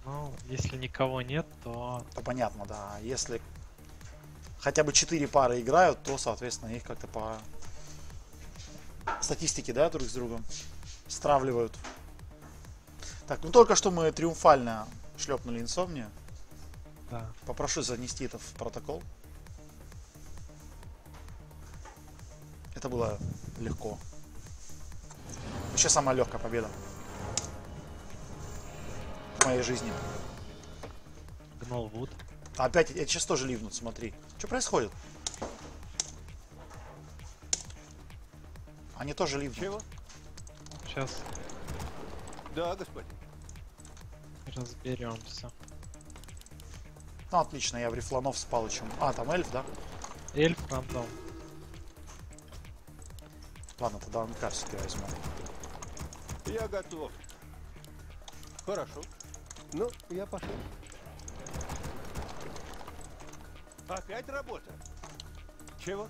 Ну, если никого нет, то... То понятно, да. Если... хотя бы 4 пары играют, то, соответственно, их как-то по статистики, да, друг с другом стравливают. Так, ну только что мы триумфально шлепнули Инсомния. Да. Попрошу занести это в протокол. Это было легко. Вообще самая легкая победа в моей жизни. Гнол Вуд. Опять, это сейчас тоже ливнут, смотри. Что происходит? Они тоже ливнут. Чего? Сейчас. Да, господи. Разберемся. Ну, отлично, я в рифланов с Палычем. А, там эльф, да? Эльф рандом. Ладно, тогда МК все-таки возьму. Я готов. Хорошо. Ну, я пошел. Опять работа. Чего?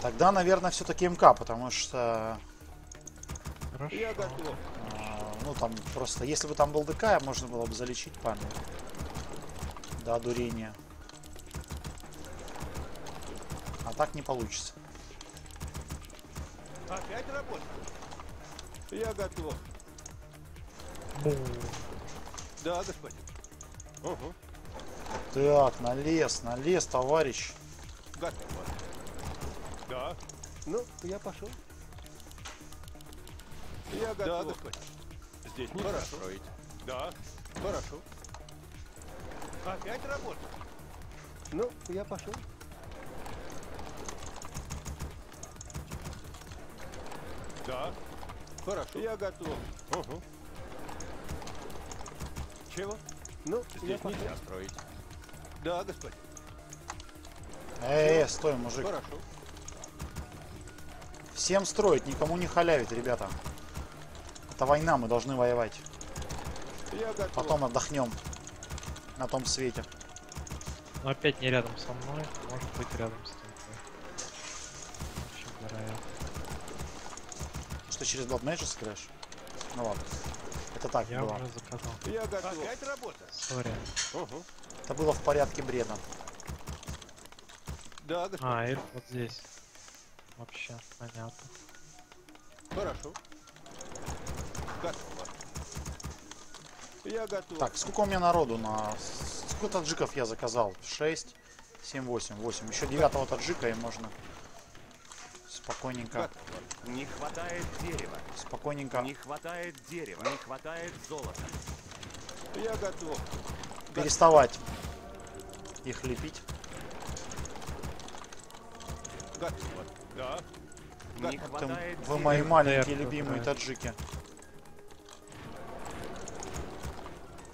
Тогда, наверное, все-таки МК, потому что... Хорошо. Я готов. Ну, там просто... Если бы там был ДК, можно было бы залечить память. До одурения. А так не получится. Опять работа. Я готов. Бу. Да, господин. Угу. Так, на лес, товарищ. Готово. Да. Ну, я пошел. Я готов. Да, здесь не хорошо. Строить. Да. Хорошо. Опять работа. Ну, я пошел. Да. Хорошо. Я готов. Угу. Чего? Ну, здесь нельзя строить. Да, господин. Стой, мужик. Хорошо. Всем строить, никому не халявить, ребята. Это война, мы должны воевать. Потом отдохнем на том свете. Но опять не рядом со мной, может быть рядом с тобой. Очень вероятно. Что, через Blood Mage скрешь? Ну ладно. Это так, я было. Уже заказал. Я готов. Опять работа. Сори. Угу. Это было в порядке бреда. Да, господин. А, эльф вот здесь. Вообще, понятно. Хорошо. Готово. Я готов. Так, сколько у меня народу на... Сколько таджиков я заказал? 6, 7, 8, 8. Еще 9-го таджика и можно... Спокойненько. Не хватает дерева. Спокойненько. Не хватает дерева. Не хватает золота. Я готов. Переставать их лепить. Готово. Да. Не хватает дерева. Вы мои маленькие любимые таджики.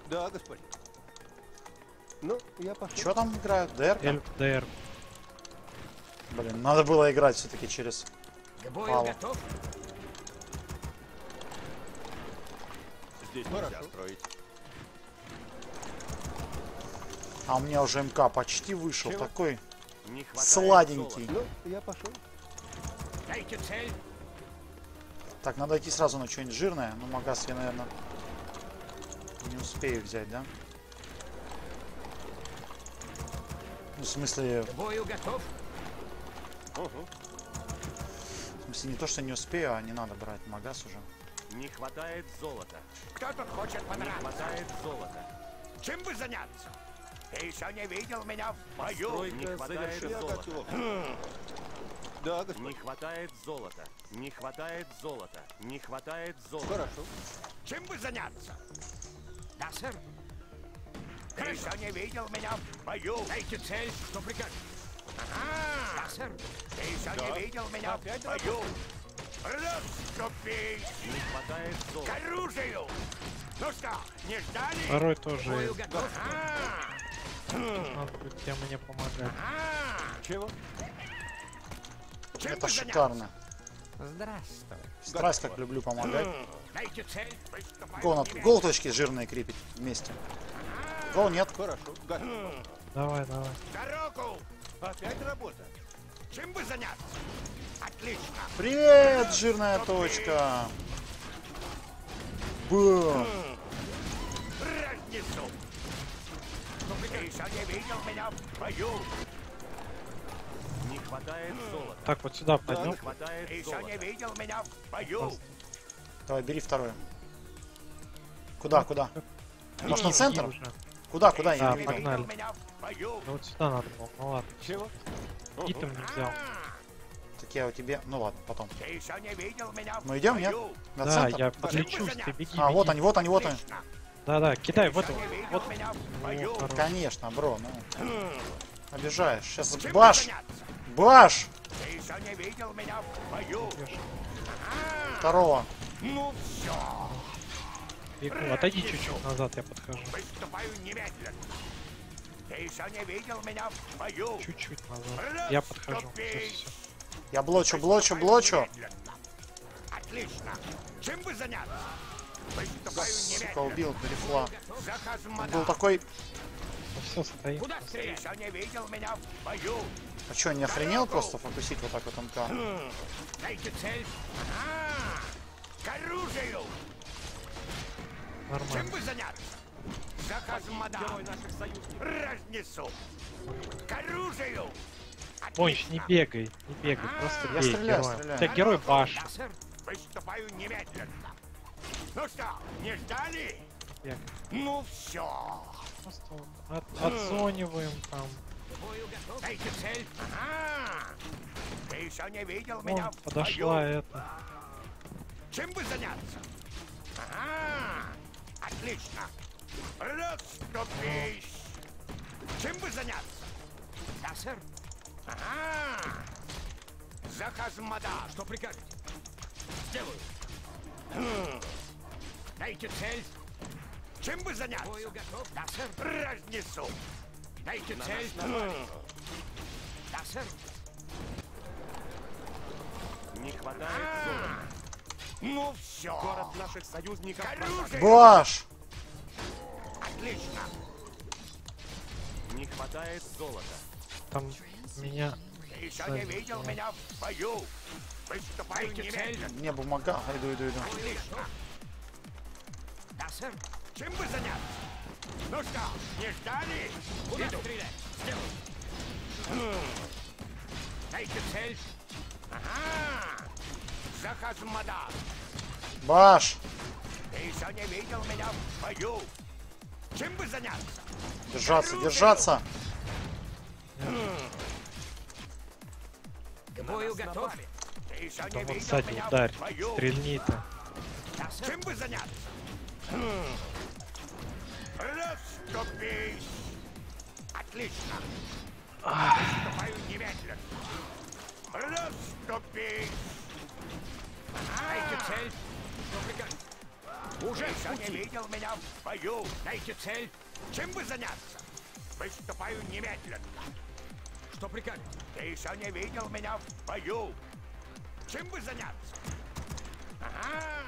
Да, господи. Ну, я пошел. Что там играют? ДР? ДР. Блин, надо было играть все-таки через Палу. Здесь нельзя строить. А у меня уже МК почти вышел. Чего? Такой сладенький. Ну, я пошел. Дайте цель. Так, надо идти сразу на что-нибудь жирное. Ну, магаз я, наверное, не успею взять, да? Ну, в смысле... В смысле, не то, что не успею, а не надо брать магаз уже. Не хватает золота. Кто тут хочет понравиться? Не хватает золота. Чем бы заняться? Ты еще не видел меня в бою. Постройка не хватает золота. Да, не хватает золота. Не хватает золота. Не хватает золота. Хорошо. Чем бы заняться? Да, сэр. Ты еще не видел меня в бою. Дайте цель, что прикажешь. Ага, сэр. Ты еще не видел меня в бою. Расступись. Не хватает золота. К оружию. Ну что, не ждали? Второй тоже есть. Надо будет тебе мне помогать. Чего? Это шикарно. Здравствуй. Страсть, как люблю помогать. Гол точки жирные крепить вместе. Гол нет. Хорошо. Давай, давай. Дорогу! Опять работа. Чем бы заняться? Отлично. Привет, жирная точка. Бум. Разницу. Ты еще не видел меня в бою. Так, вот сюда поднял. Давай, бери второе. Куда, куда? Может, на центр? Куда, куда? Я не видел. Ну вот сюда надо было, ну ладно. Чего? И ты мне взял. Так я у тебя, ну ладно, потом. Ну идем, нет? На да, центр? Я подлечусь, ты беги, беги. А, вот они, вот они, вот они. Да-да, кидай, вот он. Вот. Вот, конечно, бро, ну. Обижаешь. Сейчас баш! Баш! Второго. Ну все. Бегу, отойди чуть-чуть назад, я подхожу. Чуть-чуть назад. Я подхожу. Все, все. Я блочу, блочу, блочу. Отлично. Чем бы заняться? Сука, убил, перефла. Он был такой... Все, стоим. А что, не охренел просто фокусить вот так вот МК? Нормально. Понч, не бегай, не бегай, просто бей. Я стреляю, стреляю. У тебя герой баш. Выступаю немедленно. Ну что, не ждали? Бег. Ну все. Просто отзониваем там. Дайте цель. Ага. Ты еще не видел меня. Подошла это. Чем бы заняться? Ага. Отлично. Расступись. Чем бы заняться? Да, сэр. Ага. Захазмада. Что прикажете? Сделаю. Дайте цель. Чем бы заняться? Да, сэр. Разнесу. Дайте цель. Да, сэр. Не хватает зона. Ну все. Город наших союзников. Баш. Отлично. Не хватает золота. Там меня. Ты еще не видел меня в бою. Не бумага, иду, иду, иду. Да, сэр. Чем бы заняться? Ну что, не ждали? Куда стрелять? Сделай. Дайте цель. Ага. Захазмада. Баш. Ты еще не видел меня в бою. Чем бы заняться? Держаться, держаться. К бою готов. Да вот сзади ударь, стрельни-то. Чем бы заняться? Расступись. Отлично. Наступаю немедленно. Расступись. Дайте цель. Уже еще не видел меня в бою. Дайте цель. Чем бы заняться? Выступаю немедленно. Что прикажете? Ты еще не видел меня в бою. Чем бы заняться? Ага.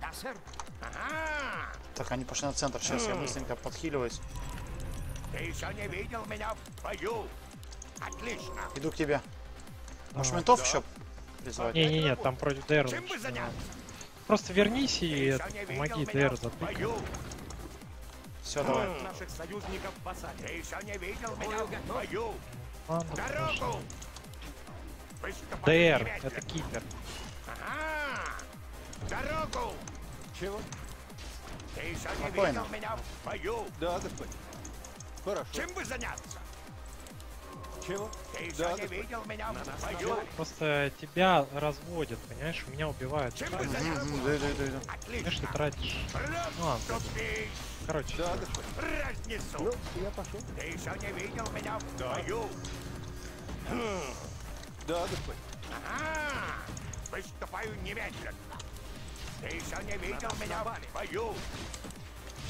Да, сэр. Ага. Так, они пошли на центр. Сейчас я быстренько подхиливаюсь. Ты еще не видел меня в бою. Отлично. Иду к тебе. Может, ментов еще призвать? Не-не-не, там против ДР. Чем бы заняться? Просто вернись и это, помоги ДР затыкать. Все, давай. Наших союзников посадили. Ты еще не видел меня в бою. Дорогу! ДР, это кипер. Ага! Дорогу! Чего? Ты еще не видел меня в бою. Да, господин. Хорошо. Чем бы заняться? Чего? Ты еще не видел меня в бою. Просто тебя разводят, понимаешь? Меня убивают. Чем бы заняться? Да. Понимаешь, ты тратишь. Короче, да, разнесу. Ну, я пошел. Ты еще не видел меня в бою. Да, господи. Ага. Выступаю немедленно. Ты еще не видел меня в бою.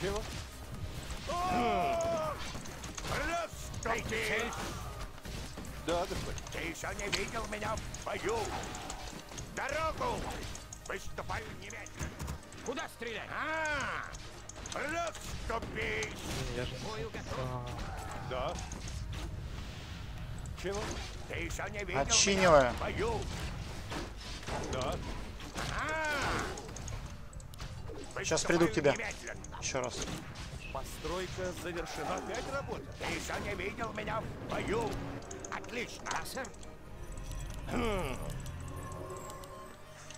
Чего? Расступись. Да, господи. Ты еще не видел меня в бою. Дорогу. Выступаю немедленно. Куда стрелять? Расступись! Я же... Да. Чего? Ты еще не видел меня в бою. Да. Сейчас приду к тебе. Еще раз. Постройка завершена. Опять работа. Ты еще не видел меня в бою. Отлично, сэр.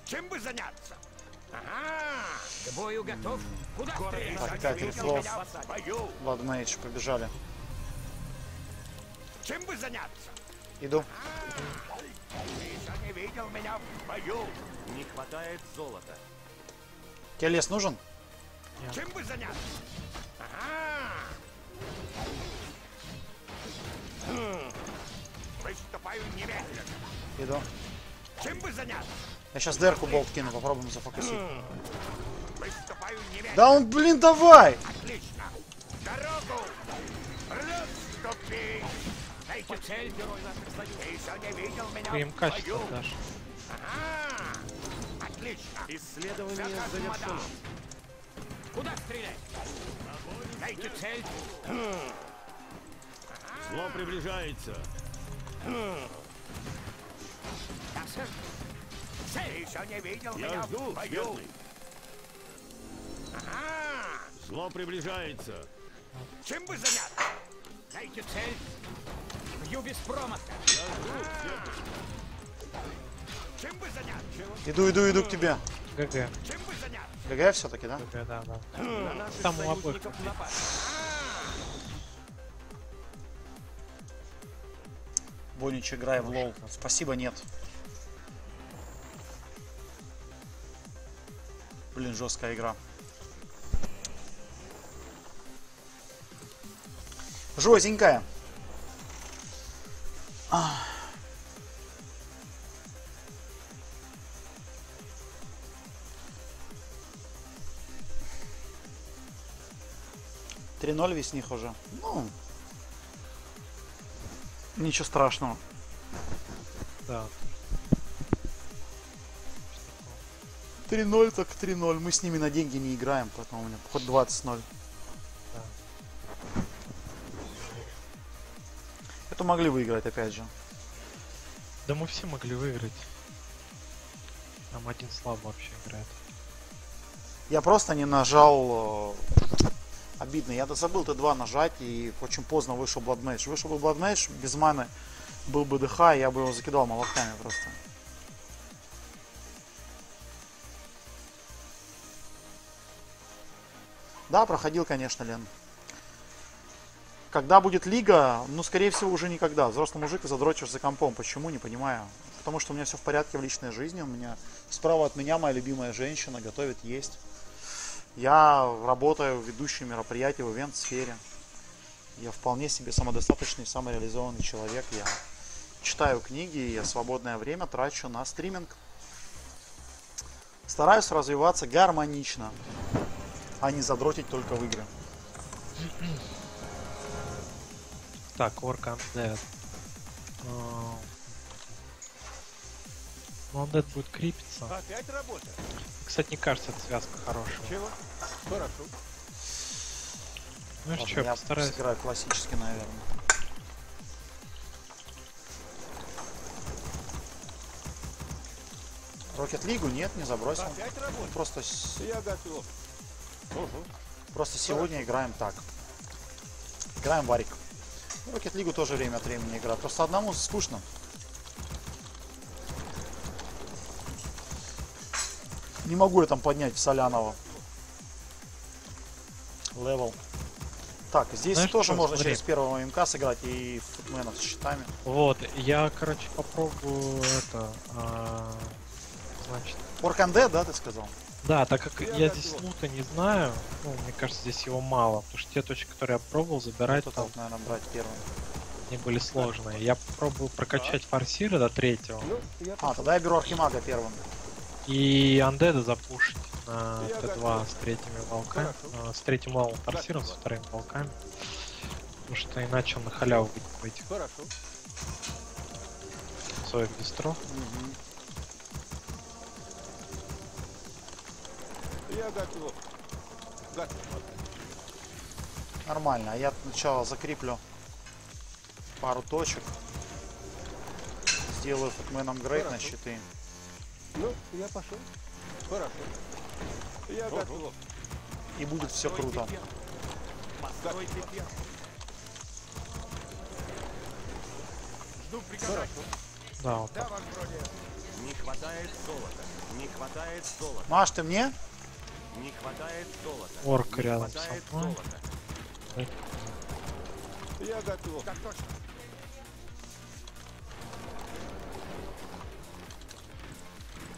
Чем бы заняться? Ага, к бою готов. Куда ты? Так, так, рефлов. Ладмейдж, побежали. Чем бы заняться? Иду. Ты еще не видел меня в бою. Не хватает золота. Тебе лес нужен? Нет. Чем бы заняться? Ага. Приступаю немедленно. Иду. Чем бы заняться? Я сейчас дерку болт кину, попробуем зафокусить. Да он, блин, давай! Отлично. Дорогу! Расступи! Дайте цель, герой наших союзников. Ты еще не видел меня? Ты им качество дашь. Ага! Отлично! Исследование завершено. Куда стрелять? Дайте цель. Зло приближается. Да, сэр. Ты еще не видел меня в бою. Ага. Зло приближается. Чем бы заняться? Дайте цель. Бью без промаха. Чем бы заняться? Иду к тебе. ГГ. Чем бы заняться? ГГ все-таки, да? ГГ, да. Там у обоих. Бонич, играй в лол. Спасибо, нет. Блин, жесткая игра. Жестенькая. Три ноль весь них уже. Ну, ничего страшного. Да. 3-0, так 3-0. Мы с ними на деньги не играем, поэтому у меня ход 20-0. Да. Это могли выиграть, опять же. Да мы все могли выиграть. Там один слабо вообще играет. Я просто не нажал... Обидно. Я-то забыл Т2 нажать, и очень поздно вышел Бладмейдж. Вышел бы Бладмейдж, без маны был бы ДХ, и я бы его закидал молотками просто. Да, проходил, конечно, Лен. Когда будет лига? Ну, скорее всего, уже никогда. Взрослый мужик и задрочишь за компом. Почему? Не понимаю. Потому что у меня все в порядке в личной жизни. У меня справа от меня моя любимая женщина готовит есть. Я работаю ведущим мероприятий в ивент-сфере. Я вполне себе самодостаточный, самореализованный человек. Я читаю книги, я свободное время трачу на стриминг. Стараюсь развиваться гармонично, а не задротить только в игры. Так, Warcraft Dead. Ну, он Dead будет крепиться. Опять работа. Кстати, не кажется, это связка хорошая. Чего? Хорошо. Ну что, я постараюсь. Играю классически, наверное. Rocket League нет, не забросил. Опять работа. Просто... Я готов. Угу. Просто сегодня играем так. Играем варик. Rocket League тоже время от времени игра. Просто одному скучно. Не могу я там поднять в Солянова. Левел. Так, здесь знаешь, тоже можно смотри, через первого МК сыграть и футменов с щитами. Вот, я, короче, попробую это... Значит... Орканде, да, ты сказал? Да, так как я здесь лута не знаю, ну, мне кажется, здесь его мало, потому что те точки, которые я пробовал забирать, ну, там, наверное, брать первым. Они были сложные. Я попробую прокачать форсира до третьего. А, тогда я беру архимага первым. И андеда запушить на Т2 с третьими волками, с третьим валом форсиром, с вторыми волками. Потому что иначе он на халяву будет пойти. Хорошо. Соев бестро. Угу. Я готов. Готов. Нормально, я сначала закреплю пару точек. Сделаю футменом грейд на щиты. Ну, я пошел. Хорошо. Я готов. И будет все круто. Постройте первый. Жду приказать. Да, вот так. Не хватает золота. Не хватает золота. Маш, ты мне? Не хватает золота. Орк рядом со мной. Я готов. Так точно.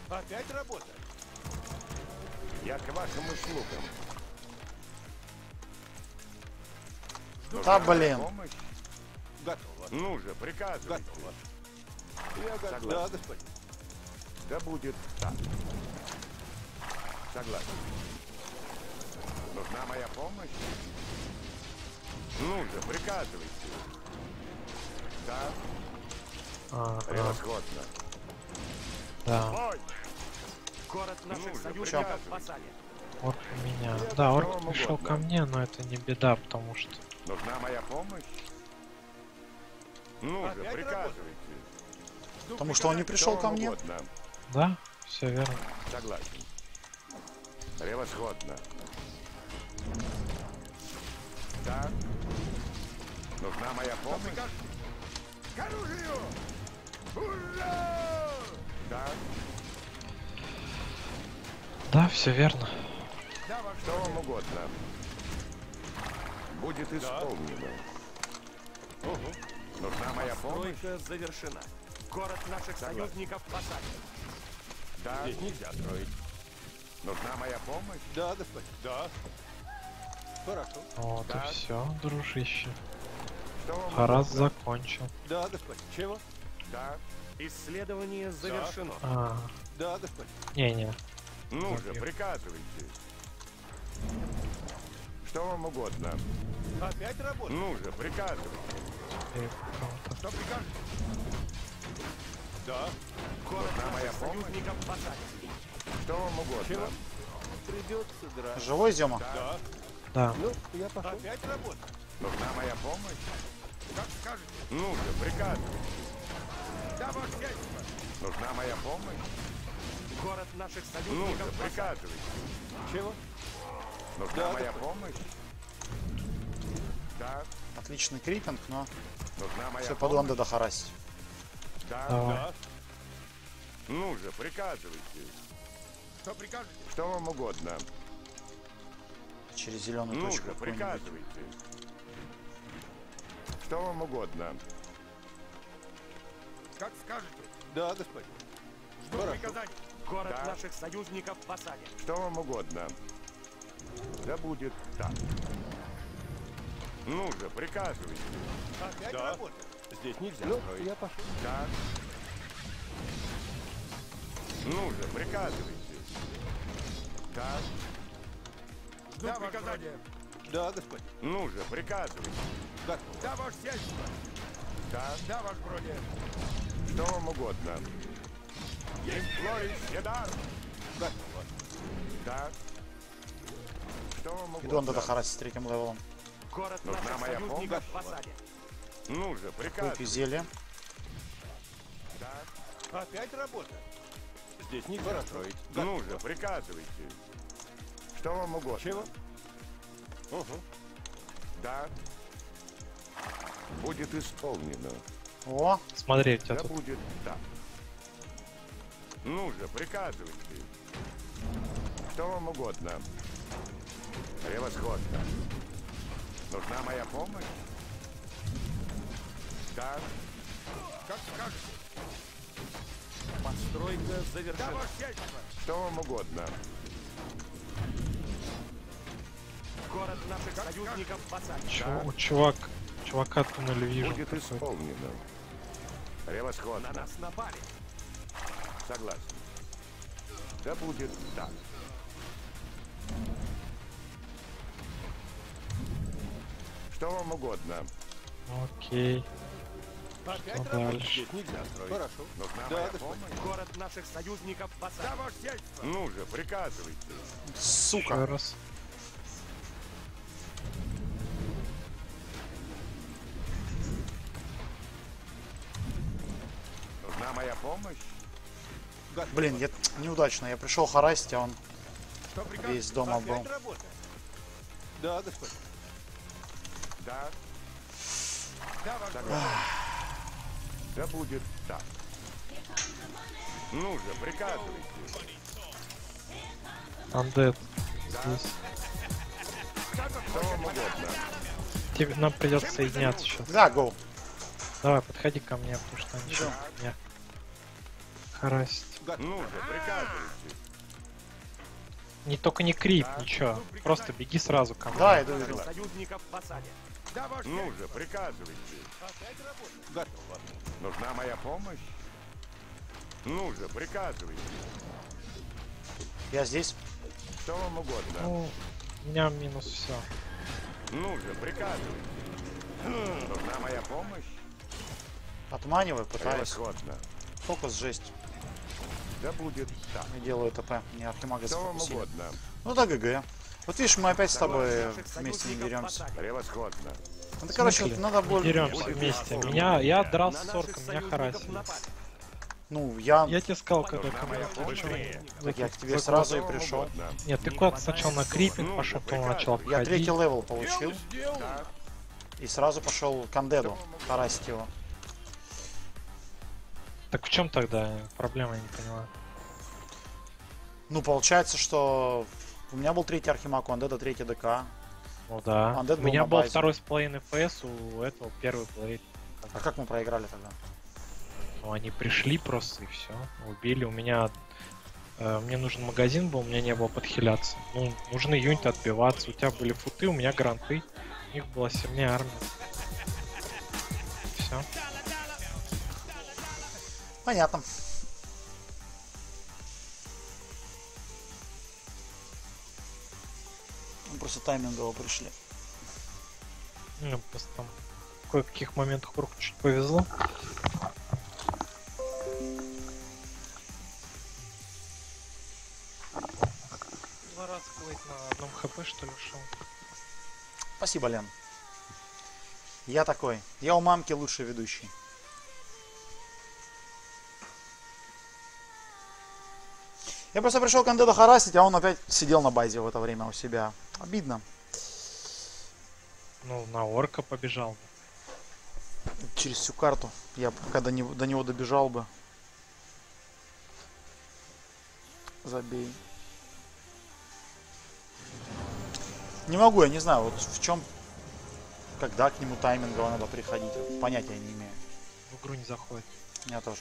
Опять работа. Я к вашим услугам. Да блин. Готово. Ну же, приказ. Готово. Я готов. Да, господин. Да будет. Да. Согласен. Нужна моя помощь? Ну же, приказывайте. Да. Превосходно. Да. Город наших союзников спасали. Орк у меня. Да, орк пришел ко мне, но это не беда, потому что. Нужна моя помощь? Ну же, приказывайте. Потому что он не пришел ко мне. Да, все верно. Согласен. Превосходно. Да. Нужна моя помощь. К оружию! Ура! Да. Да, все верно. Да, что вам угодно. Будет исполнено. Да. Угу. Нужна моя помощь. Постройка завершена. Город наших союзников посадят. Да. Здесь нельзя строить. Нужна моя помощь? Да, да, да. Хорошо. Вот да. И все, дружище. Раз закончил. Да, да, чего? Да. Исследование завершено. А. Да, да, не-не. Ну же, приказывайте. Что вам угодно. Опять работа. Ну же, приказывайте. Что прикажете? Да. Город моя союзников посадят. Что вам угодно. Чего? Придется драться. Живой, Зема? Да. Да. Ну, я пошел. Опять работа. Нужна моя помощь? Как скажете. Ну же, приказывайте. Да, нужна моя помощь. Город наших союзников. Ну, приказывай. Чего? Нужна да, моя да. помощь. Да. Отличный крипинг, но нужна моя все помощь. Под ландо дохарасить. Да, да. Ну же, приказывайте. Что прикажете? Что вам угодно. Через зеленую ну точку. Приказывайте. Что вам угодно. Как скажете? Да, господин. Жду приказаний. Город да. наших союзников в осаде. Что вам угодно. Да будет так. Ну же, приказывайте. Опять да. работа. Здесь нельзя. Ну, я пошел. Да. Ну же, приказывайте. Да. Жду да, приказания. Да, господин. Ну же, приказывайте. Да, да ваше сельство. Да, да, ваш броди. Что вам угодно. Имплорий Седар. Да. Да. Что вам угодно. Иду он додохарасить с третьим левелом. Город нужна моя помощь. Ну же, приказ. Купи зелье. Да. Опять работа. Здесь не построить. Да. Ну же, приказывайте. Что вам угодно. Чего? Угу. Да. Будет исполнено. О, смотри, у тебя да тут. Будет, да. Ну же, приказывайте. Что вам угодно. Превосходно. Нужна моя помощь? Да. Как скажете. Постройка завершена. Что вам угодно. Город наших как союзников посадят. Да. Чувак. Чувака туннель вижу. Будет исполнено. Превосходно. На нас напали. Согласен. Да будет так. Что вам угодно. Окей. Что дальше? Хорошо. Нужна да, моя помощь. Город наших союзников посадят. Ну же, приказывайте. Сука. Еще раз. На моя помощь. Блин, я неудачно. Я пришел харасить, а он весь дома был. Да, да. Да. Согласен. Да будет так. Ну же, приказывайте. Undead. Да. Здесь. Что вам угодно. Тебе, нам придется соединяться сейчас. Да, гоу. Давай, подходи ко мне, потому что они сейчас меня харасят. Ну же, приказывайте. Не только не крип, да. Ничего. Просто беги сразу ко мне. Да, иду, иду. Ну же, приказывайте. Нужна моя помощь? Ну же, приказывайте. Я здесь. Что вам угодно. Ну, у меня минус все. Ну же, приказывайте. Нужна моя помощь? Отманиваю, пытаюсь. Превосходно. Фокус, жесть. Да будет так. Я делаю ТП, не архимага запустили. Ну да, ГГ. Вот видишь, мы опять с тобой вместе не деремся. Превосходно. Ну да, короче, надо больше. Деремся вместе. Меня, я дрался с орком, меня харасили. Ну, я... Я тебе сказал, когда ко мне пришли. Так я к тебе сразу и пришел. Нет, ты куда-то сначала на крипинг пошел, потом начал обходить. Я третий левел получил. И сразу пошел к Андеду, харасить его. Так в чем тогда проблема, я не понимаю. Ну, получается, что у меня был третий архимаг, у Андеда третий ДК. Ну да. У меня был второй с половиной ФС, у этого первый плей. А как мы проиграли тогда? Ну, они пришли просто и все. Убили. У меня... мне нужен магазин был, у меня не было подхиляться. Ну, нужны юниты отбиваться. У тебя были футы, у меня гранты. У них была сильная армия. Все. Понятно. Мы просто таймингово пришли. Ну, просто там в кое-каких моментах руку чуть повезло. Два раза плыть на одном хп, что ли, шел. Спасибо, Лен. Я такой. Я у мамки лучший ведущий. Я просто пришел к Андеду харасить, а он опять сидел на базе в это время у себя. Обидно. Ну, на орка побежал. Через всю карту. Я пока до него добежал бы. Забей. Не могу, я не знаю, вот в чем... Когда к нему таймингово надо приходить. Понятия не имею. В игру не заходит. Я тоже.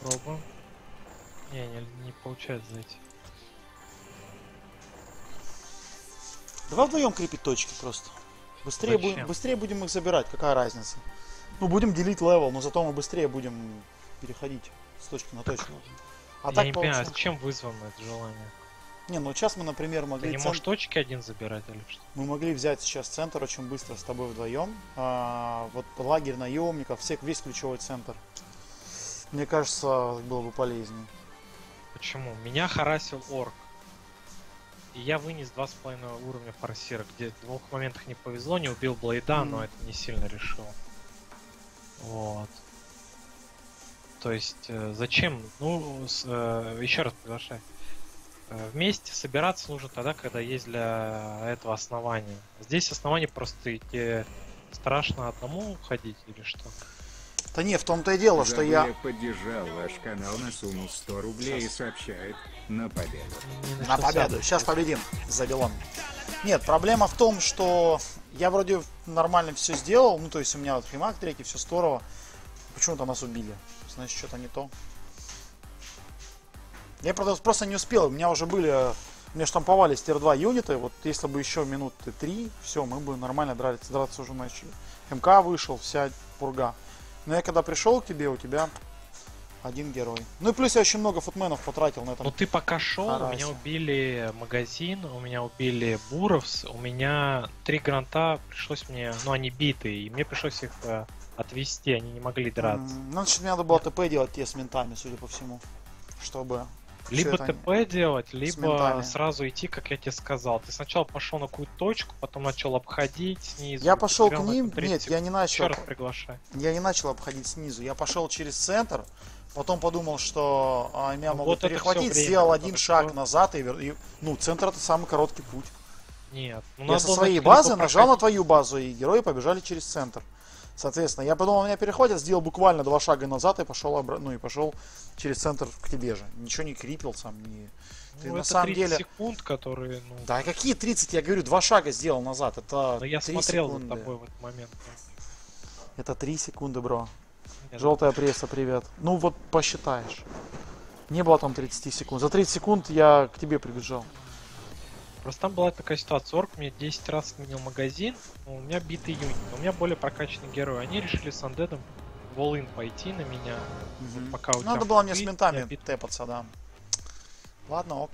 Пробуем. Не получается зайти. Давай вдвоем крепить точки просто. Быстрее будем их забирать, какая разница. Ну, будем делить левел, но зато мы быстрее будем переходить с точки на точку. А так получается. А чем вызвано это желание? Не, ну сейчас мы, например, могли... Ты не можешь точки один забирать или что? Мы могли взять сейчас центр очень быстро с тобой вдвоем. Вот лагерь наемников, весь ключевой центр. Мне кажется, было бы полезнее. Почему? Меня харасил орк. И я вынес 2,5 уровня форсира, где в двух моментах не повезло, не убил блейда, но это не сильно решило. Вот. То есть, зачем? Ну, еще раз приглашаю. Вместе собираться нужно тогда, когда есть для этого основания. Здесь основания простые. Тебе страшно одному уходить или что? Да не, в том-то и дело, что я поддержал ваш канал, насунул 100 рублей сейчас. И сообщает на победу. На победу. Сейчас победим. Забелом. Нет, проблема в том, что я вроде нормально все сделал. Ну, то есть у меня вот химак третий, все здорово. Почему-то нас убили. Значит, что-то не то. Я просто не успел. У меня уже были... Мне штамповали стер 2 юниты. Вот если бы еще минуты 3, все, мы бы нормально драться уже начали. МК вышел, вся пурга. Но я когда пришел к тебе, у тебя один герой. Ну и плюс я очень много футменов потратил на этом. Ну ты пока шел, у меня убили магазин, у меня убили Буровс, у меня 3 гранта пришлось мне, ну они битые, и мне пришлось их отвести, они не могли драться. Ну значит, мне надо было ТП делать те с ментами, судя по всему, чтобы Либо ТП делать, либо сразу идти, как я тебе сказал. Ты сначала пошел на какую-то точку, потом начал обходить снизу. Я пошел к ним, нет, я не начал. Я не начал обходить снизу, я пошел через центр, потом подумал, что меня могут перехватить, сделал один шаг назад и ну, центр — это самый короткий путь. Нет. Я со своей базы нажал на твою базу, и герои побежали через центр. Соответственно, я подумал, меня перехватят, сделал буквально два шага назад и пошел обратно, ну и пошел через центр к тебе же. Ничего не крипил сам, не... Ну, ты это на самом 30 деле... секунд, которые... Ну... Да какие 30? Я говорю, два шага сделал назад, это 3 секунды. Я смотрел за тобой в этот момент. Это 3 секунды, бро. Нет, желтая пресса, привет. Ну вот посчитаешь. Не было там 30 секунд. За 30 секунд я к тебе прибежал. Просто там была такая ситуация, орк мне 10 раз сменил магазин, у меня битый юнит, у меня более прокачанный герой. Они решили с андедом в all-in пойти на меня, пока у тебя... Надо было мне с ментами тэпаться, да. Ладно, ок.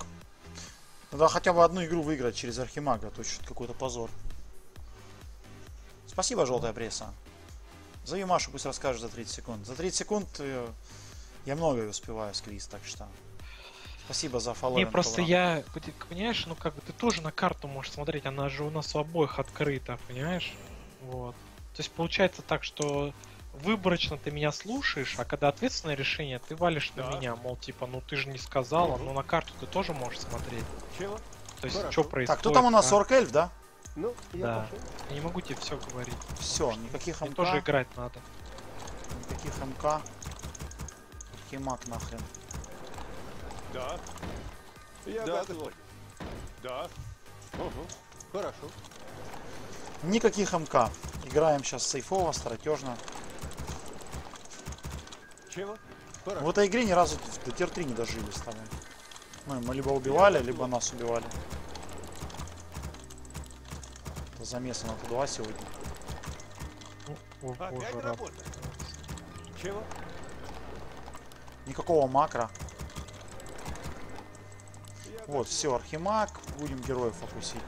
Надо хотя бы одну игру выиграть через Архимага, то есть какой-то позор. Спасибо, желтая пресса. Зови Машу, пусть расскажешь за 30 секунд. За 30 секунд я многое успеваю скрыть, так что... Спасибо за фоллоу. Не, просто я, понимаешь, ну как бы ты тоже на карту можешь смотреть, она же у нас у обоих открыта, понимаешь? Вот. То есть получается так, что выборочно ты меня слушаешь, а когда ответственное решение, ты валишь на меня, мол, типа, ну ты же не сказала, но на карту ты тоже можешь смотреть. Чего? То есть, что происходит? Так, кто там у нас 40 эльф, да? Ну, да. Я не могу тебе все говорить. Все, никаких МК. Мне тоже играть надо. Никаких МК. Химак нахрен. Да. Я готов. Да. Угу. Хорошо. Никаких МК. Играем сейчас сейфово, стратежно. Чего? В этой игре ни разу до тир-3 не дожили с тобой. Мы либо убивали, либо нас убивали. Это замесы на Т2 сегодня. О, боже, рад. Чего? Никакого макро. Вот, все, Архимаг, будем героев фокусить.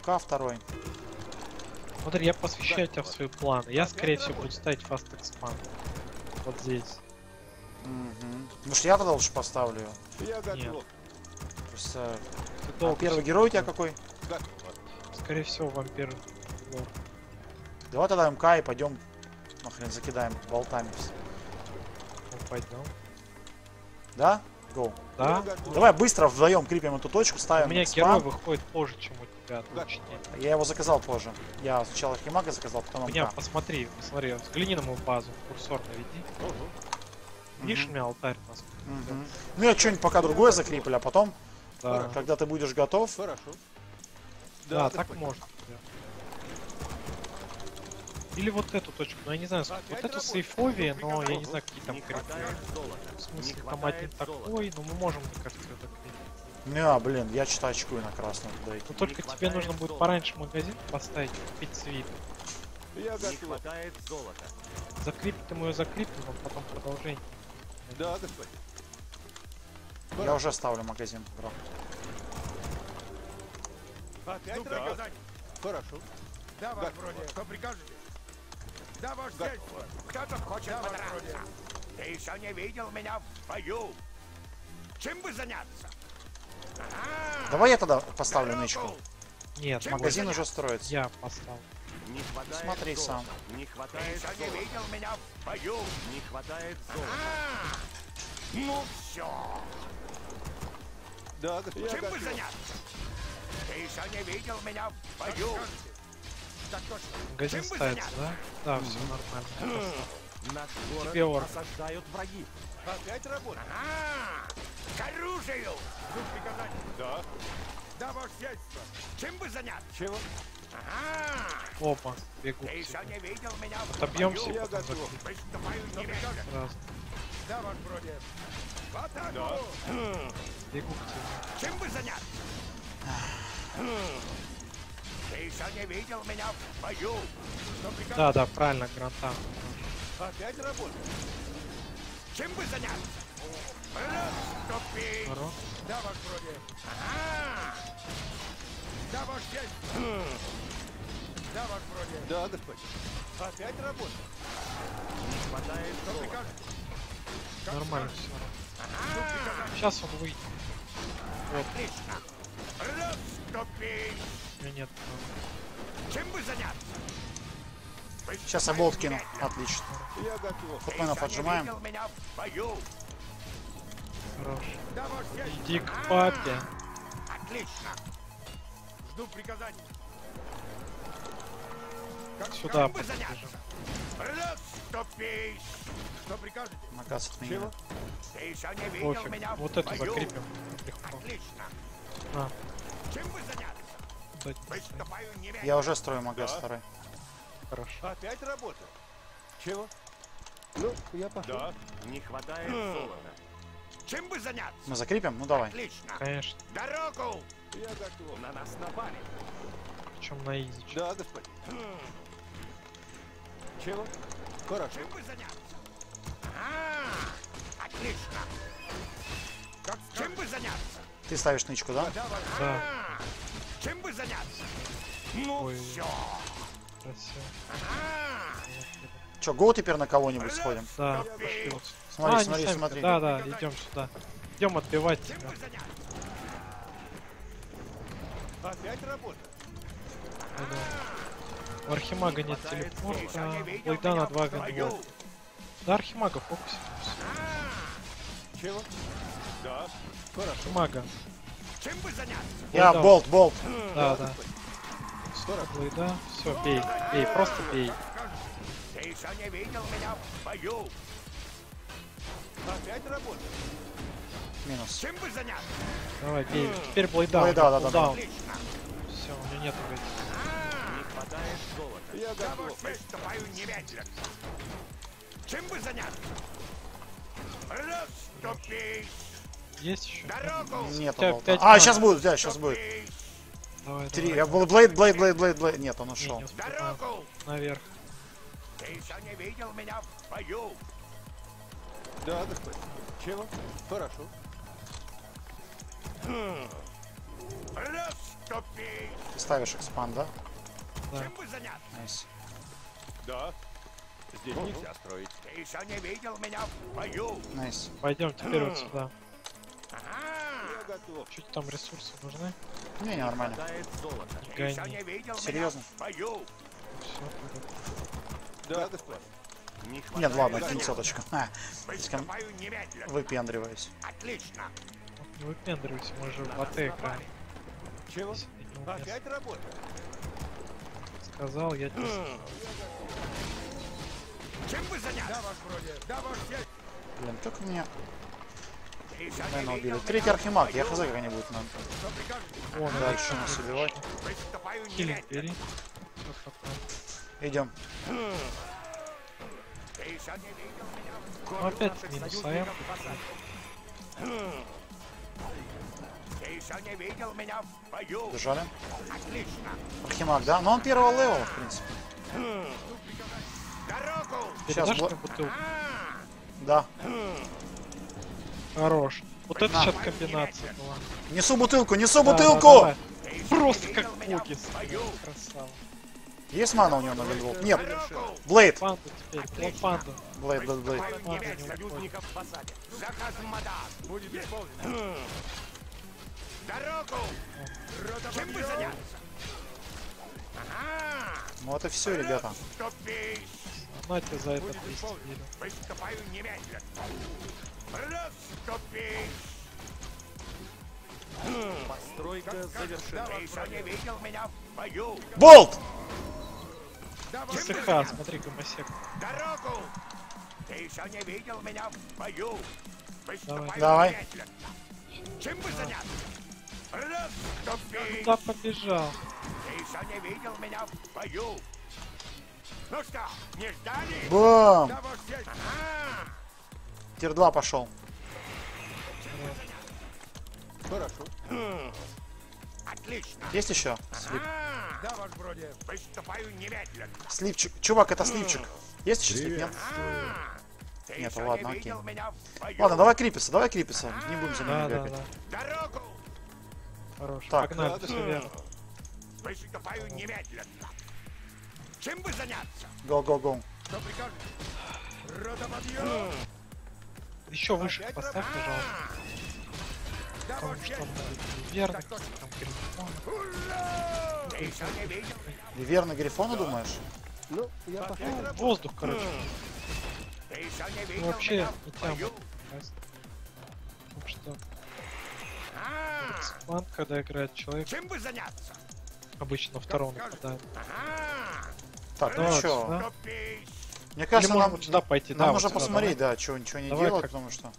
МК второй. Смотри, я посвящаю тебя в свои планы. Я, скорее всего, буду ставить Fast Expand. Вот здесь. Может, я тогда лучше поставлю ее? Нет. Просто... Первый герой у тебя какой? Скорее всего, вампир. Давай тогда МК и пойдем, нахрен, закидаем болтами. Пойдем. Да? Да? Давай быстро вдвоем крепим эту точку, ставим. У меня герой выходит позже, чем у тебя. Я его заказал позже. Я сначала Архимага заказал, потом МК. Меня посмотри, посмотри, взгляни на мою базу, курсор наведи. Видишь, у меня алтарь у нас. Ну я что-нибудь пока другое закреплю, а потом, когда ты будешь готов. Хорошо. Да, так можно. Или вот эту точку, но я не знаю, вот эту сейфовее, но я не знаю, какие там крипты. В смысле, там один такой, но мы можем, мне кажется, это крипты. Не, блин, я читаю очкую на красном. Но только тебе нужно будет пораньше магазин поставить, купить свит. Закриптим ее, закриптим, а потом продолжение. Да, я уже ставлю магазин, бро. Опять рога? Хорошо. Да, ваш вроде, что прикажете? Да, ваш сельство, кто-то хочет подраться. Ты еще не видел меня в бою. Чем бы заняться? Давай я тогда поставлю нычку. Нет, магазин уже строится. Я поставил. Смотри сам. Не хватает золота. Ты еще не видел меня в бою. Не хватает золота. Ну все. Да, чем бы заняться? Ты еще не видел меня в бою. Магазин ставится, да? Да, все нормально. Наш город осаждают враги. Опять работа. К оружию! Да. Да, ваше сельство. Чем бы заняться? Чего? Опа, бегу. Ты еще не видел меня в бою. Отобьемся, я готов. Да, ваш вроде. Да. Бегу к тебе. Чем бы заняться? Ты еще не видел меня в бою. Да, да, правильно, гранта. Опять работает. Чем бы заняться? Расступи. Да, ваш вроде. Да, ваш дядь. Да, ваш вроде. Да, господи. Опять работает. Не хватает. Нормально все. Сейчас он выйдет. Вот. Нет. Чем бы заняться? Сейчас оболт кину. Отлично. Футменов отжимаем. Хорош. Иди к папе. Отлично. Жду приказаний. Как сюда подбежим. Что прикажете? Наказ отменил. Пофиг. Вот это закрепим. Отлично. А. Чем вы заняты? Я уже строю магаз второй. Хорошо. Опять работа. Чего? Ну, я пошел. Да. Не хватает золота. Чем бы заняться? Мы закрепим? Ну давай. Отлично. Конечно. Дорогу! Я готов. На нас напали. Причем на изи. Да, господин. Чего? Хорошо. Чем бы заняться? А-а-а! Отлично. Как чем бы заняться? Ты ставишь нычку, да? Да. А-а-а! Чем бы заняться? Ну все. Че, гоу теперь на кого-нибудь сходим? Да, пошли. Смотри, смотри, смотри. Да, да, идем сюда. Идем отбивать тебя. Опять работа. У архимага нет телепорта. Лайда на 2 гандвола. Да, архимага, фокус. Чего? Да. Архимага. Чем бы заняться? Я болт. Да, да. Лайда. Все, бей, просто бей. Ты еще не видел меня в бою. Опять работа. Минус. Чем бы заняться? Давай, бей. Теперь блейдаун. Да. Все, у меня нет убить. Не хватает золота. Я готов. Приступаю немедленно. Чем бы заняться? Расступись. Есть еще? Дорогу. Нет, опять. А, сейчас будет, да, сейчас будет. Давай, 3. Я был блейд. Нет, он ушел. Дорогу! Наверх. Ты еще не видел меня в бою. Да, такой. Чего? Хорошо. Расступи. Ты ставишь экспанд, да? Да. Чем бы заняться? Найс. Да. Здесь нельзя строить. Ты еще не видел меня в бою. Найс. Пойдем теперь вот сюда. Чуть там ресурсы нужны. Не, нормально. Серьезно? Да. Нет, ладно, кинцоточка. Выпендриваюсь. Отлично. Не выпендривайся, мы же в АТ играем. Чего? Опять работа. Сказал, я тебе. Чем вы заняты? Блин, как мне. Наверное, убили. Третий архимаг, я хз как-нибудь надо. Вон, дальше нас убивать. Хилинг бери. Идем. Ну, опять минус АМ. Держали. Архимаг, да? Но он первого левела, в принципе. Сейчас бутылку. Да. Хорош. Вот это сейчас комбинация была. Несу бутылку! Давай. Просто как боги. Красава. Есть мана у него на вельвол? Нет. Блейд. Панда. Блейд. Ну вот и все, ребята. На тебе за это 300 мили. Постройка завершена. Болт! СХ, смотри, гомосек. Дорогу! Ты еще не видел меня в бою. Давай. Чем бы заняться? Расступись. Куда побежал? Ты еще не видел меня в бою. Ну что, не ждали? Бум! Тир 2 пошел. Хорошо. Отлично. Есть еще? Слип. Да, ваш вроде. Приступаю немедленно. Слипчик. Чувак, это слипчик. Есть еще слип? Нет. Нет, ладно, окей. Ладно, давай крипиться. Не будем за ними бегать. Дорогу! Хорошо. Так, погнали. Приступаю немедленно. Чем бы заняться? Го-го-го. Что прикажете? Родоподъем! Еще выше поставь, пожалуйста. Потому что он неверный, там Грифон. Неверно Грифона, думаешь? Ну, я пошел. Воздух, короче. Ну, вообще, не тяну. Потому что... Экспан, когда играет человек, обычно во втором нападает. Так, ну что? Мне кажется, нам туда пойти. Нам нужно посмотреть, да, что ничего не делать, потому что.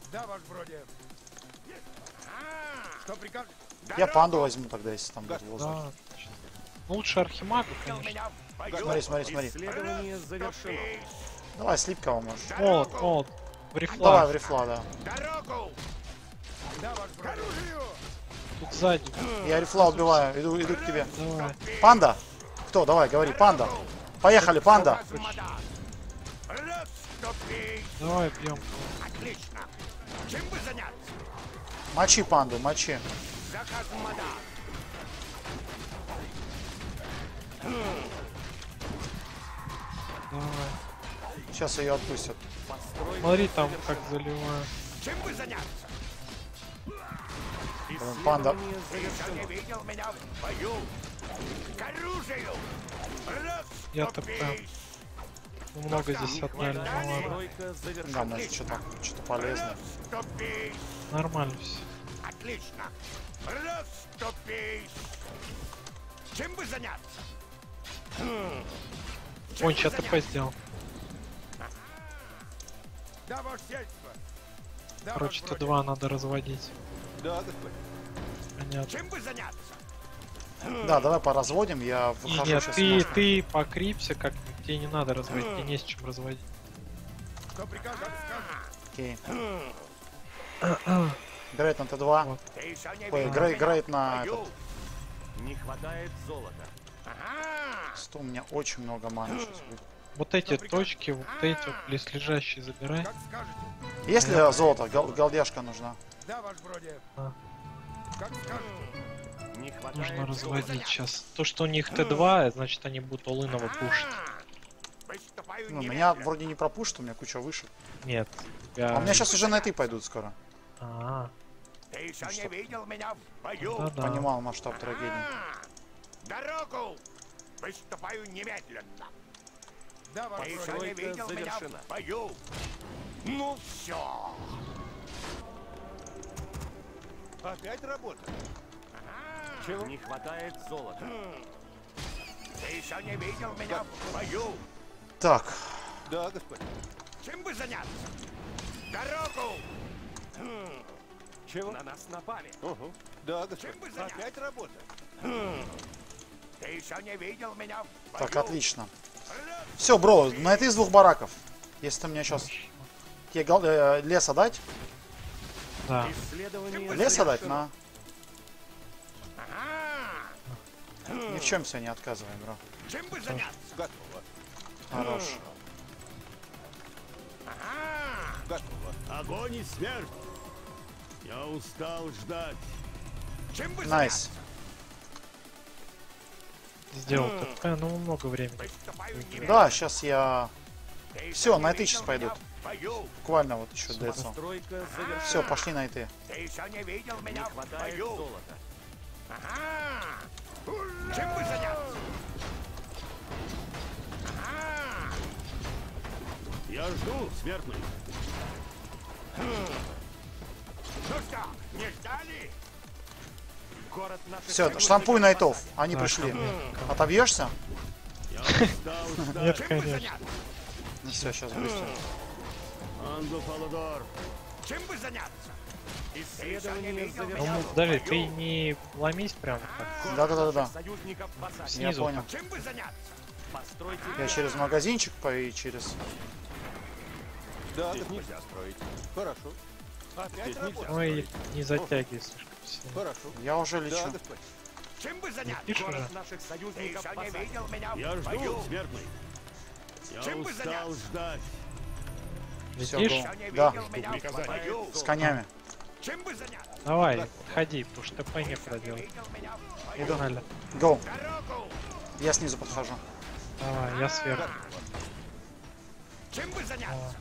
Я панду возьму тогда, если там будет воздух. Лучше архимага, конечно. Смотри, смотри, смотри. Исследование завершено. Давай, слипкого можешь. Молот, молот. В рифла. Давай в рифла, да. Тут сзади. Я рифла убиваю, иду к тебе. Давай. Панда? Кто? Давай, говори, панда. Поехали, панда. Давай, пьем. Отлично. Чем бы заняться? Мочи панду, мочи. Давай. Сейчас ее отпустят. Смотри там, как заливаю. Чем бы заняться? Панда. Я топтал. Много здесь отдали, ну ладно. Да, значит, что-то полезное. Нормально все. Отлично. Чем бы заняться? Он сейчас ТП сделал. Короче, Т2 надо разводить. Да, понятно. Чем бы заняться? Да, давай поразводим, я выхожу. И нет, ты покрипся, как тебе не надо разводить, тебе не с чем разводить. Окей. Играет на Т2. Вот. Ой, играет на этот. Не хватает золота. Что у меня очень много маны сейчас будет. Вот эти точки, вот эти вот близлежащие забирай. Если золото, голдяшка нужна. Да, ваш бродя. Как скажете. Не хватает. Нужно разводить сейчас. То, что у них Т2, значит они будут олыново пушить. Ну, меня вроде не пропушат, у меня куча вышек. Нет. А у меня сейчас уже на этой пойдут скоро. Ты еще не видел меня в бою. Понимал масштаб трагедии. Дорогу! Выступаю немедленно. Да, ваш бродя. Ты еще не видел меня в бою. Ну все. Опять работа. Чего? Не хватает золота. Ты еще не видел меня в бою. Так. Да, господин. Чем бы заняться? Дорогу. Чего? На нас напали. Угу. Да, господин. Чем бы заняться? Опять работа. Ты еще не видел меня в бою. Так, отлично. Все, бро, на это из двух бараков. Если ты мне сейчас... Тебе леса дать? Да. Леса дать на. Ни в чем себя не отказывай, бро. Чем бы заняться? Готово. Хорош. Готово. Огонь и смерть. Я устал ждать. Чем бы заняться? Найс. Сделал ТП, ну много времени. Да, сейчас я. Все, на это сейчас пойдут. Буквально вот еще до этого. Все, пошли на это. Ты еще не видел меня в бою. Чем бы заняться? Я жду, смертный. Ну что, не ждали? Все, штампуй найтов. Они пришли. Отобьешься? Нет, конечно. Ну все, сейчас быстро. Чем бы заняться? Исследование завершено. Давид, ты не ломись прям. Да-да-да-да. Я понял. Чем бы заняться? Я через магазинчик и через... Да, так нельзя строить. Хорошо. Опять работа. Ой, не затягивай слишком сильно. Хорошо. Я уже лечу. Чем бы заняться? Город наших союзников посадил. Я жду, смертный. Чем бы заняться? Все, да, с конями. Давай, ходи, потому что ТП не проделал. Иду. Гоу. Я снизу подхожу. Давай, я сверху. Чем бы заняться?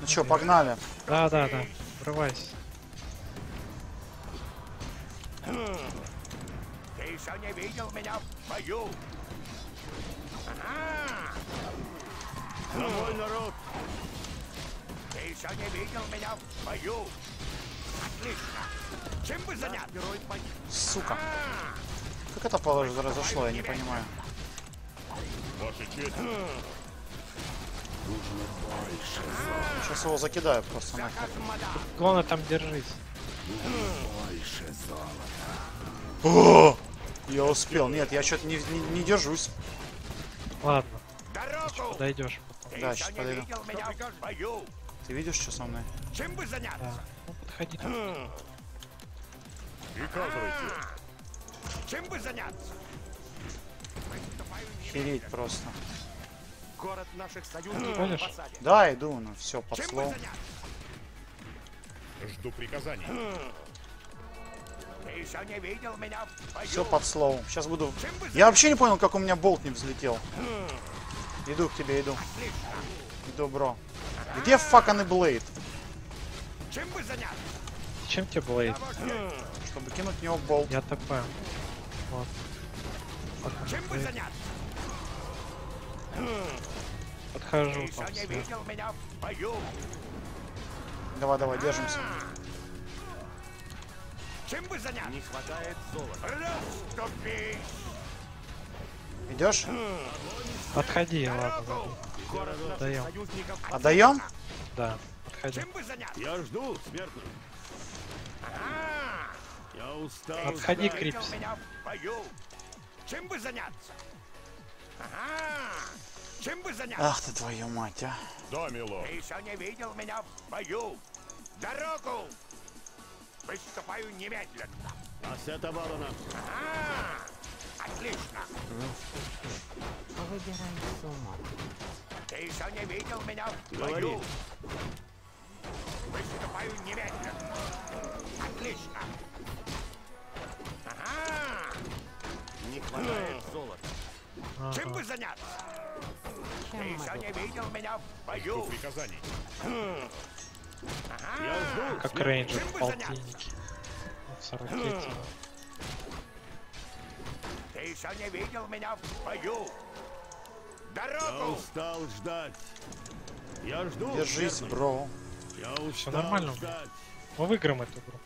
Ну чё, погнали? Да, да, да. Врывайся. Ты еще не видел меня в бою. Мой народ. Ты еще не видел меня в бою. Отлично. Чем бы занят? Сука. Как это положено разошло, я не понимаю. Сейчас его закидаю просто нахер. Главное там держись. О! Я успел. Нет, я что-то не держусь. Ладно. Подойдешь. Да, сейчас подойду. Ты видишь, что со мной? Чем бы заняться? Да. Ну, подходи. Приказывайте. Чем бы заняться? Хереть просто. Город наших союзников. Да, иду, ну все, подслал. Жду приказаний. Все подслал. Сейчас буду. Я вообще не понял, как у меня болт не взлетел. Иду к тебе, иду. Иду, бро. Где факаны Блейд? Чем тебе Блейд? Чтобы кинуть в него болт. Я ТП. Вот. Чем бы заняться? Подхожу. Давай, давай, держимся. Чем бы заняться? Не хватает золота. Идешь? Подходи, ладно. Отдаем. Отдаем? Да. Подходи. Я жду, смертный. Я устал. Подходи, Крипс. Чем бы заняться? Чем бы заняться? Ах ты твою мать, а? Да, мило. Ты еще не видел меня в бою. Дорогу! Выступаю немедленно. А с этого ворона. Отлично. Выбираем сумму. Ты еще не видел меня в бою. Выступаю немедленно. Отлично. Не хватает золота. Чем бы заняться? Ты еще не видел меня в бою. Приказаний. Как рейнджер в полтиннике. Ты еще не видел меня в бою. Дорогу! Я устал ждать. Я жду. Держись, бро. Я устал. Все нормально. Мы выиграем эту игру.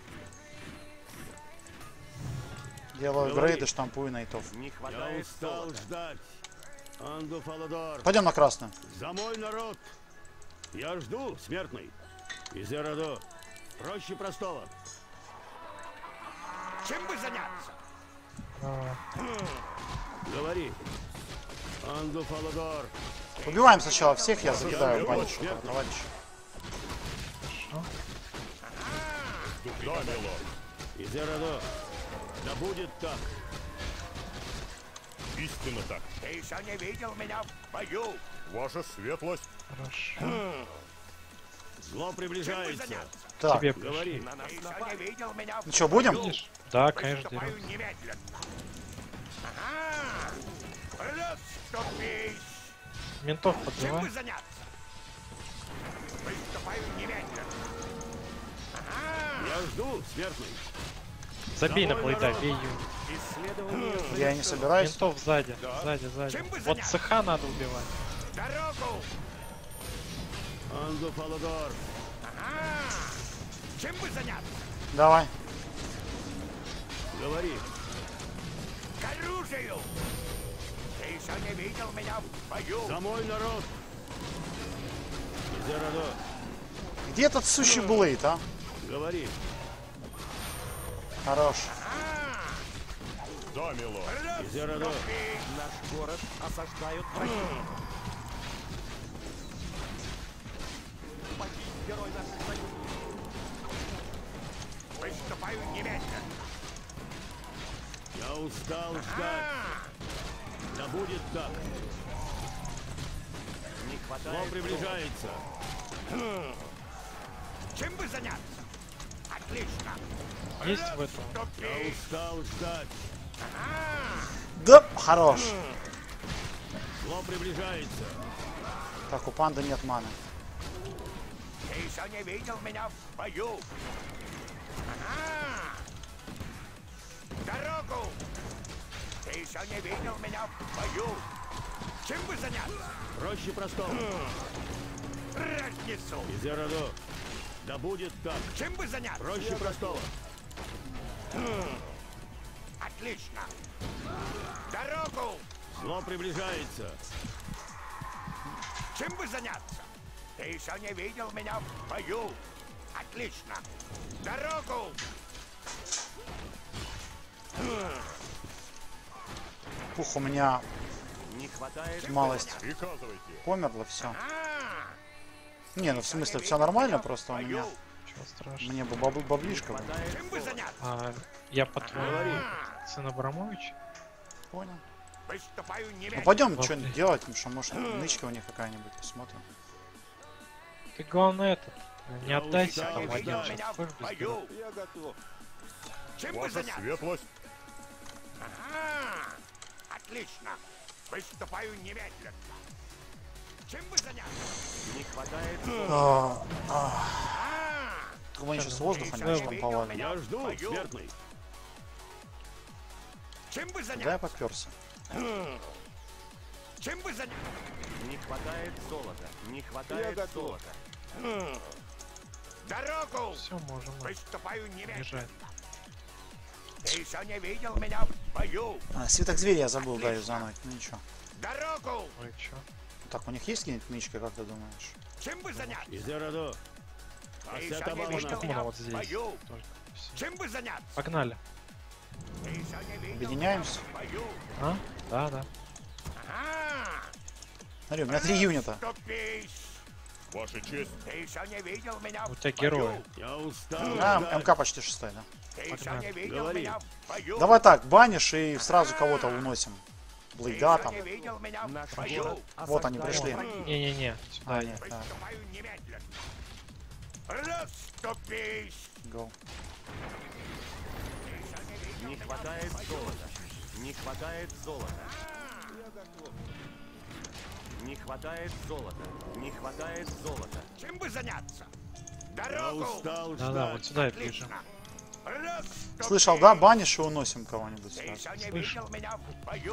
Делаю грейды, штампую найтов. Я устал ждать. Пойдем на красную. За мой народ. Я жду, смертный. Из Эрадо. Проще простого. Чем бы заняться? Говори. Анду Фаладор. Убиваем сначала всех, я закидаю баничку. Из Эрадо. Да будет так. Истинно так. Ты еще не видел меня в бою. Ваша светлость. Хорошо. Зло приближается. Так, тебе говори. Ну что, будем? Да, конечно. Ментов подбивай. Я жду, сверху. Забей на плейда, бей ее. Я не собираюсь. Ментов сзади, да. сзади. Вот ЦХ надо убивать. Дорогу! Анду Фаладор. Чем бы заняться? Давай. Говори. К оружию! Ты еще не видел меня в бою. За мой народ. Где этот сущий Блейд, а? Говори. Хорош. Да, мило. Наш город осаждают враги. Герой наших союзников. Выступаю немедленно. Я устал ждать. Да будет так. Не хватает. Он приближается. Чем бы заняться? Отлично. Есть в этом. Я устал ждать. Да, хорош. Зло приближается. Так, у панды нет маны. еще не видел меня в бою. Ага! Дорогу! Ты еще не видел меня в бою. Чем бы заняться? Проще простого. Разницу. Изераду. Да будет так. Чем бы заняться? Проще простого. Отлично. Дорогу. Зло приближается. Чем бы заняться? Ты еще не видел меня в бою. Отлично. Дорогу. Пух, у меня не хватает малость. Померло все. Не, ну в смысле все нормально, просто у меня. Мне бы баблишка. Я подтвердил. Сын Абрамович. Понял. Ну пойдем что-нибудь делать, потому что может нычка у них какая-нибудь, посмотрим. Ты главное это. Не отдайся там один. Я готов. Чем бы заняться? Ага! Отлично! Выступаю немедленно! Чем бы заняться? Не хватает... Только они сейчас воздуха не штамповали. Я жду, смертный! Чем бы заняться? Да, я попёрся. Чем бы заняться? Не хватает золота. Не хватает золота. Дорогу! Всё, можем. Выступаю немедленно! Ты еще не видел меня в бою. Свиток зверя я забыл, да, зануть. Ну ничего. Дорогу! Ой, чё? Так, у них есть какие-нибудь нычки, как ты думаешь? Чем бы заняться? Изераду. А вот здесь. Чем бы заняться? Погнали. Объединяемся. А? Да, да. Смотри, у меня 3 юнита. Ваша честь. Ты еще не видел меня. У тебя герой. Я устал. А, МК почти 6, да. Давай так, банишь и сразу кого-то уносим. Блэйда там. Вот они пришли. Не-не-не. А, нет. Гоу. Не хватает золота. Не хватает золота. Не хватает золота. Не хватает золота. Чем бы заняться? Дорогу! Да-да, вот сюда и пишем. Слышал, да? Банишь и уносим кого-нибудь. Слышал.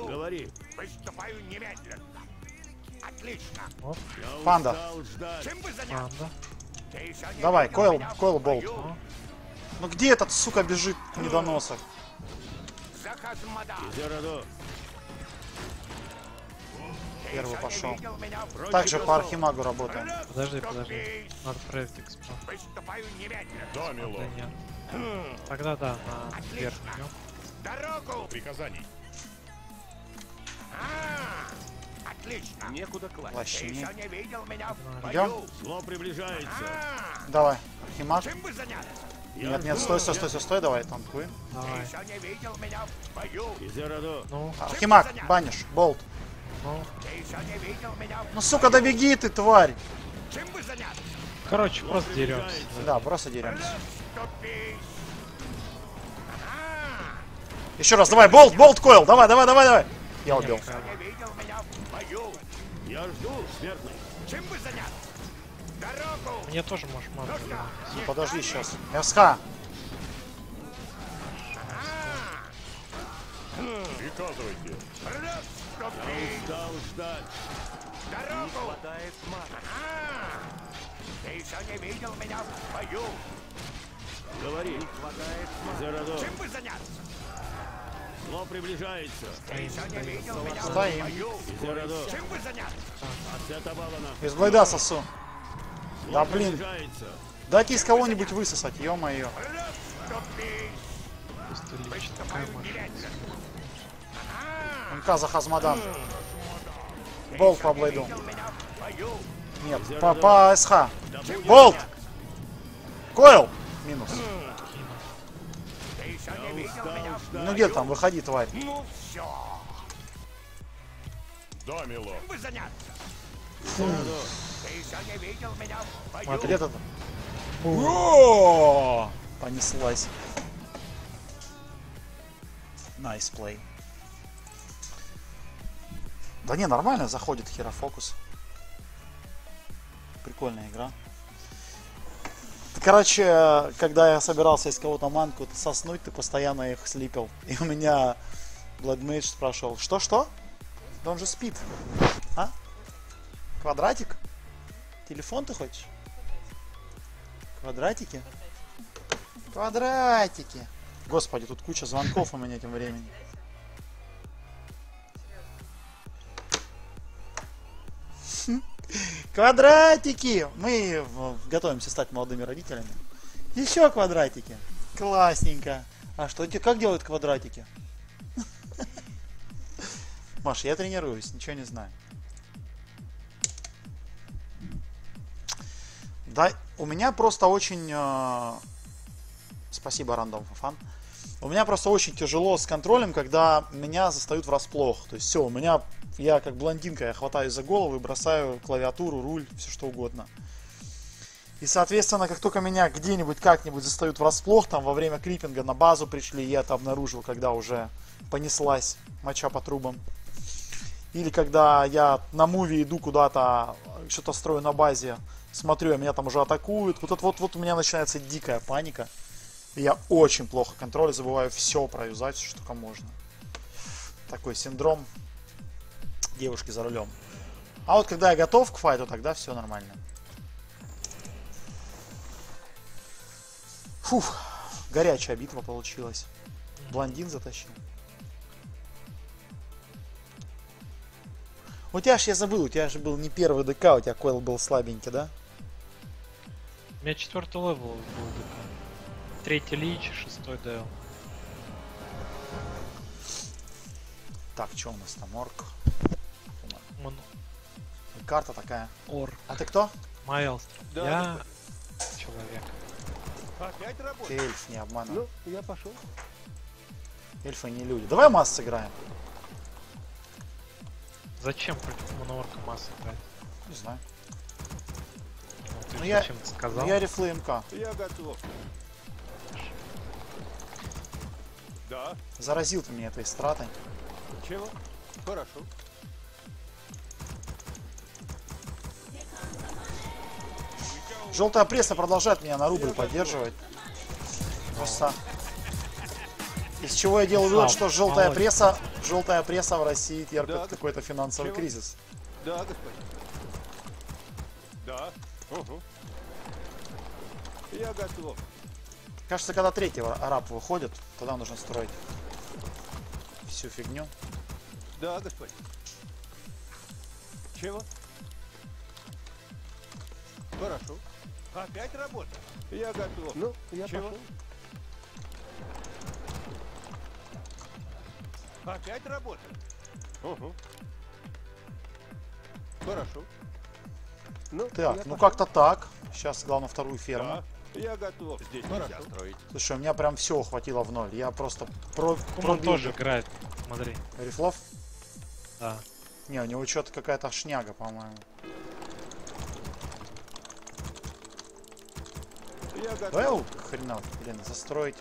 Говори. Выступаю немедленно. Отлично. Панда. Панда. Давай, койл болт. Ну где этот, сука, бежит недоносок? Первый пошел. Также по архимагу работаем. Подожди, подожди. Надо проект экспо. Да, мило. Тогда да, на верхнюю. Дорогу! Приказаний. Отлично. Некуда класть. Идем. Зло приближается. Давай, архимаг. Нет, нет, стой, давай, танкуем. Ну. Архимаг, банишь, болт. Ну, сука, добеги ты, тварь! Короче, просто деремся. Да, просто деремся. Еще раз, давай, болт, койл, давай. Я убил. Я жду, смертный. Чем бы заняться? Дорогу! Мне тоже можешь мазать. Ну, подожди сейчас. СХ. Приказывайте. Дорогу! Не хватает мана. Ты еще не видел меня в бою. Говори, не хватает мана. Чем бы заняться? Зло приближается. Ты еще не видел меня в бою. Чем бы заняться? Из блайда сосу. Да блин. Дайте из кого-нибудь высосать, ё-моё. МК за Хазмадан. Болт по блейду. Нет, по СХ. Болт! Койл! Минус. Ну где там? Выходи, тварь. Смотри, это там. О! Понеслась. Nice play. Да не, нормально заходит херофокус. Прикольная игра. Короче, когда я собирался из кого-то манку соснуть, ты постоянно их слипил. И у меня Бладмейдж прошел. Что-что? Да он же спит. А? Квадратик? Телефон ты хочешь? Квадратики? Квадратики! Господи, тут куча звонков у меня тем временем. Квадратики! Мы готовимся стать молодыми родителями. Еще квадратики. Классненько. А что, как делают квадратики? Маш, я тренируюсь, ничего не знаю. Да, у меня просто очень... Спасибо, Random for Fun. У меня просто очень тяжело с контролем, когда меня застают врасплох. То есть все, у меня... Я как блондинка, я хватаюсь за голову и бросаю клавиатуру, руль, все что угодно. И, соответственно, как только меня где-нибудь, как-нибудь застают врасплох, там во время криппинга на базу пришли, я это обнаружил, когда уже понеслась моча по трубам. Или когда я на муви иду куда-то, что-то строю на базе, смотрю, а меня там уже атакуют. Вот у меня начинается дикая паника. И я очень плохо контролю, забываю все проюзать, все, что только можно. Такой синдром девушки за рулем. А вот когда я готов к файту, тогда все нормально. Фух, горячая битва получилась. Блондин затащил. У тебя же, я забыл, у тебя же был не первый ДК, у тебя койл был слабенький, да? У меня 4-й левел был ДК. 3-й лич, 6-й ДЛ. Так, что у нас там? Орк. Карта такая. Орк. А ты кто? Майлз. Да, я человек. Опять работает. Ты эльф, не обманывай. Ну, я пошел. Эльфы не люди. Давай масс сыграем. Зачем против монорка масс играть? Не знаю. Ну, ты зачем ты сказал? Я рифлы МК. Я готов. Да. Заразил ты меня этой стратой. Чего? Хорошо. Желтая пресса продолжает меня на рубль поддерживать. Просто. Из чего я делаю вывод, что желтая пресса в России терпит какой-то финансовый кризис. Да, господин. Да. Угу. Я готов. Кажется, когда третий араб выходит, тогда нужно строить всю фигню. Да, господин. Чего? Хорошо. Опять работа. Я готов. Ну, я пошел. Опять работа. Угу. Хорошо. Ну, так, ну как-то так. Сейчас, главное, вторую ферму. Да, я готов. Здесь нельзя строить. Слушай, у меня прям все хватило в ноль. Я просто Он тоже играет. Смотри. Рифлов? Да. Не, у него что-то какая-то шняга, по-моему. Давай его хрена, блин, застроить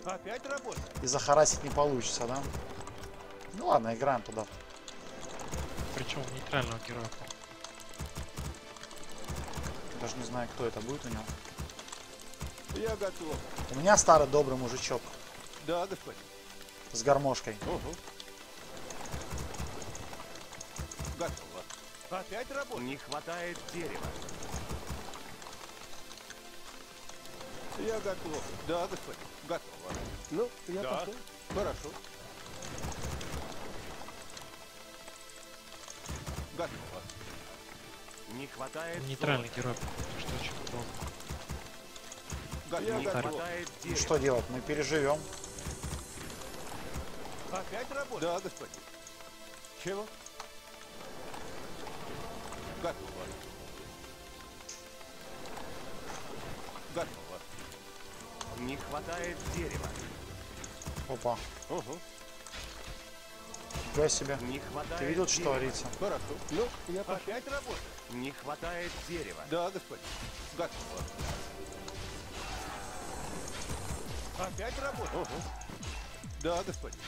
и захарасить не получится, да? Ну ладно, играем туда. Причем нейтрального героя. Даже не знаю, кто это будет у него. Я готов. У меня старый добрый мужичок. Да, господин. С гармошкой. Угу. Готово. Опять работа. Не хватает дерева. Я готов. Да, господин. Готово. Ну, я пошел. Хорошо. Готово. Не хватает... Нейтральный герой. Ну что делать? Мы переживем. Опять работа? Да, господин. Чего? Готово. Готово. Не хватает дерева. Опа. Угу. Дай себя. Не хватает. Ты видел, что творится? Хорошо. Ну, я опять работаю. Не хватает дерева. Да, господин. Готово. Опять работаю. Угу. Да, господин.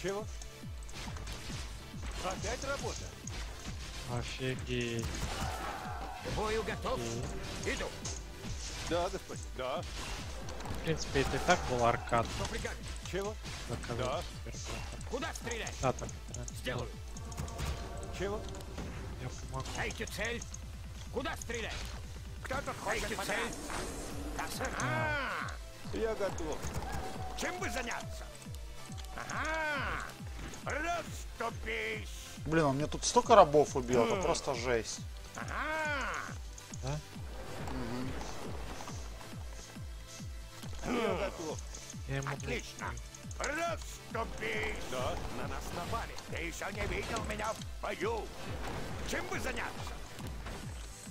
Чего? Опять работаю. Офигеть. Бою готов. Иду. Да, господи, да. В принципе, это и так был аркад. Чего? Да. Куда стрелять? Да, так. Сделаю. Чего? Я помогу. Дайте цель. Куда стрелять? Кто-то хочет цель. Я готов. Чем бы заняться? Ага. Расступись. Блин, он мне тут столько рабов убил, это просто жесть. Ага. Да? Я готов. Отлично. Расступись. Да. На нас напали. Ты еще не видел меня в бою. Чем бы заняться?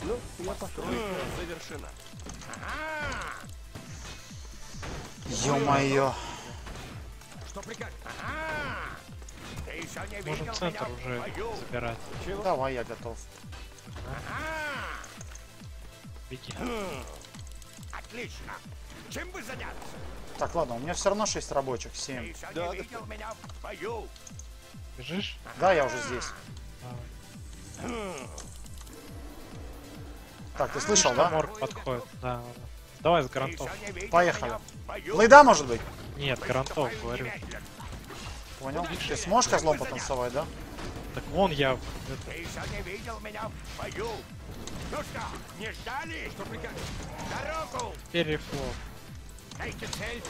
Ну, я построю. Завершена. Ага. Ё-моё. Что прикажешь? Ага. Ты еще не видел. Можем центр уже забирать. Чего? Давай, я готов. Ага. Беги. Отлично. Чем бы заняться? Так, ладно, у меня все равно 6 рабочих, 7. Ты еще не видел меня в бою. Бежишь? Да, я уже здесь. Так, ты слышал, да? Морг подходит, да. Давай с грантов. Поехали. Лейда, может быть? Нет, грантов, говорю. Понял? Ты сможешь козлом потанцевать, да? Так вон я... Ты еще не видел меня в бою. Ну что, не ждали? Что прикажешь? Дорогу! Перефлоп. Дайте цель.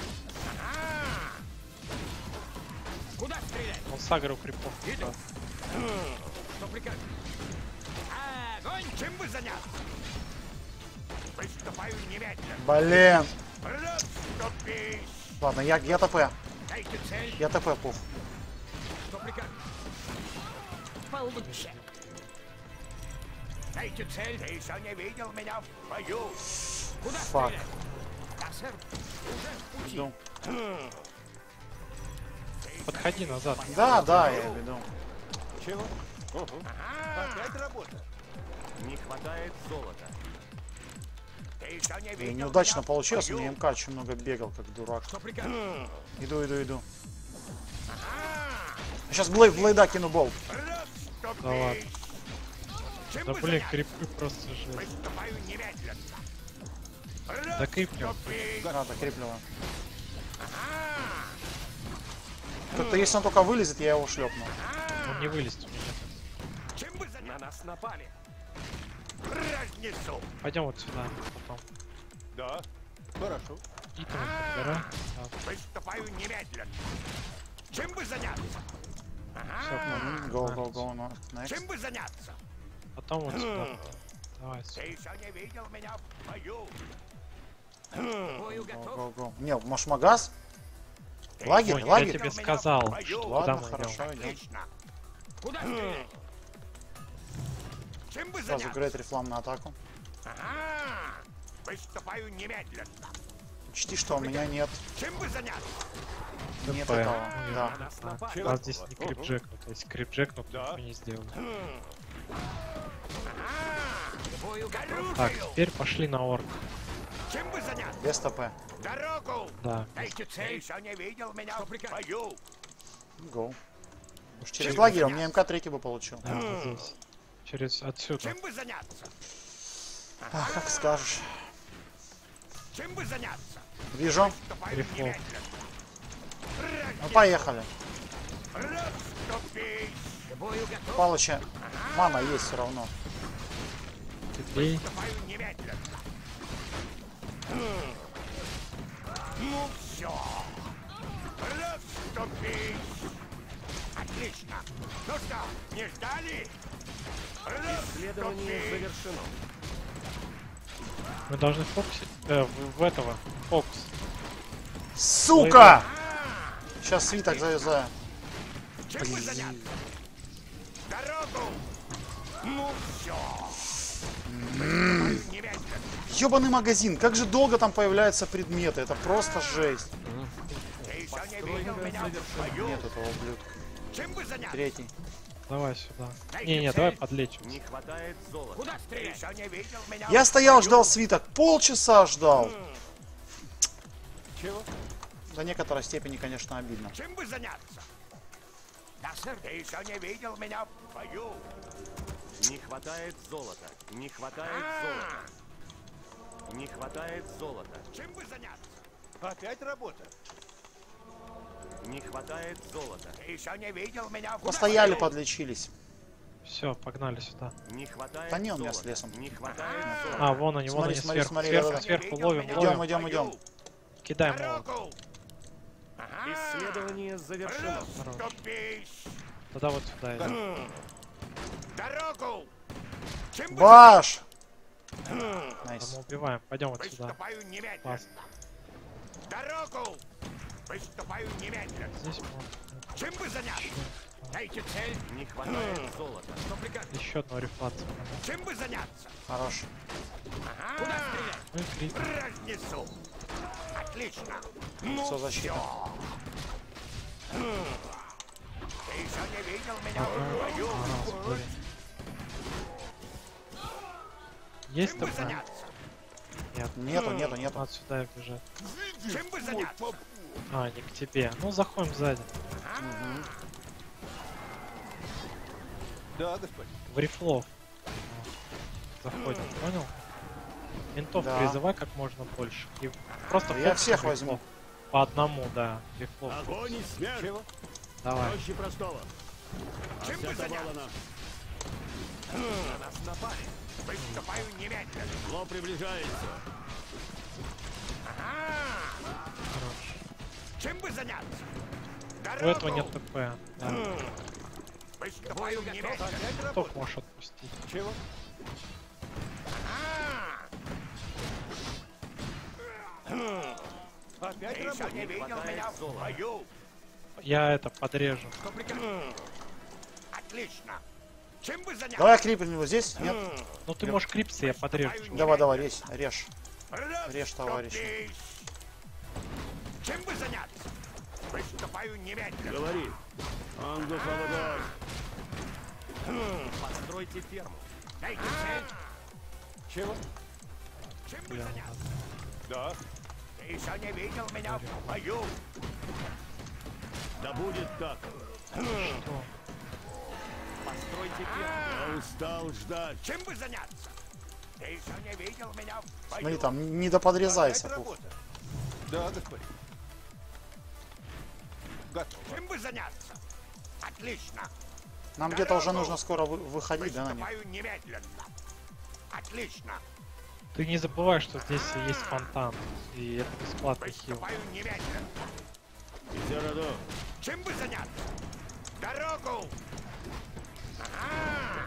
Куда стрелять? Он сагрил крипов. Что прикажешь? Огонь, чем бы заняться? Приступаю немедленно. Блин. Ладно, я ТП. Я ТП, Пуф. Что прикажешь? Получше. Дайте цель, ты еще не видел меня в бою. Куда стрелять? Да, сэр, уже в пути. Подходи назад. Да, да, я веду. Чего? Опять работа. Не хватает золота. И неудачно получилось, мне МК очень много бегал, как дурак. Иду, иду, иду. Сейчас блейда кину болт. Да ладно. Да блин, крипы просто жесть. Да криплю. Да, докриплю. Как-то если он только вылезет, я его шлепну. Он не вылезет у меня. Чем бы на нас напали? Разнесу. Пойдем вот сюда потом. Да. Хорошо. И там. Приступаю немедленно. Чем бы заняться? Ага. Go. Чем бы заняться? Потом вот сюда. Давай. Ты еще не видел меня в бою. Go. Не, может магаз? Лагерь, лагерь. Я тебе сказал. Ладно, хорошо. Отлично. Куда стрелять? Чем бы заняться? Сразу грейт рефлам на атаку. Ага. Выступаю немедленно. Почти что, у меня нет. Чем бы заняться? Нет этого. Да. У нас здесь не крипджекнут. Если крипджекнут, мы не сделали. Так, теперь пошли на орк. Чем бы заняться? Без ТП. Дорогу! Да. Дайте цель, еще не видел меня в бою. Гоу. Через лагерь у меня МК-3 бы получил. Да, здесь. Через отсюда. Чем бы заняться? Ах, как скажешь. Чем бы заняться? Вижу. Рифлоп. Ну, поехали. Палыча. Мана есть все равно. Теперь. Ну все. Расступись. Отлично. Ну что, не ждали? Исследование завершено. Мы должны фокусить в этого. Фокус. Сука! Сейчас свиток завязаю. Чем мы заняты? Дорогу! Ну все. Ёбаный магазин. Как же долго там появляются предметы. Это просто жесть. Нет этого ублюдка. Чем вы заняты? Третий. Давай сюда. Не, давай подлечим. Не хватает золота. Куда стрелять? Я стоял, ждал свиток. Полчаса ждал. Чего? До некоторой степени, конечно, обидно. Чем бы заняться? Да, сэр, ты еще не видел меня в бою. Не хватает золота. Не хватает золота. Не хватает золота. Чем бы заняться? Опять работа. Не хватает золота. Еще не видел меня. Постояли, подлечились. Все, погнали сюда. Не хватает. Да не, он меня с лесом. Не хватает. А, вон они, смотри, вон они, сверху, смотри, сверху, сверху, ловим, ловим. Идем. Кидаем. Исследование завершено. Тогда вот сюда идем. Дорогу! Баш! Найс. Мы убиваем, пойдем вот сюда. Дорогу! Выступаю немедленно. Здесь можно. Чем бы заняться? Дайте цель, не хватает золота. Еще одно рефлация. Чем бы заняться? Хорош. Куда стрелять? Разнесу. Отлично. Ну все, защита. Ты еще не видел меня в бою. Есть там? Нет. Нету. Отсюда я бежать. Чем бы заняться? А, не к тебе. Ну, заходим сзади. Да, господин. В рифлов. Заходим, понял? Винтов да. Призывай как можно больше. И просто я всех возьму. По одному, да. Рифлов. Огонь и смерть. Давай. Проще простого. Чем бы заняться? На нас напали. Выступаю немедленно. Зло приближается. Хорош. Чем бы заняться? У этого нет ТП. Да. Кто можешь отпустить? Чего? Опять не видел меня в бою. Я это подрежу. Отлично. Чем бы заняться? Давай крипнем его здесь? Нет. Ну ты можешь крипсы, я подрежу. Давай, режь, товарищ. Чем бы заняться? Выступаю немедленно. Говори. Ангел Холодар. Постройте ферму. Дайте цель. Чего? Чем бы заняться? Да. Ты еще не видел меня в бою. Да будет так. Что? Постройте ферму. Я устал ждать. Чем бы заняться? Ты еще не видел меня в бою. Смотри, там не доподрезайся. Да, такой. Готово. Чем бы заняться? Отлично. Нам где-то уже нужно скоро выходить, да? Немедленно. Отлично. Ты не забывай, что здесь есть фонтан. И это бесплатный хил. Чем бы заняться? Дорогу!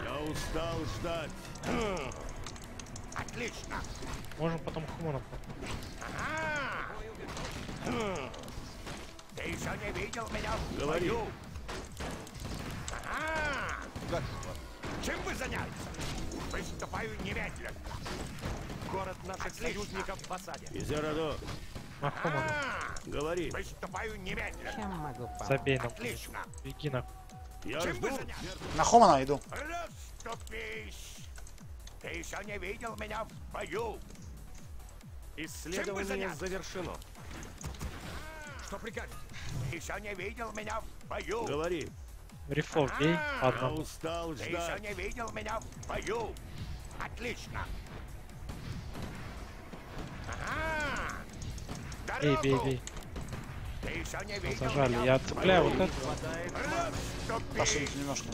Я устал ждать. Отлично. Можем потом хмуром покушать. Ты еще не видел меня в бою. Чем бы заняться? Выступаю немедленно. Город наших союзников в осаде. Изерадо. Говори. Выступаю немедленно. Чем могу помочь? Забей нам. Отлично. Беги на. Я жду. На Хомана иду. Расступись. Ты еще не видел меня в бою. Исследование завершено. Что прикажете? Ты еще не видел меня в бою. Говори. Рифов, бей. Я устал ждать. Ты еще не видел меня в бою. Отлично. Бей. Ты еще не видел. Зажали. Я отцепляю вот это. Пошли немножко.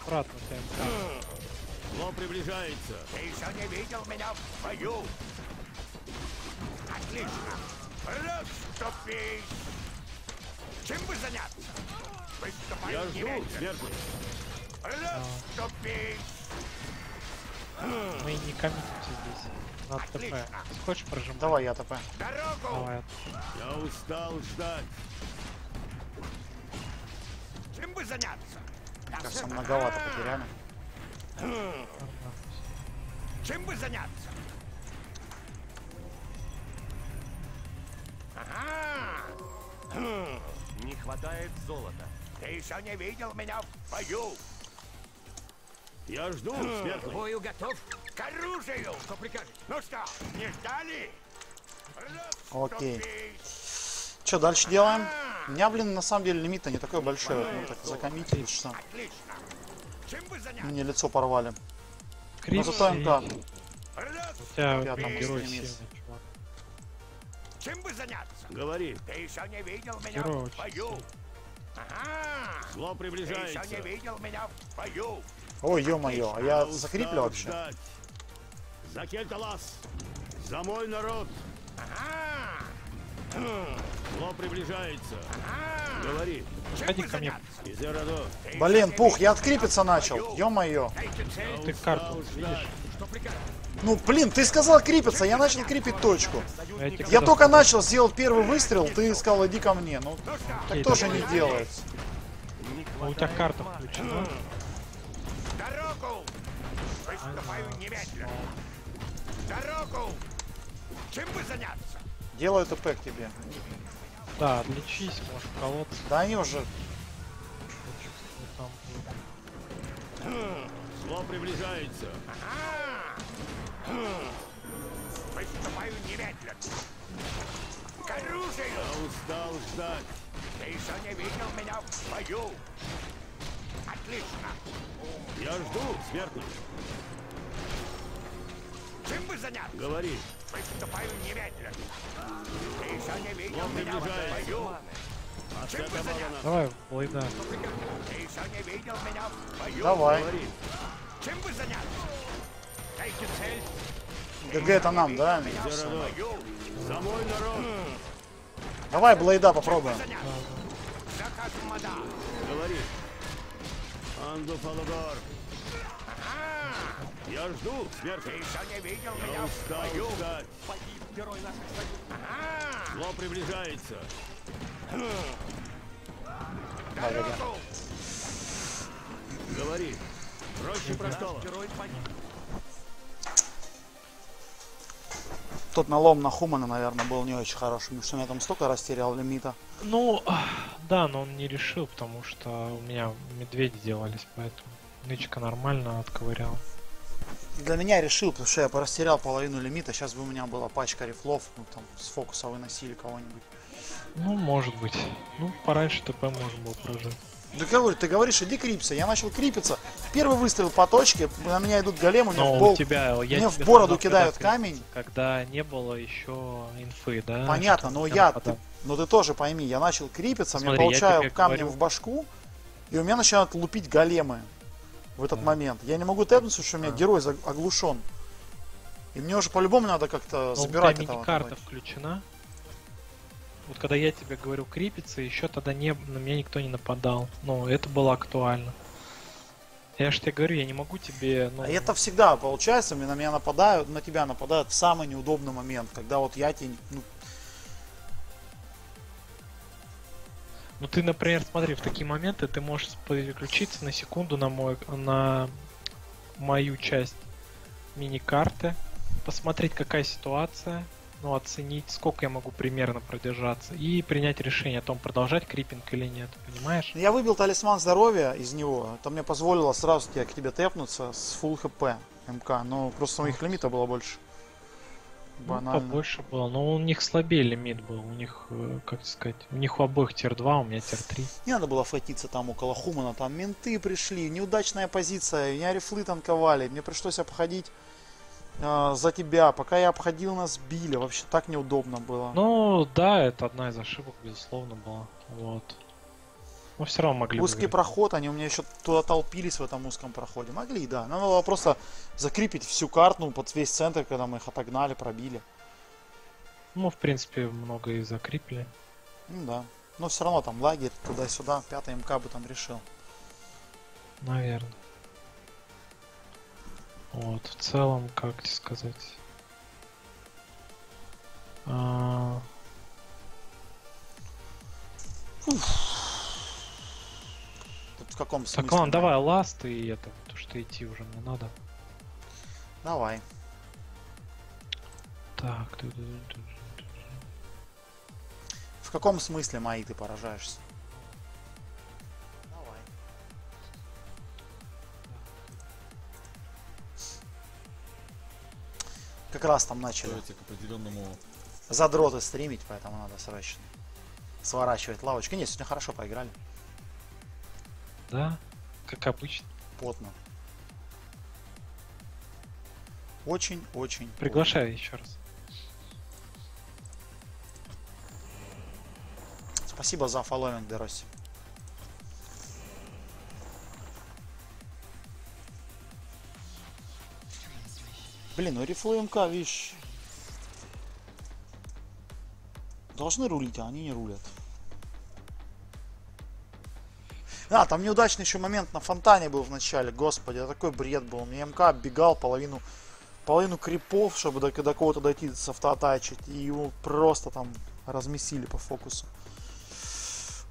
Аккуратно, темп. Он приближается. Ты еще не видел меня в бою. Отлично. Расступись. Чем бы заняться? Выступай. Я жду сверху. Расступись. Мы не коммитимся здесь. Надо ТП. Хочешь прожимать? Давай я ТП. Дорогу. Давай. Я устал ждать. Чем бы заняться? Кажется, многовато потеряно. Чем бы заняться? Не хватает золота. Ты еще не видел меня в бою. Я жду сверху. К бою готов. К оружию. Что прикажете? Ну что, не ждали? Окей. Что дальше делаем? У меня, блин, на самом деле лимит-то не такой большой. Ну так закоммитили, что. Отлично. Мне лицо порвали. Крипсы. Да. Герой сильный, чувак. Чем бы заняться? Говори. Ты еще не видел меня в бою. Ага. Зло приближается. Ты еще не видел меня в бою. Ой, ё-моё, а я закреплю вообще. За Кельталас. За мой народ. Ага. Зло приближается. Ага. Говори. Ходи ко мне. Блин, Пух, я открепиться начал. Ё-моё. Ты карту видишь? Ну, блин, ты сказал крепиться, я начал крепить точку. Я только начал, сделал первый выстрел, ты сказал, иди ко мне. Ну, так тоже не делается. А у тебя карта включена? Дорогу! Выступаю немедленно. Дорогу! Чем бы заняться? Делаю ТП к тебе. Да, отличись, может, колодцы. Да они уже... Зло приближается. Выступаю немедленно. К оружию! Я устал ждать. Ты еще не видел меня в бою. Отлично. Я жду, смертный. Чем бы заняться? Говори. Выступаю немедленно. Ты еще не видел меня в бою. Чем бы заняться? Давай, война. Ты еще не видел меня в бою. Давай. Чем бы заняться? ГГ это нам, да? Давай Блейда попробуем. Я жду, смерть. Я устаю. Зло приближается. Говори. Проще простого. Тот налом на Хумана, наверное, был не очень хорошим, потому что я там столько растерял лимита. Ну, да, но он не решил, потому что у меня медведи делались, поэтому нычка нормально отковырял. Для меня решил, потому что я порастерял половину лимита, сейчас бы у меня была пачка рифлов, ну там с фокуса выносили кого-нибудь. Ну, может быть. Ну, пораньше ТП можно было прожить. Да говорю, ты говоришь, иди крипся. Я начал крипиться. Первый выстрел по точке, на меня идут големы, мне в бороду кидают камень. Когда не было еще инфы, да? Понятно, но я, но ты тоже пойми, я начал крипиться, мне получаю камнем в башку, и у меня начинают лупить големы в этот момент. Я не могу тэпнуться, потому что у меня герой оглушен. И мне уже по-любому надо как-то забирать этого. У тебя мини-карта включена. Вот когда я тебе говорю крепиться, еще тогда не, на меня никто не нападал. Но это было актуально. Я же тебе говорю, я не могу тебе... Ну... Это всегда получается, на меня нападают, на тебя нападают в самый неудобный момент, когда вот я тебе... Ну ты, например, смотри, в такие моменты ты можешь переключиться на секунду на мою часть мини-карты, посмотреть, какая ситуация. Ну, оценить, сколько я могу примерно продержаться, и принять решение о том, продолжать крипинг или нет, понимаешь? Я выбил талисман здоровья из него, это мне позволило сразу к тебе тэпнуться с full хп МК, но просто у них лимита было больше. Банально. Ну, побольше было, но у них слабее лимит был, у них, как сказать, у них у обоих тир 2, у меня тир 3. Не надо было файтиться там около Хумана, там менты пришли, неудачная позиция, меня рифлы танковали, мне пришлось обходить. За тебя, пока я обходил, нас били, вообще так неудобно было. Ну да, это одна из ошибок, безусловно, была. Вот. Но все равно могли. Узкий проход, они у меня еще туда толпились в этом узком проходе. Могли, да. Надо было просто закрепить всю карту под весь центр, когда мы их отогнали, пробили. Ну, в принципе, много и закрепили. Ну да. Но все равно там лагерь туда-сюда, 5-й МК бы там решил. Наверное. Вот, в целом, как тебе сказать. В каком смысле? Так, ладно, давай ласт и это, то что идти уже мне надо. Давай. Так. В каком смысле, мои, ты поражаешься? Как раз там начали задроты стримить, поэтому надо срочно сворачивать лавочки. Нет, сегодня хорошо поиграли. Да, как обычно. Потно. Очень-очень. Приглашаю еще раз. Спасибо за фолловинг, Дероси. Блин, ну рифлы МК, видишь, должны рулить, а они не рулят. А, там неудачный еще момент на фонтане был в начале, господи, а такой бред был. Мне МК оббегал половину крипов, чтобы до кого-то дойти с автоатачить, и его просто там разместили по фокусу.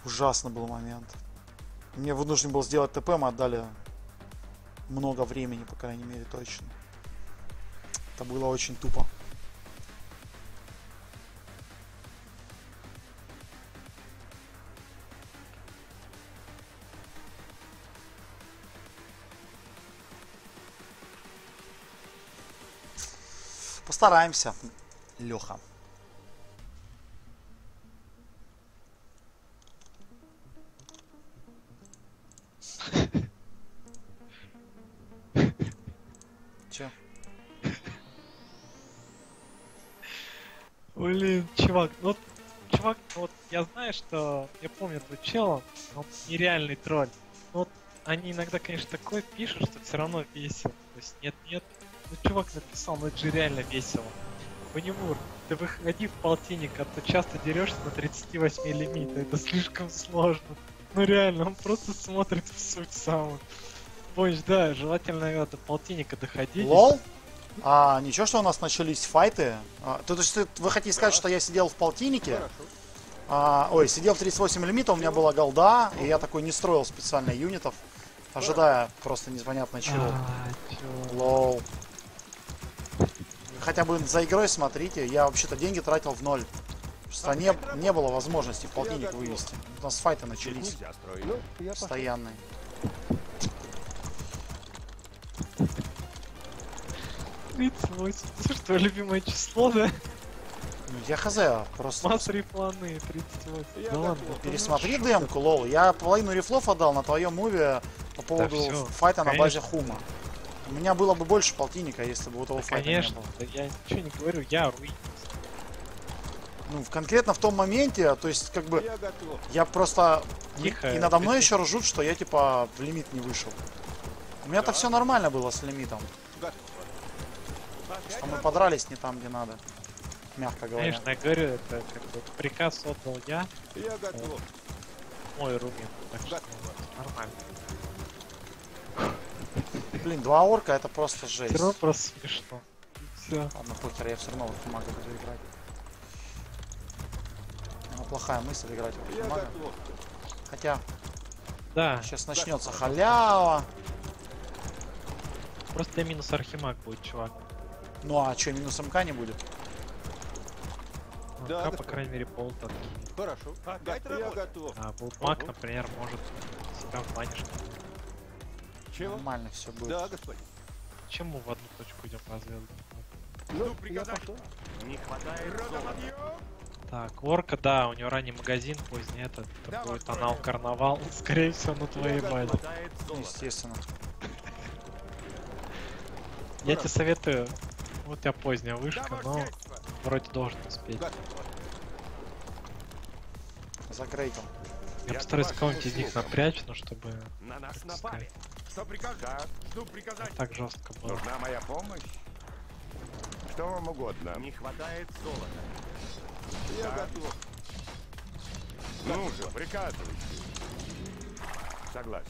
Ужасно был момент. Мне нужно было сделать ТП, мы отдали много времени, по крайней мере, точно. Это было очень тупо. Постараемся, Леха. Че? Блин, чувак, ну вот я знаю, что я помню этого чела, он нереальный тролль. Но вот они иногда, конечно, такое пишут, что все равно весело. То есть нет-нет. Ну, чувак написал, ну это же реально весело. Бонивур, ты выходи в полтинник, а то часто дерешься на 38 лимит, это слишком сложно. Ну реально, он просто смотрит в суть саму. Помнишь, да, желательно до полтинника доходить. Лол? А, ничего, что у нас начались файты? А, то есть вы хотите сказать, что я сидел в полтиннике? А, ой, сидел в 38 лимита, у меня была голда, и я такой не строил специально юнитов, ожидая просто непонятно чего. Лол. Хотя бы за игрой смотрите, я вообще-то деньги тратил в ноль. В стране не было возможности в полтинник вывести. У нас файты начались. Постоянные. Это что, любимое число, да? Ну, я хз, просто... Масса рифланы, 38. Да ладно, пересмотри демку, лол. Я половину рифлов отдал на твоем муве по поводу файта на базе Хума. У меня было бы больше полтинника, если бы у того файта не было. Да, я ничего не говорю, я руинился. Ну, конкретно в том моменте, то есть, как бы, я просто... Тихо, и надо мной еще ржут, что я, типа, в лимит не вышел. У меня-то все нормально было с лимитом. Что мы подрались не там, где надо. Мягко говоря. Конечно, я говорю, это как бы приказ отдал я. Я готов. Мой румин. Так что нормально. Блин, два орка это просто жесть. Все просто смешно. Все. Ладно, похер, я все равно в фимага буду играть. Но плохая мысль играть в фимага. Хотя. Да. Сейчас начнется халява. Просто минус архимаг будет, чувак. Ну а что, минус МК не будет? МК, да, по крайней мере, полтора. Хорошо. Я готов. А Бултмаг, например, может себя в планишке. Чего? Нормально все будет. Да, господин. Чем мы в одну точку идем разведать? Ну, приказать. Не хватает золота. Так, орка, да, у него ранний магазин, поздний этот. Это будет анал карнавал, скорее всего, на твоей базе. Естественно. Я тебе советую, вот у тебя поздняя вышка, но вроде должен успеть. За грейтом. Я постараюсь кого-нибудь из них напрячь, но чтобы... На нас напали. Что прикажешь? Жду приказания. Так жестко было. Нужна моя помощь? Что вам угодно. Не хватает золота. Я готов. Ну же, приказывайте. Согласен.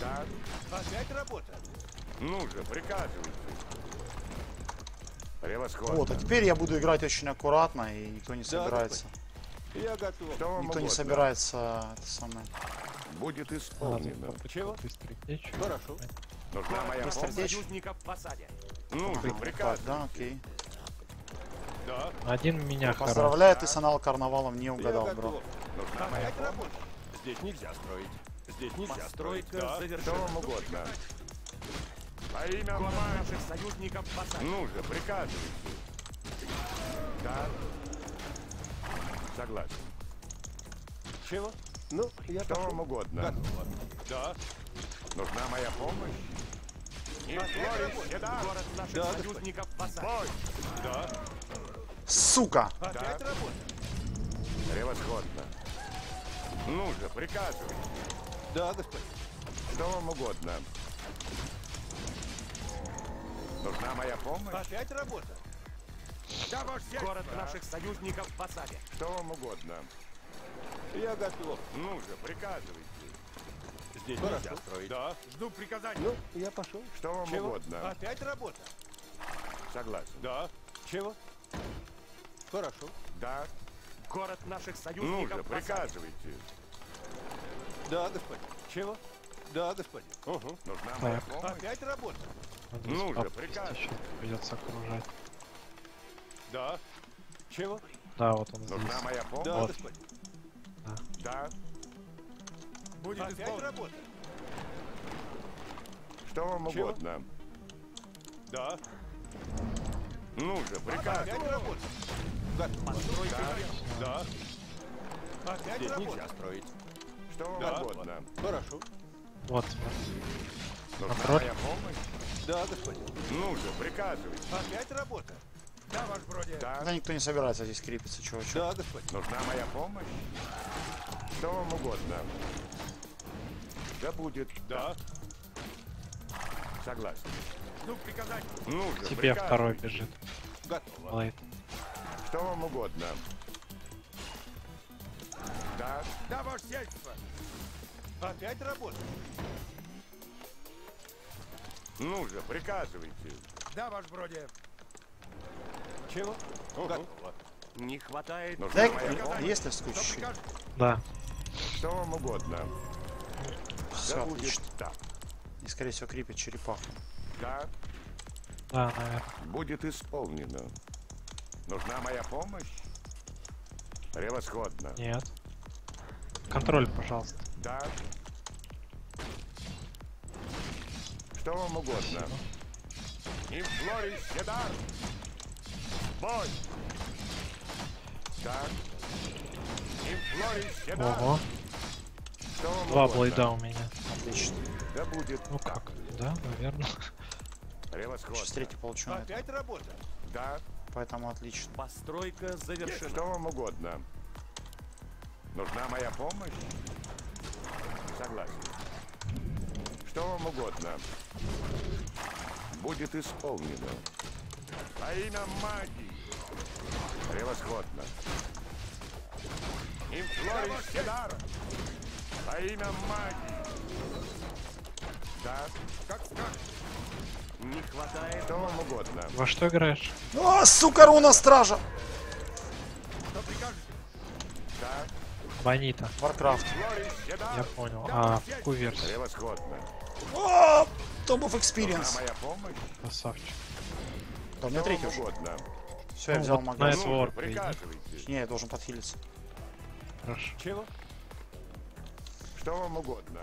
Да. Опять работа. Ну же, приказывайте. Превосходно. Вот, а теперь я буду играть очень аккуратно, и никто не собирается. Да, я готов. Никто не собирается, это самое. Будет исполнено. Чего? Хорошо. Нужна моя помощь. Ну же, приказывайте. Да, окей. Да. Один меня хорошо. Поздравляю, ты с анал карнавалом не угадал, бро. Нужна моя помощь. Здесь нельзя строить. Здесь нельзя строить. Да, что вам угодно. А имя наших союзников посадить. Ну же, приказывайте. Да. Согласен. Чего? Ну, я что вам угодно. Да. Нужна моя помощь? Сука! Превосходно. Ну же, приказывай. Да, господин. Что вам угодно. Нужна моя помощь? Опять работа. Да, город наших союзников в посаде. Что вам угодно. Я готов. Ну же, приказывайте. Здесь нельзя строить. Да. Жду приказания. Ну, я пошел. Что вам угодно. Опять работа. Согласен. Да. Чего? Хорошо. Да. Город наших союзников. Ну же, приказывайте. Да, господин. Чего? Да, господин. Угу. Нужна моя помощь. Опять работа. Ну же, приказывайте. Придется окружать. Да. Чего? Да, вот он. Нужна здесь. Моя помощь. Да, вот. Господин. Да. Да. Будет опять работа. Что вам угодно. Да. Ну же, приказ. Опять работа. Да. Постройка. Да. Да. Опять здесь работа. Нельзя строить. Что вам да. угодно. Хорошо. Вот. Нужна моя помощь. Да, господин. Ну же, приказывайте. Опять работа. Да, ваш вроде. Да. Да никто не собирается здесь крепиться, чувачок. Да, господи. Нужна моя помощь. Что вам угодно. Да будет. Да. Согласен. Ну, приказать. Ну, же, тебе приказывай. Второй бежит. Готово. Лайт. Что вам угодно. Да. Да, ваше сельство. Опять работа. Ну же, приказывайте. Да, ваш вроде. Чего? Угу. Не хватает. Дай, есть ли скучный? Да. Что вам угодно. Все, да отлично. Так. И скорее всего крепит черепаху. Да. Да, наверное. Будет исполнено. Нужна моя помощь? Превосходно. Нет. Контроль, пожалуйста. Да. Что вам угодно. И Флори Седар. Бой! Да. Ого. Два блейда у меня. Отлично. Да будет. Ну как? Да, наверное. Сейчас третий получу. Опять работа. Да. Поэтому отлично. Постройка завершена. Что вам угодно. Нужна моя помощь? Согласен. Что вам угодно. Будет исполнено. А имя магии. Превосходно. Им Флорис Седар. А имя магии. Да. Как? Не хватает. Что вам угодно. Во что играешь? О, сука, руна стража. Что прикажете? Да. Бонита. Warcraft. Я понял. А, какую версию? Превосходно. О, Tomb of Experience. Красавчик. Там на третий уже. Все, я взял вот магазин. Не, я должен подхилиться. Хорошо. Чего? Что вам угодно.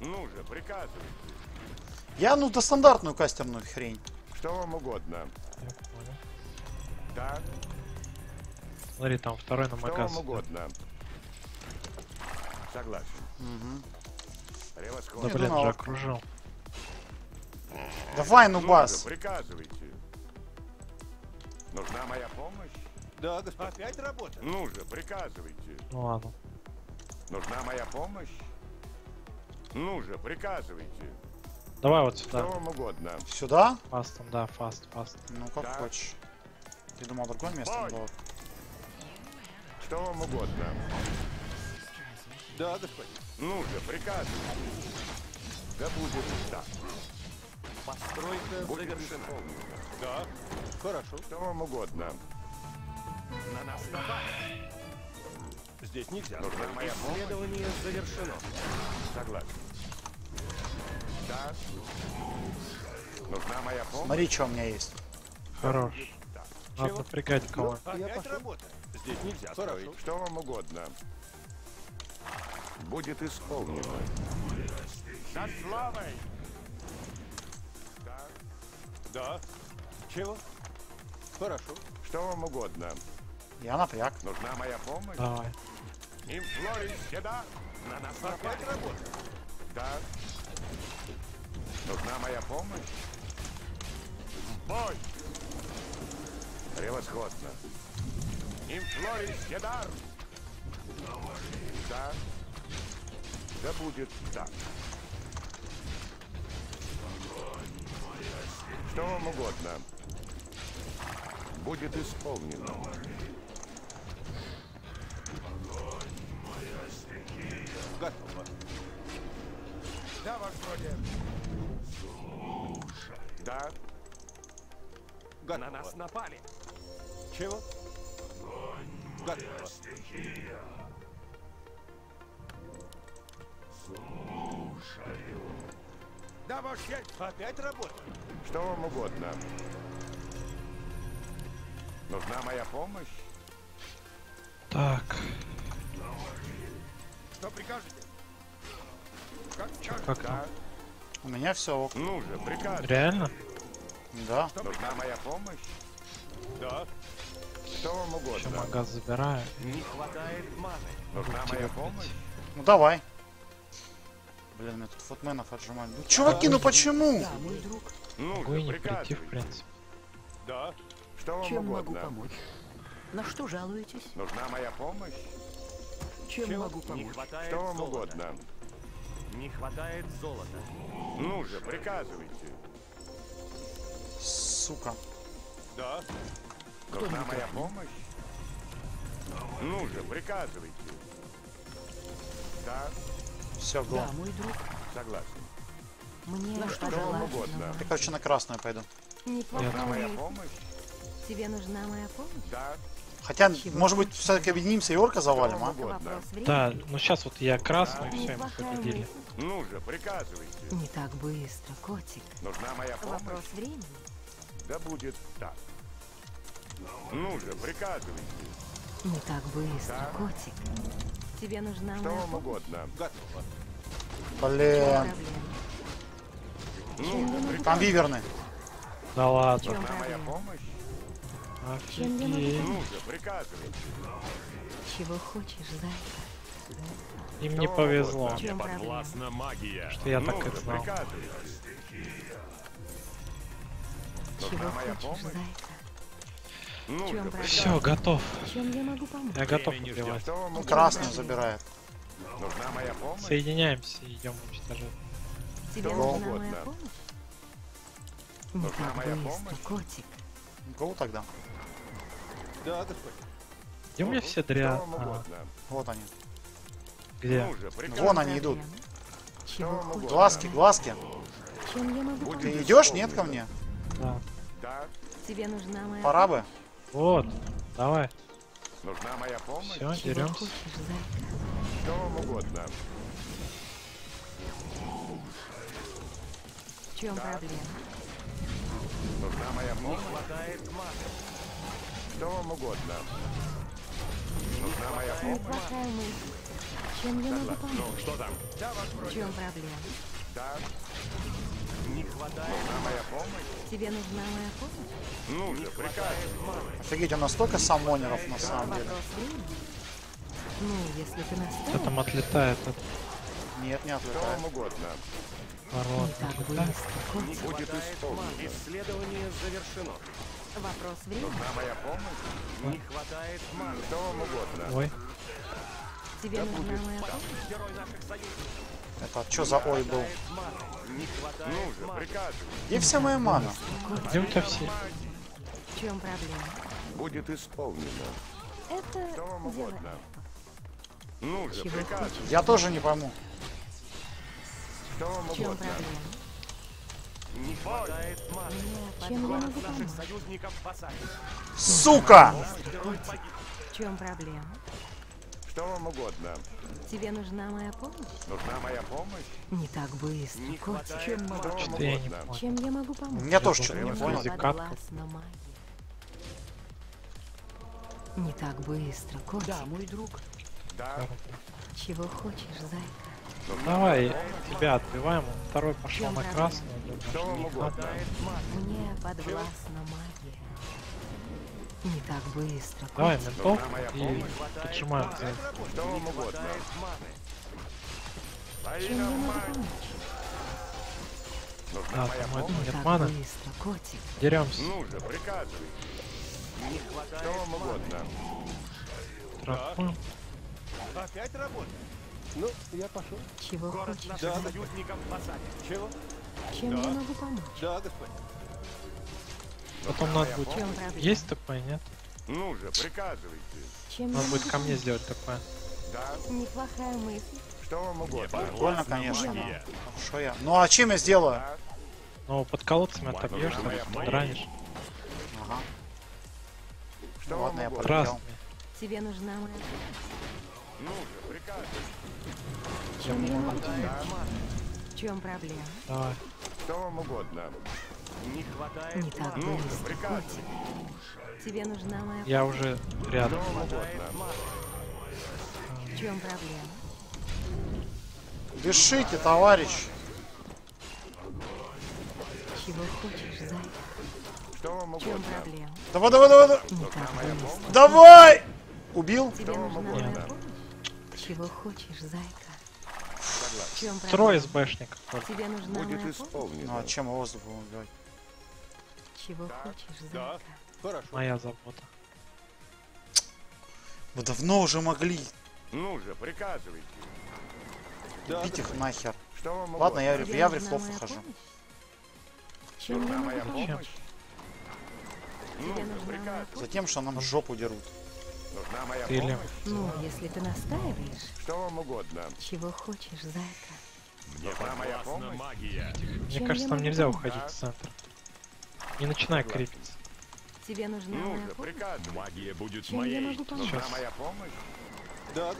Ну же, приказывайте. Я ну до стандартную кастерную хрень. Что вам угодно. Я понял. Да. Смотри, там второй на магазин. Что вам угодно. Согласен. Угу. Превосходно. Да блин, я окружил. Давай, ну бас. Приказывайте. Нужна моя помощь? Да, да. Опять работа. Ну же, приказывайте. Ну ладно. Нужна моя помощь? Ну же, приказывайте. Давай вот сюда. Что вам угодно. Сюда? Фастом, да, фаст. Ну как да. хочешь. Ты думал другое место было? Что вам угодно. Да, да. Ну же, приказывайте. Да будет так. Постройка завершена. Да. Хорошо. Что вам угодно. На нас напали. Здесь нельзя. Нужна моя помощь. Исследование завершено. Согласен. Да. Нужна моя помощь. Смотри, что у меня есть. Хорош. Да. Надо напрягать кого. Опять работа. Здесь нельзя. Хорошо. Что вам угодно. Будет исполнено. Со славой. Да. Чего? Хорошо. Что вам угодно. Я напряг. Нужна моя помощь. Давай. Им Флорис, да? На нас опять работа. Да. Нужна моя помощь? В бой! Превосходно! Инфлорис Едар! Да. Да будет так. Что вам угодно. Будет исполнено. Готово. Да, ваш вроде. Слушай. Да. Готово. На нас напали. Чего? Готово. Слушаю. Да, ваш есть. Опять работает. Что вам угодно. Нужна моя помощь? Так. Что прикажете? Как да. У меня все ок. Ну же, прикажете. Реально? Да. Что нужна моя помощь? Да. Что вам угодно? Что магаз забираю? Не хватает маны. Нужна моя помощь? Ну давай. Блин, меня тут футменов отжимали. Ну, чуваки, ну почему? Да, мой друг. Ну, могу и не прийти, в принципе. Да. Что вам чем угодно? Могу помочь? На что жалуетесь? Нужна моя помощь? Чем могу помочь? Что вам золота. Угодно? Не хватает золота. Ну же, приказывайте. Сука. Да. Кто нужна моя помощь? Ну же, приказывайте. Да. Все, го. Да, мой друг. Согласен. Мне на что вам угодно? Я, короче, на красную пойду. Не нужна моя помощь? Тебе нужна моя помощь? Да. Хотя, чего? Может быть, все-таки объединимся и орка завалим, а? Да, ну сейчас вот я красную, да. И все, мы победили. Ну же, приказывайте. Не так быстро, котик. Нужна моя помощь? Вопрос времени. Да будет так. Ну же, приказывайте. Не так быстро, да. Котик. Тебе нужна что моя помощь? Что вам угодно. Готово. Блин. Ну, там виверны. Да ладно. Нужна моя помощь? Офигеть. Чего хочешь, зайка? Им не повезло, что я так и знал. Чего хочешь, зайка? Все, готов. Я готов убивать. Красную забирает. Соединяемся и идем уничтожать. Тебе нужна моя помощь? Нужна моя помощь, котик. Гоу тогда. Да, господи. Где у меня все дрянь? Вот они. Где? Вон они идут. Глазки, глазки. Ты идешь, нет, ко мне? Да. Тебе нужна моя. Пора бы. Вот, давай. Нужна моя помощь. Все, деремся. Что вам угодно. В чем проблема? Нужна моя помощь. Что вам угодно. Нужна моя помощь. Чем я могу помочь? Ну, что там? Да, в чем проблема? Да. Не хватает. Нужна моя помощь. Тебе нужна моя помощь? Ну, не прикажешь. Офигеть, у нас столько самонеров на самом деле. Ну, если ты настроишь. Кто там отлетает? Нет, не отлетает. Что вам угодно. Ворот, не будет исполнено. Исследование завершено. Вопрос времени. Нужна моя помощь? Не хватает маны. Что вам угодно. Ой. Тебе нужна моя помощь? Герой наших союзников. Это что за ой был? Не хватает. Ну же, приказывай. Где вся моя мана? Где у тебя все? В чем проблема? Будет исполнено. Это что вам угодно. Ну же, приказывай. Я тоже не пойму. Что вам угодно. Не хватает маны. Чем я могу помочь? Сука! В чем проблема? Что вам угодно. Тебе нужна моя помощь? Нужна моя помощь? Не так быстро. Не хватает. Чем могу. Чем я могу помочь? Я тоже что-то не понял. Не так быстро, котик. Да, мой друг. Да. Чего хочешь, зайка? Давай, тебя отбиваем, второй пошел на красную. Мне подвластна магия. Не так быстро. Давай, ментов и поджимаем. Что вам угодно. Чем я могу помочь? Нужна моя помощь. Нет маны. Деремся. Ну же, приказывай. Не хватает. Что вам угодно. Трафу. Опять работает. Ну, я пошел. Чего хочешь? Да, союзникам посадят. Чего? Чем я могу помочь? Да, господин. Потом надо будет. Есть такое, нет? Ну же, приказывайте. Надо будет ко мне сделать такое. Да. Неплохая мысль. Что вам угодно? Прикольно, конечно. Что я? Ну а чем я сделаю? Ну, под колодцами отобьешь, подранишь. Ага. Что ладно, я подранил. Тебе нужна моя. Ну же, приказывайте. Чем я могу помочь? В чем проблема? Давай. Что вам угодно? Не хватает. Не так быстро. Тебе нужна моя. Я уже рядом. В чем проблема? Дышите, товарищ. Чего хочешь, зайка? Что вам угодно? В чем проблема? Давай, давай, давай, давай. Давай! Убил? Тебе нужна моя помощь? Чего хочешь, зайка? Трое СБшников. Тебе нужна будет исполнена. Ну а чем воздух убивать? Чего хочешь, зайка? Хорошо. Моя забота. Вы давно уже могли. Ну же, приказывайте. Убить их нахер. Ладно, я в рифлов выхожу. Чем моя помощь? Затем, что нам жопу дерут. Нужна моя помощь. Ну, если ты настаиваешь. Что вам угодно. Чего хочешь, зайка? Мне моя помощь. Мне кажется, там нельзя уходить в центр. Не начинай крепиться. Тебе нужна моя помощь. Магия будет моей. Нужна моя помощь. Да,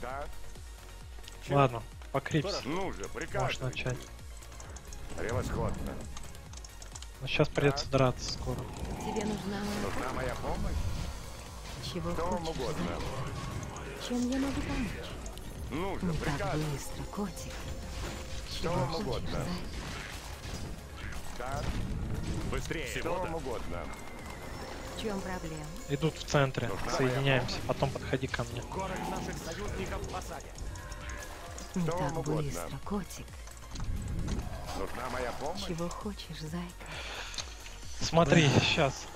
да. Ладно, покрепись. Можешь начать. Превосходно. Но сейчас придется драться скоро. Тебе нужна моя помощь. Чего хочешь, зайка? Чем я могу помочь? Нужно приказывать. Не так быстро, котик. Чего хочешь, зайка? Да. Быстрее. Что вам угодно. В чем проблема? Идут в центре. Соединяемся. Потом подходи ко мне. Город наших союзников посадят. Не так быстро, котик. Нужна моя помощь. Чего хочешь, зайка? Смотри, сейчас.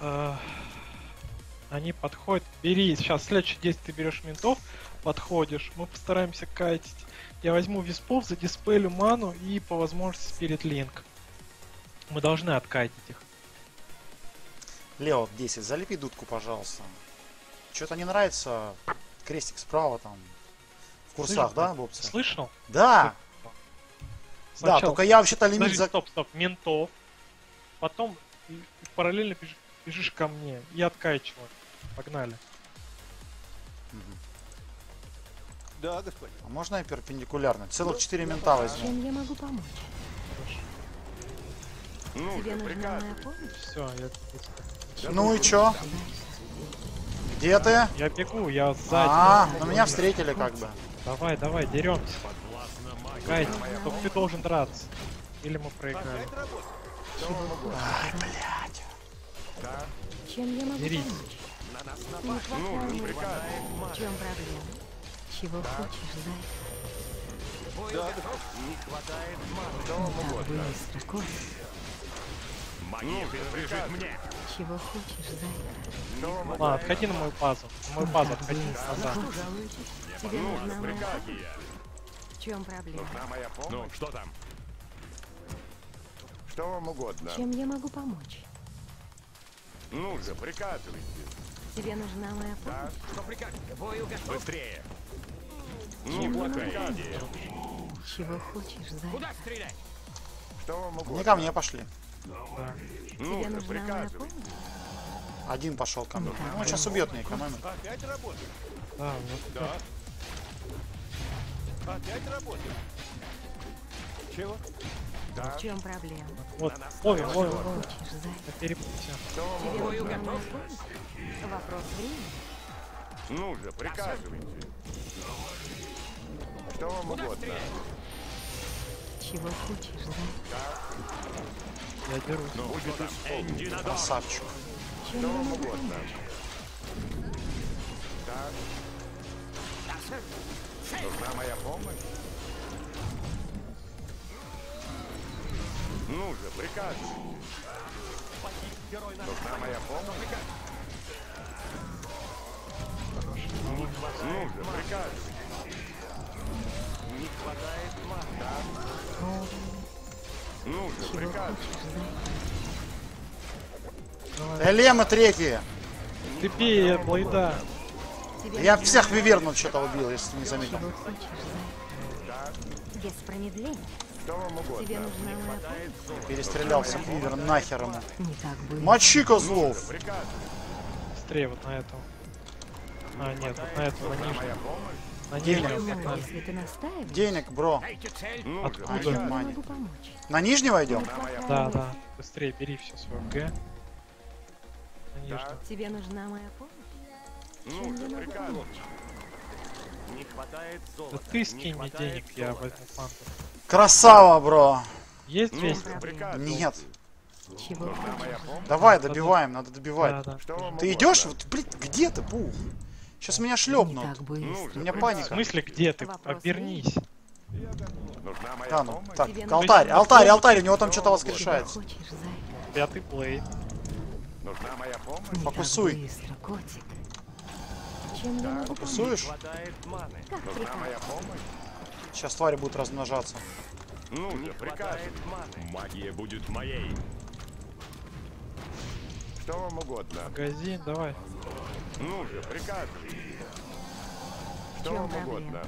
Они подходят, бери, сейчас следующее действие, ты берешь ментов, подходишь, мы постараемся кайтить. Я возьму виспов, задиспелю ману и по возможности спирит линк. Мы должны откайтить их. Лео, 10, залепи дудку, пожалуйста. Что-то не нравится крестик справа там. В курсах, слышал, да, бобцы? Слышал? Да! Сначала... Да, только я вообще-то лимит... Подожди, стоп, стоп, ментов. Потом параллельно бежишь ко мне и откайчиваю. Погнали. Да, господин. А можно и перпендикулярно? Целых 4 мента возьму. Чем я могу помочь? Ну, тебе нужна моя помощь? Все, я... Ну и чё? Где ты? Я бегу, я сзади. А, но меня встретили как бы. Давай, давай, деремся. Гайд, только ты должен драться. Или мы проиграем. Ай, блядь. Да. Чем я могу помочь? На нас напасть. В чем проблема? Чего хочешь, зайка? Да. Не хватает маны. Да, быстро. Магия принадлежит мне. Чего хочешь, зайка? Ладно, отходи на мою базу. На мою базу отходи назад. Тебе нужна моя помощь. В чем проблема? Нужна моя помощь. Ну, что там? Что вам угодно. Чем я могу помочь? Ну же, приказывайте. Тебе нужна моя помощь. Что прикажете? Бою готов. Быстрее. Ну, плохая идея. Чего хочешь, зайка? Куда стрелять? Что вам угодно? Не ко мне пошли. Да. Ну, тебе нужна моя помощь? Один пошел ко мне. Ну, он сейчас убьет меня, команда. Опять работает. Да, вот. Да. Опять работает. Чего? Да. В чем проблема? Вот, ловим, ловим, ловим. Тебе готов? Вопрос времени. Ну же, приказывайте. Что вам угодно. Чего хочешь, да? Я беру. Ну, будет красавчик. Что вам угодно. Да. Нужна моя помощь. Ну же, приказывай. Нужна моя помощь? Ну же, приказывай. Не хватает мата. Ну же, приказывай. Элема третья. Ты пей, блайда. Я всех вивернов что-то убил, если не заметил. Без промедления. Тебе нужно... Перестрелялся вивер нахером. Мочи козлов! Быстрее вот на эту. А, нет, вот на эту, на нижнюю. Денег, бро. Откуда? На нижнего идем? Да, да. Быстрее бери все свое г. На нижнюю. Тебе нужна моя помощь? Ну, не хватает золота. Да ты скинь мне денег, я возьму пантеру. Красава, бро. Есть 200? Нет. Чего? Давай, добиваем, надо добивать. Да, да. Ты идешь? Вот, блин, где ты, Пух? Сейчас меня шлепнут. У меня паника. В смысле, где ты? Обернись. Да, ну, так, алтарь, алтарь, алтарь, у него там что-то воскрешается. Пятый плей. Покусуй. Покусуешь? Сейчас твари будут размножаться. Ну же, прикажи. Магия будет моей. Что вам угодно. Магазин, давай. Ну же, прикажи. Что вам угодно.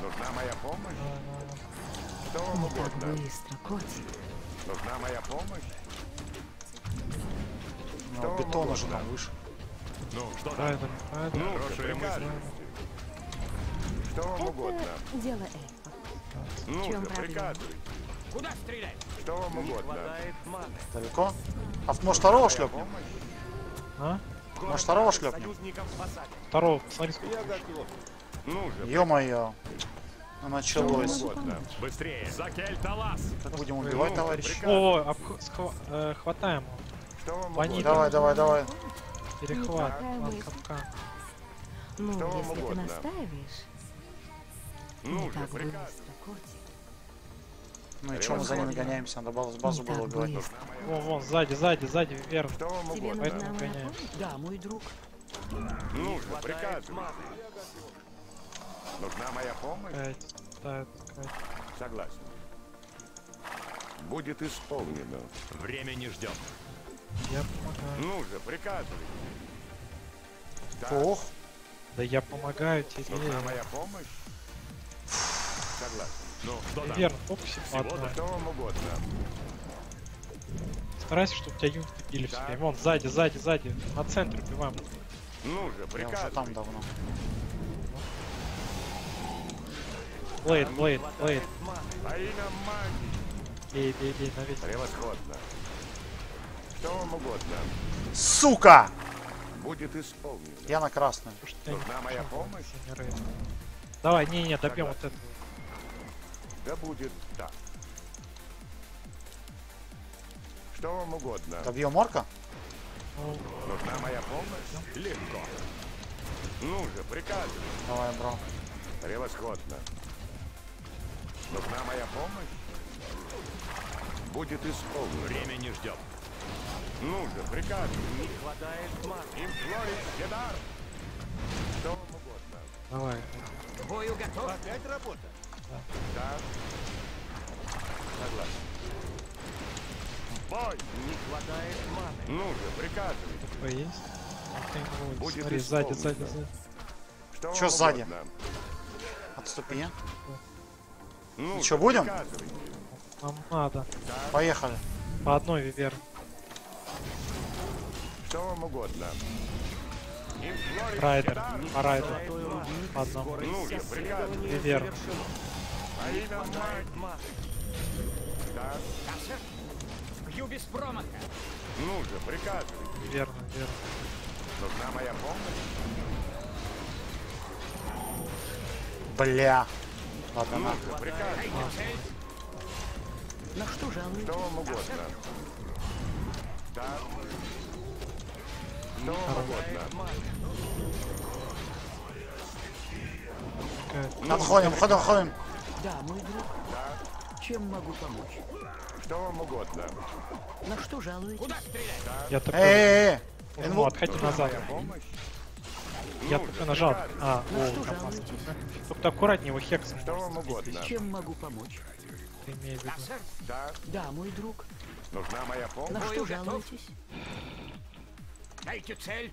Нужна моя помощь? Что вам угодно. Нужна моя помощь? Бетон уже там выше. Ну, что там? Ну, хорошая мысль. Что вам угодно. Дело эльфа. Ну, приказывай. Куда стрелять? Что вам угодно. Далеко? А может второго шлепнем? А? Может второго шлепнем? Второго, посмотри сколько. Ё-моё. Началось. Быстрее. Будем убивать, товарищ. О, хватаем его. Давай, давай, давай. Перехват. Ну, если ты настаиваешь... Ну, так быстро, котик. Ну и чё мы за ними гоняемся? Надо базу было говорить. Вон, вон, сзади, сзади, сзади, вверх. Поэтому гоняемся. Да, мой друг. Ну, приказывай. Нужна моя помощь? Да, согласен. Будет исполнено. Время не ждем. Я помогаю. Ну же, приказывай. Ох. Да я помогаю тебе. Нужна моя помощь? Согласен. Ну, что там? Верно, фокусик падает. Что вам угодно. Старайся, чтобы тебя юнты били в себе. Вон, сзади, сзади, сзади. На центр убиваем. Ну же, приказывай. Я уже там давно. Блейд, блейд, блейд. Бей, бей, бей, навесь. Превосходно. Что вам угодно. Сука! Будет исполнено. Я на красную. Нужна моя помощь? Давай, не-не, добьем вот это. Да будет так. Что вам угодно. Добьем орка? Нужна моя помощь? Легко. Ну же, приказывай. Давай, бро. Превосходно. Нужна моя помощь? Будет исполнено. Время не ждем. Ну же, приказывай. Не хватает маны. Им флорит седар. Что вам угодно. Давай. Бою готов. Опять работа. Да. Да. Согласен. Бой. Не хватает маны. Ну же, приказывай. Такое есть. Будет. Смотри, сзади, сзади, сзади. Что чё сзади? Угодно. Отступи. Да. Ну, что будем? Приказывай. Нам надо. Да. Поехали. По одной вивер. Что вам угодно. Райдер, а райдер. Одно. Виверн. Бью без промаха. Ну же, приказывай. Верно, верно. Нужна моя помощь. Бля. Ладно, надо. Приказывай. Ну что же, что вам угодно. Да. Что угодно. Отходим, отходим, отходим. Да, мой друг. Чем могу помочь? Что вам угодно. На что жалуетесь? Куда стрелять? Я такой... Ну, отходи назад. Я только нажал. А, о, опасно. Только аккуратнее, его хекс. Что вам угодно. Чем могу помочь? Ты имеешь в виду? Да. Да, мой друг. Нужна моя помощь. На что жалуетесь? Дайте цель.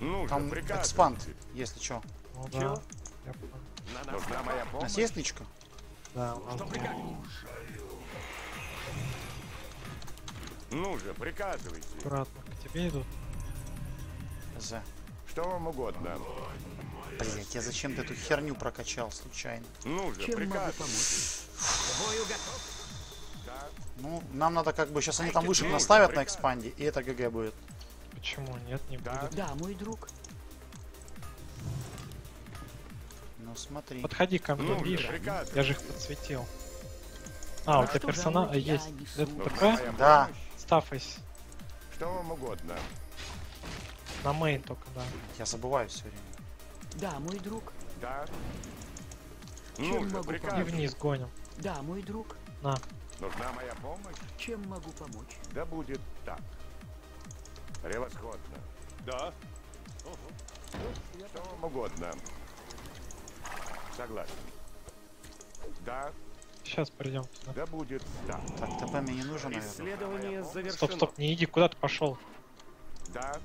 Ну, там экспанд, если чё. О, да. Чего? Нужна моя помощь. У нас есть личка? Да. Ну же, приказывайте. Аккуратно, к тебе идут. За. Что вам угодно. Блять, я зачем-то эту херню прокачал случайно. Ну же, приказ. Ну, нам надо как бы, сейчас они там вышек наставят на экспанде, и это ГГ будет. Почему? Нет, не будет. Да, мой друг. Ну смотри. Подходи ко мне ближе. Я же их подсветил. А, у тебя персонаж есть. Это такая? Да. Стафайся. Что вам угодно. На мейн только, да. Я забываю все время. Да, мой друг. Да. Чем могу помочь? И вниз гоним. Да, мой друг. На. Нужна моя помощь? Чем могу помочь? Да будет так. Превосходно. Да. Что вам угодно. Согласен. Да. Сейчас придем. Да будет так. Так, ТП мне не нужен, наверное. Исследование завершено. Стоп, стоп, не иди, куда ты пошел? Да.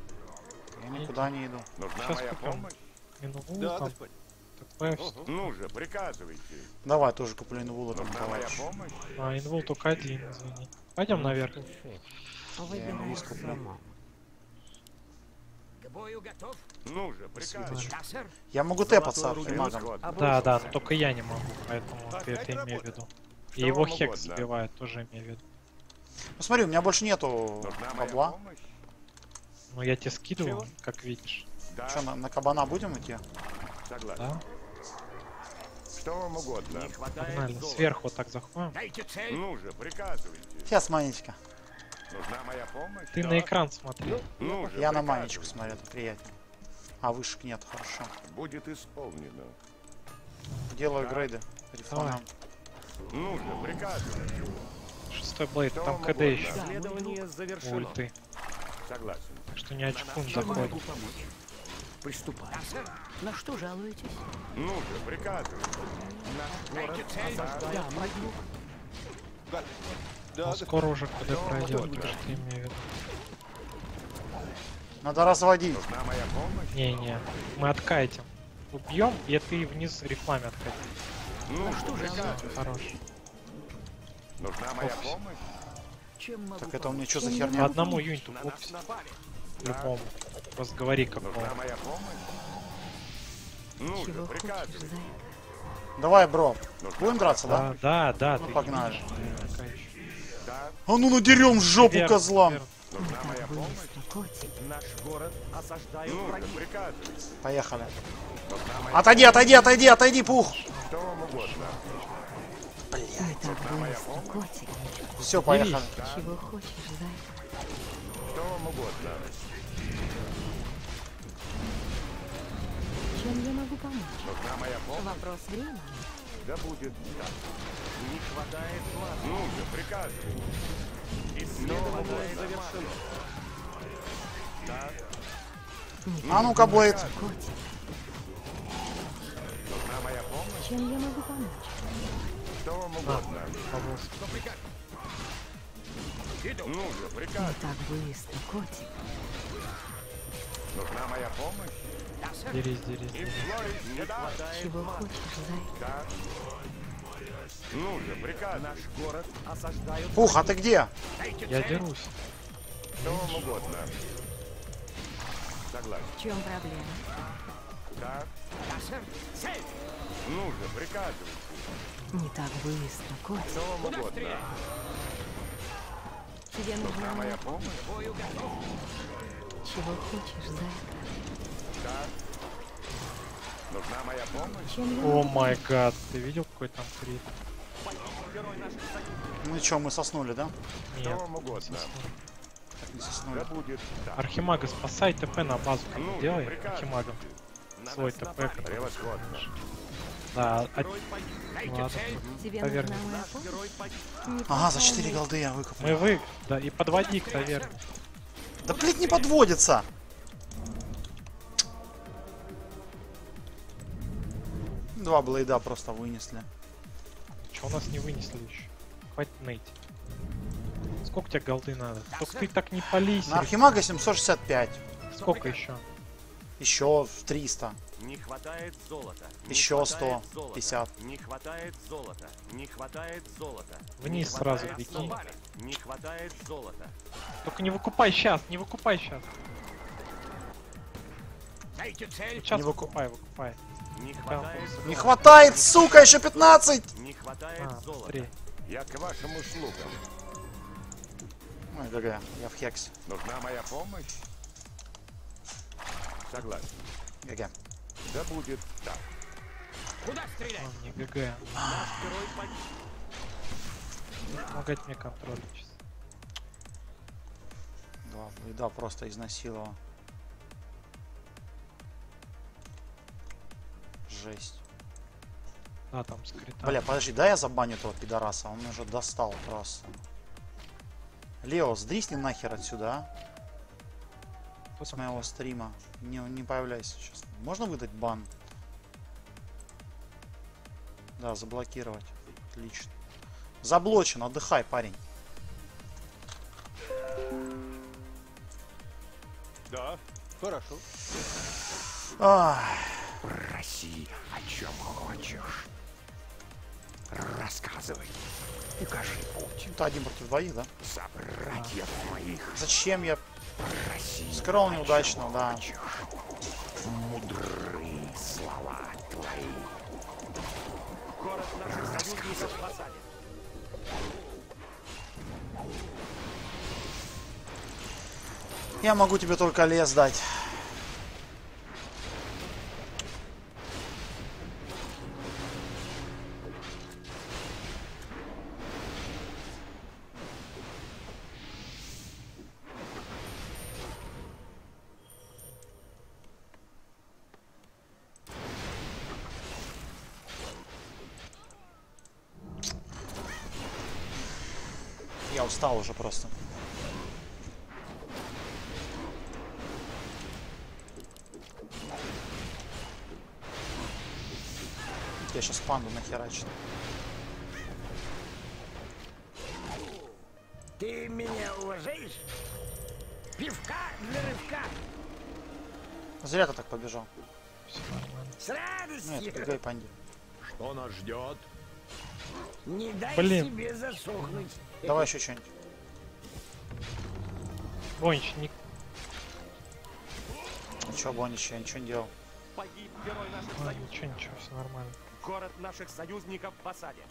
Я никуда не иду. Нужна сейчас моя помощь? Инвул, да, там. ТП. Ну же, приказывайте. Давай, тоже куплю инвула там, товарищ. А, инвул только один, извини. Пойдем наверх. Я инвул скуплю. Готов? Ну же, я могу тэпаться архимагом. Да, да, но только я не могу, поэтому ты это имею в виду. И что его хекс сбивает, да. Тоже имею в виду. Ну смотри, у меня больше нету бабла. Ну я тебе скидываю, чего? Как видишь. Да. Что, на кабана будем идти? Да. Что вам угодно. Погнали, сверху так заходим. Ну же, приказывайте. Сейчас, манечка. Нужна моя помощь? Ты да. На экран смотрел? Ну, я на манечку смотрю, это приятнее. А вышек нет, хорошо. Будет исполнено. Делаю грейды. Ну же, приказывай. Шестой блейд, там КД еще. Исследование завершено. Ульты. Согласен. Так что не очкун заходит. Приступай. На что жалуетесь? Ну же, приказывай. Да, могу. Да, ну, скоро уже куда пройдет, ты имею в виду. Надо разводить. Не-не, мы откатим. Убьем, и ты вниз рифлами откатим. Ну что же, хорош. Нужна моя помощь? Так это у меня что за херня? Одному юниту попси. Любому. Просто говори какому. Ну же, приказывай. Давай, бро. Будем драться, да? Да, да, ну, ты погнали. А ну надерем жопу вверх, козлам! Поехали. Отойди, отойди, отойди, отойди, Пух! Все, поехали. Чем я могу помочь? Вопрос времени. Да будет так. Не хватает вас. Ну же, приказывай. Исследование завершено. Да. А ну-ка, Блэйд. Нужна моя помощь? Чем я могу помочь? Что вам угодно. Ну же, приказывай. Так быстро, котик. Нужна моя помощь? Дерись, дерись. Чего хочешь, зайка? Ну же, приказ. Наш город осаждают. Пух, а ты где? Я дерусь. Что вам угодно. Согласен. В чем проблема? Да. Ну же, приказывайте. Не так быстро, котик. Что вам угодно. Тебе нужна моя помощь? Чего хочешь, зайка? Нужна моя помощь. О май гад, ты видел какой там крит? Ну чё, мы соснули, да? Нет, угодно. Не соснули. Архимага, спасай ТП на базу, как делай, архимага. Свой ТП, который... Да, наверх. Ага, за 4 голды я выкопал. Мы вы, да, и подводник наверх. Да блин, не подводится! Два блейда просто вынесли. Чего нас не вынесли еще? Хватит ныть. Сколько тебе голды надо? Только ты так не пались. На архимага 765. Сколько еще? Еще в 300. Не хватает золота. Еще 150. Не хватает золота. Не хватает золота. Вниз сразу беги. Не хватает золота. Только не выкупай сейчас, не выкупай сейчас. Сейчас не выкупай, выкупай. Не хватает, сука, еще 15. Не хватает золота. Я к вашим услугам. Ой, дорогая, я в хексе. Нужна моя помощь? Согласен. ГГ. Да будет так. Куда стрелять? Он не ГГ. Помогать мне контроль сейчас. Два блейда просто изнасиловал. Жесть. А, там скрита. Бля, подожди, дай я забаню этого пидораса, он уже достал просто. Лео, сдрисни нахер отсюда, а? С моего стрима. Не появляйся сейчас. Можно выдать бан? Да, заблокировать. Отлично. Заблочен, отдыхай, парень. Да, хорошо. Проси, о чем хочешь. Рассказывай. Укажи путь. Это один против двоих, да? Собратьев моих. Зачем я? Скрол неудачно, да. Мудрые слова твои. Рассказывай. Я могу тебе только лес дать. Устал уже просто. Я сейчас панду нахерачу. Ты меня уважаешь? Пивка для рывка. Зря ты так побежал. С радостью. Нет, бегай, панди. Что нас ждет? Не дай себе засохнуть. Давай еще что-нибудь. Бонич, не... Ну что, Бонич, я ничего не делал. Погиб герой наших союзников. Ничего, все нормально. Город наших союзников в осаде.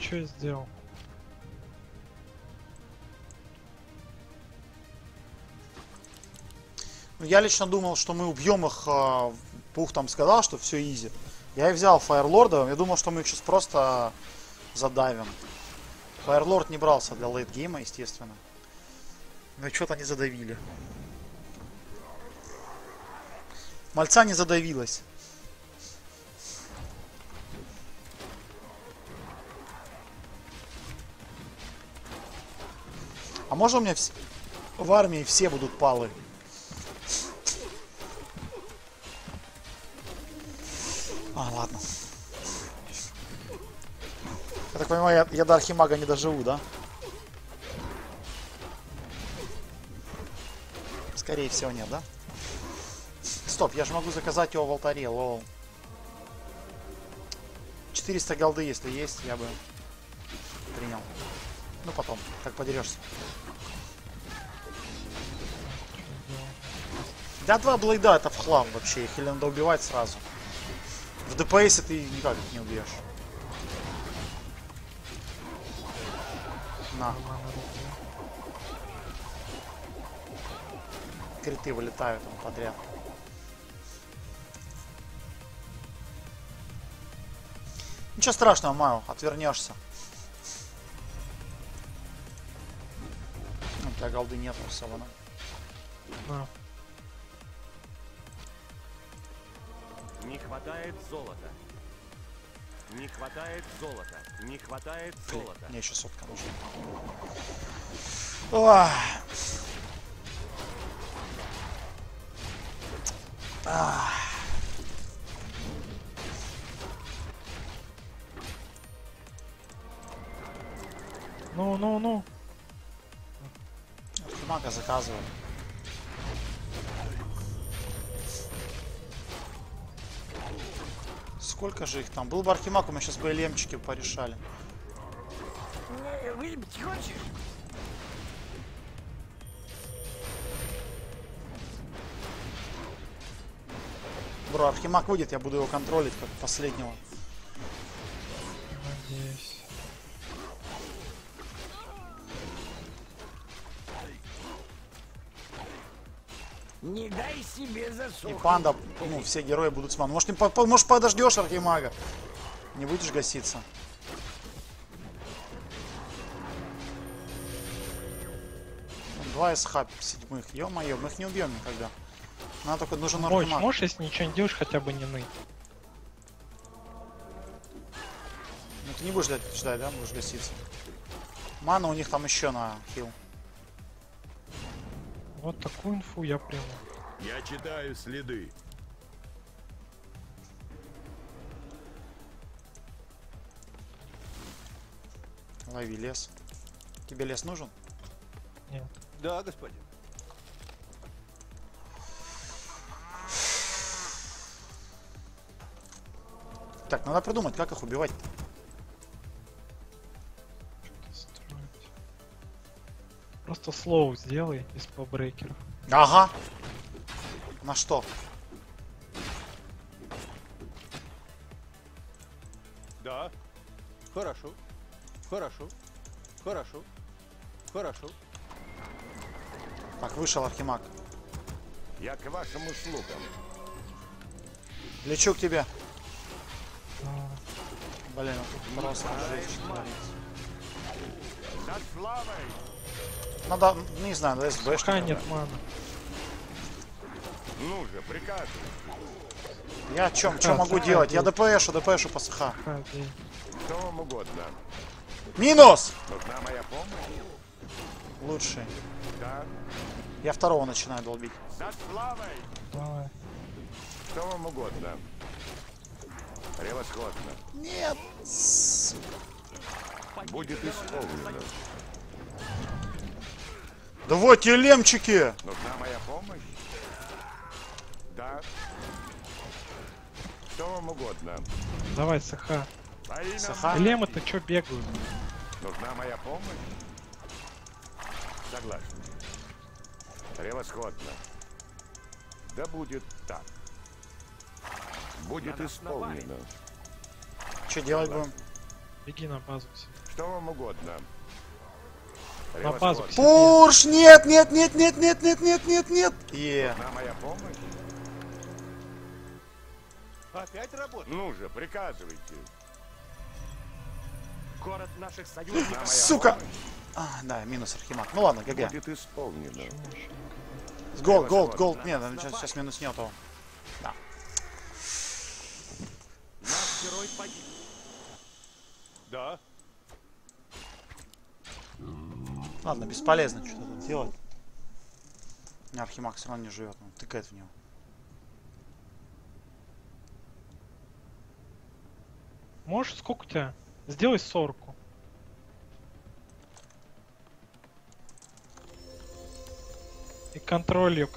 Что я сделал? Я лично думал, что мы убьем их. Пух там сказал, что все изи. Я и взял Фаерлорда. Я думал, что мы их сейчас просто задавим. Фаерлорд не брался для лейтгейма, естественно. Но что-то не задавили. Мальца не задавилась. А можно у меня в армии все будут палы? А, ладно. Я так понимаю, я до архимага не доживу, да? Скорее всего, нет, да? Стоп, я же могу заказать его в алтаре, лол. 400 голды, если есть, я бы принял. Ну потом, как подерешься. Да, два блейда это в хлам вообще, их или надо убивать сразу. В ДПС ты никак их не убьешь. На. криты вылетают там подряд. Ничего страшного, Майо, отвернешься. У тебя голды нет особо. Да. Не хватает золота. Не хватает золота. Не хватает золота. Мне еще сотка нужна. Ох. Ах. Ну. Мага заказываю. Сколько же их там? Был бы архимаг, мы сейчас бы лемчики порешали. Бро, архимаг выйдет, я буду его контролить как последнего. Надеюсь. Не дай себе засохнуть. И панда, ну, все герои будут с маном. Может, может подождешь архимага? Не будешь гаситься. Два СХ седьмых. Ё-моё, мы их не убьем никогда. Нам только нужен архимаг. Можешь, если ничего не делаешь, хотя бы не ныть? Ну, ты не будешь ждать, да? Будешь гаситься. Мана у них там еще на хил. Вот такую инфу я принял. Я читаю следы. Лови лес. Тебе лес нужен? Нет. Да, господин. Так, надо придумать, как их убивать-то. Просто слоу сделай из побрейкеров. Ага. На что? Да. Хорошо. Хорошо. Хорошо. Хорошо. Так, вышел архимаг. Я к вашим услугам. Лечу к тебе. Блин, тут просто жесть. Надо, не знаю, да, СБ. Пока нет мана. Ну же, приказывай. Я о чем? Что могу делать? Я ДПшу по СХ. Кому угодно. Минус! Нужна моя помощь? Лучший. Да. Я второго начинаю долбить. Да, давай. Что вам угодно. Превосходно. Нет. Будет исполнено. Давайте, лемчики! Нужна моя помощь? Да. Что вам угодно. Давай, СХ. СХ? Лемы-то чё бегают? Нужна моя помощь? Согласен. Превосходно. Да будет так. Будет исполнено. Чё делать будем? Беги на базу. Что вам угодно. На базу. Пурш! Нет, нет, нет, нет, нет, нет, нет, нет, нет. Моя помощь. Опять работает. Ну же, приказывайте. Город наших союзников. Сука! А, да, минус архимаг. Ну ладно, ГГ. Будет исполнено. Голд. Нет, сейчас минус нету. Да. Наш герой погиб. Да. Ладно, бесполезно что-то тут делать. Архимаг все равно не живет, он тыкает в него. Можешь, сколько у тебя? Сделай 40. И контроль ее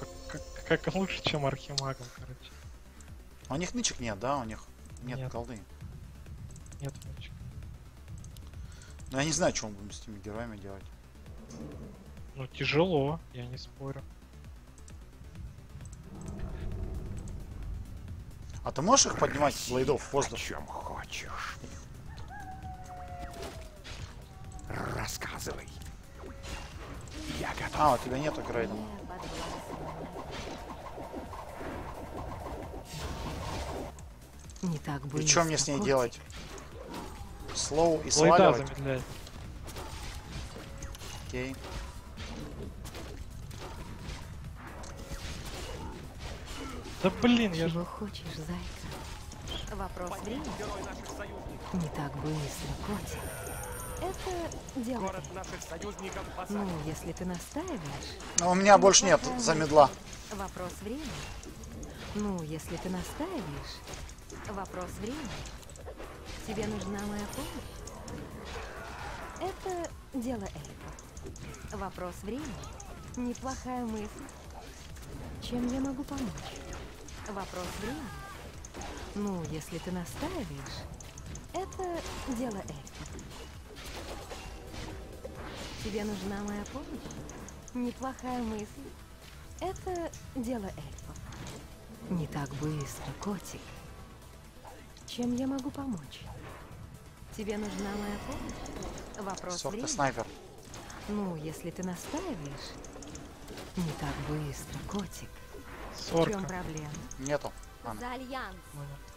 как лучше, чем архимагом, короче. У них нычек нет, да? У них нет. Колды. Нет нычек. Но я не знаю, что мы будем с этими героями делать. Ну тяжело, я не спорю. А ты можешь их поднимать с блейдов в воздух? Чем хочешь. Рассказывай. Я готов. А, у тебя нету грейда. Не так бы. И что мне с ней делать? Слоу и сваливать? Окей. Да блин, я же... хочешь, зайка? Вопрос времени. Не так быстро, котик. Это дело. Ну, если ты настаиваешь... Но у меня больше нет замедла. Вопрос времени. Ну, если ты настаиваешь... Вопрос времени. Тебе нужна моя помощь? Это дело эльфа. Вопрос времени. Неплохая мысль. Чем я могу помочь? Вопрос времени. Ну, если ты настаиваешь, это дело эльфа. Тебе нужна моя помощь? Неплохая мысль. Это дело эльфа. Не так быстро, котик. Чем я могу помочь? Тебе нужна моя помощь? Вопрос времени. Ты снайпер. Ну, если ты настаиваешь, не так быстро, котик. В чем проблема? Нету. За альянс.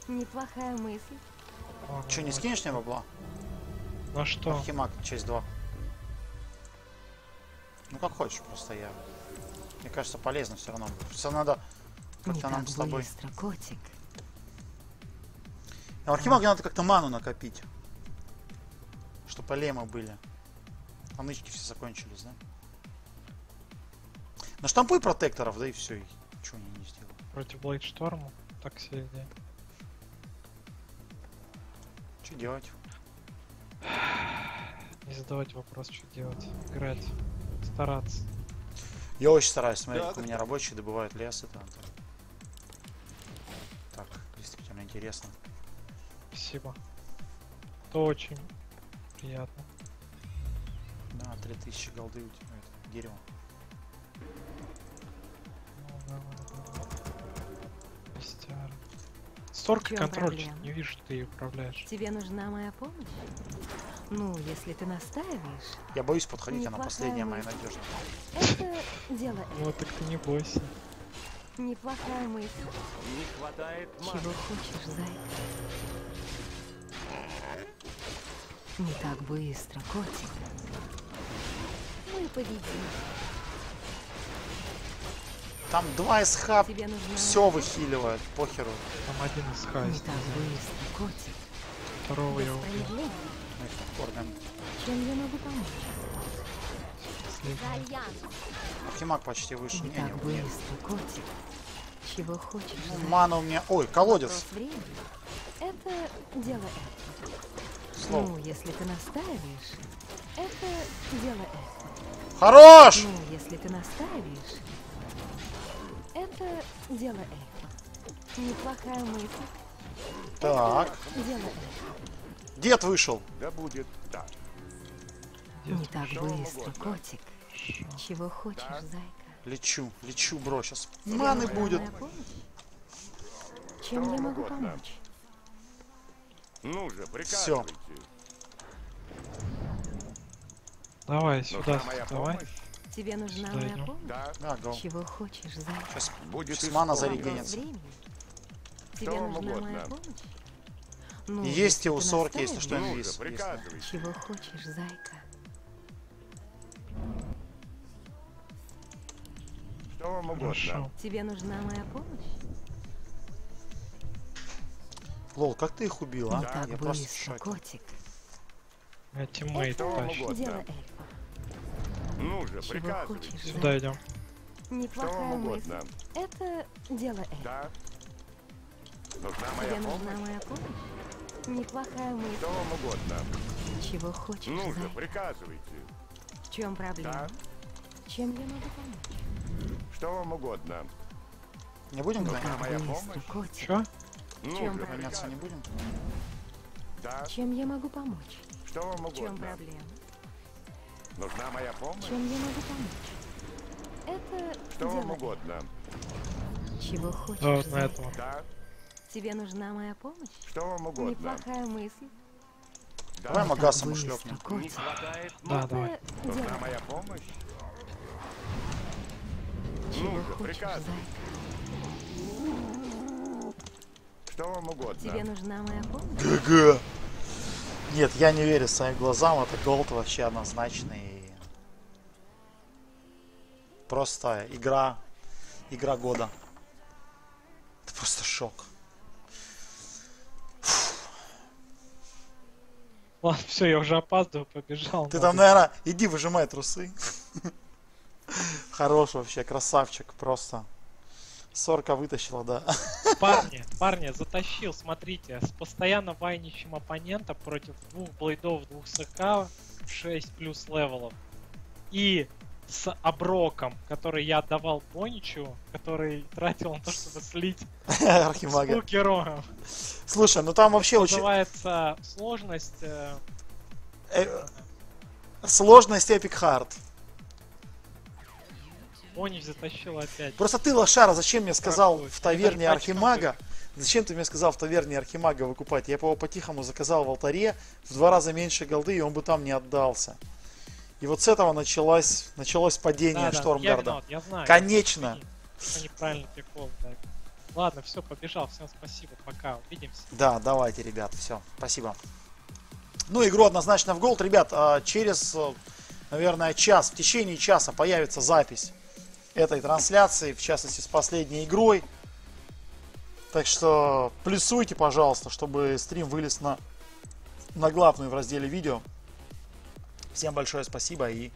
Неплохая мысль. Че, не скинешь мне бабла? Ну что? Архимаг, часть 2. Ну как хочешь, просто я. Мне кажется, полезно все равно. Все надо. Как-то нам с тобой. Быстро, котик. А архимагу надо как-то ману накопить. Чтобы алемы были. А нычки все закончились, да? На штампуй протекторов, да и все. Ничего не сделал. Против Блейдшторма. Так себе идея. Что делать? Не задавать вопрос, что делать. Играть. Стараться. Я очень стараюсь. Смотри, да, как у меня рабочие добывают лес и там. Так, действительно интересно. Спасибо. Это очень приятно. Да, 3000 голды у тебя. Это дерево. Сторка контрольчик. Не вижу, что ты ее управляешь. Тебе нужна моя помощь? Ну, если ты настаиваешь... Я боюсь подходить, она последняя моя надежда. Это дело... Вот так ты не бойся. Неплохая мысль. Не хватает маны. Чего хочешь, зайка? Не так быстро, котик. Мы победим. Там 2 СХ все выхиливает, похеру. Там 1 СХ. Не так быстро, котик. Второго я убью. Чем я могу помочь? Архимаг почти вышел. Не так быстро, котик. Чего хочешь? Мана у меня... Ой, колодец. Это дело это. Ну, если ты настаиваешь, это дело эльфа. Хорош! Ну, если ты настаиваешь, это дело эльфа. Неплохая мысль. Так. Дело эльфа. Дед вышел. Да будет, да. Не так быстро, котик. Чего хочешь, зайка? Лечу, лечу, бро, сейчас. Маны будет. Чем я могу помочь? Ну же, все. Давай сюда, давай. Тебе нужна сюда моя помощь? Да, да. Чего хочешь, зайка? Сейчас будет мана зарегенится. Тебе нужна моя помощь? Ну, есть и у сорки, если что, есть. Чего хочешь, зайка? Что вам угодно? Тебе нужна моя помощь? Лол, как ты их убил, а? Да, я просто шок. Котик. Я тиммейт тащу. Ну же, приказывай. Сюда идем. Неплохая мысль. Это дело эльфа. Да. Тебе нужна моя помощь? Неплохая мысль. Что вам угодно. Чего хочешь, ну же, приказывайте. В чем проблема? Да. Чем я могу помочь? Что вам угодно. Не будем говорить? Что? Ну, чем применяться не будем? Да. Чем я могу помочь? Что вам угодно? В чем проблема? Нужна моя помощь? Чем я могу помочь? Это что вам угодно? Чего хочешь? Да, вот на этом. Да. Тебе нужна моя помощь? Что вам угодно? Неплохая мысль. Да. Давай магасом ушлепнем. Да, давай. Нужна моя помощь? Ну, приказывай. Что вам угодно? Тебе нужна моя помощь? Га-га. Нет, я не верю своим глазам. Это голд вообще однозначный. Просто игра. Игра года. Это просто шок. Ладно, все, я уже опаздываю, побежал. Ты там, наверное, иди выжимай трусы. Хорош вообще, красавчик, просто. Сорка вытащила, да. Парни, парни, затащил, смотрите. С постоянно вайничем оппонента против двух блейдов, двух СК, 6 плюс левелов. И с оброком, который я отдавал Боничу, который тратил на то, чтобы слить архимага героем. Слушай, ну там вообще очень... называется сложность... Сложность Epic Hard. Бонич затащил опять. Просто ты, лошара, зачем мне сказал в таверне архимага? Зачем ты мне сказал в таверне архимага выкупать? Я бы его по-тихому заказал в алтаре в 2 раза меньше голды, и он бы там не отдался. И вот с этого началось падение, да, Штормгарда. Я знаю, конечно. Это неправильный прикол. Да. Ладно, все, побежал. Всем спасибо, пока, увидимся. Да, давайте, ребят, все, спасибо. Ну, игру однозначно в голд, ребят. Через, наверное, час, в течение часа появится запись этой трансляции, в частности с последней игрой. Так что плюсуйте, пожалуйста, чтобы стрим вылез на главную в разделе видео. Всем большое спасибо и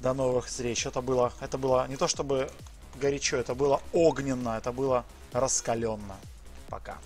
до новых встреч. Это было не то чтобы горячо, это было огненно, это было раскаленно. Пока.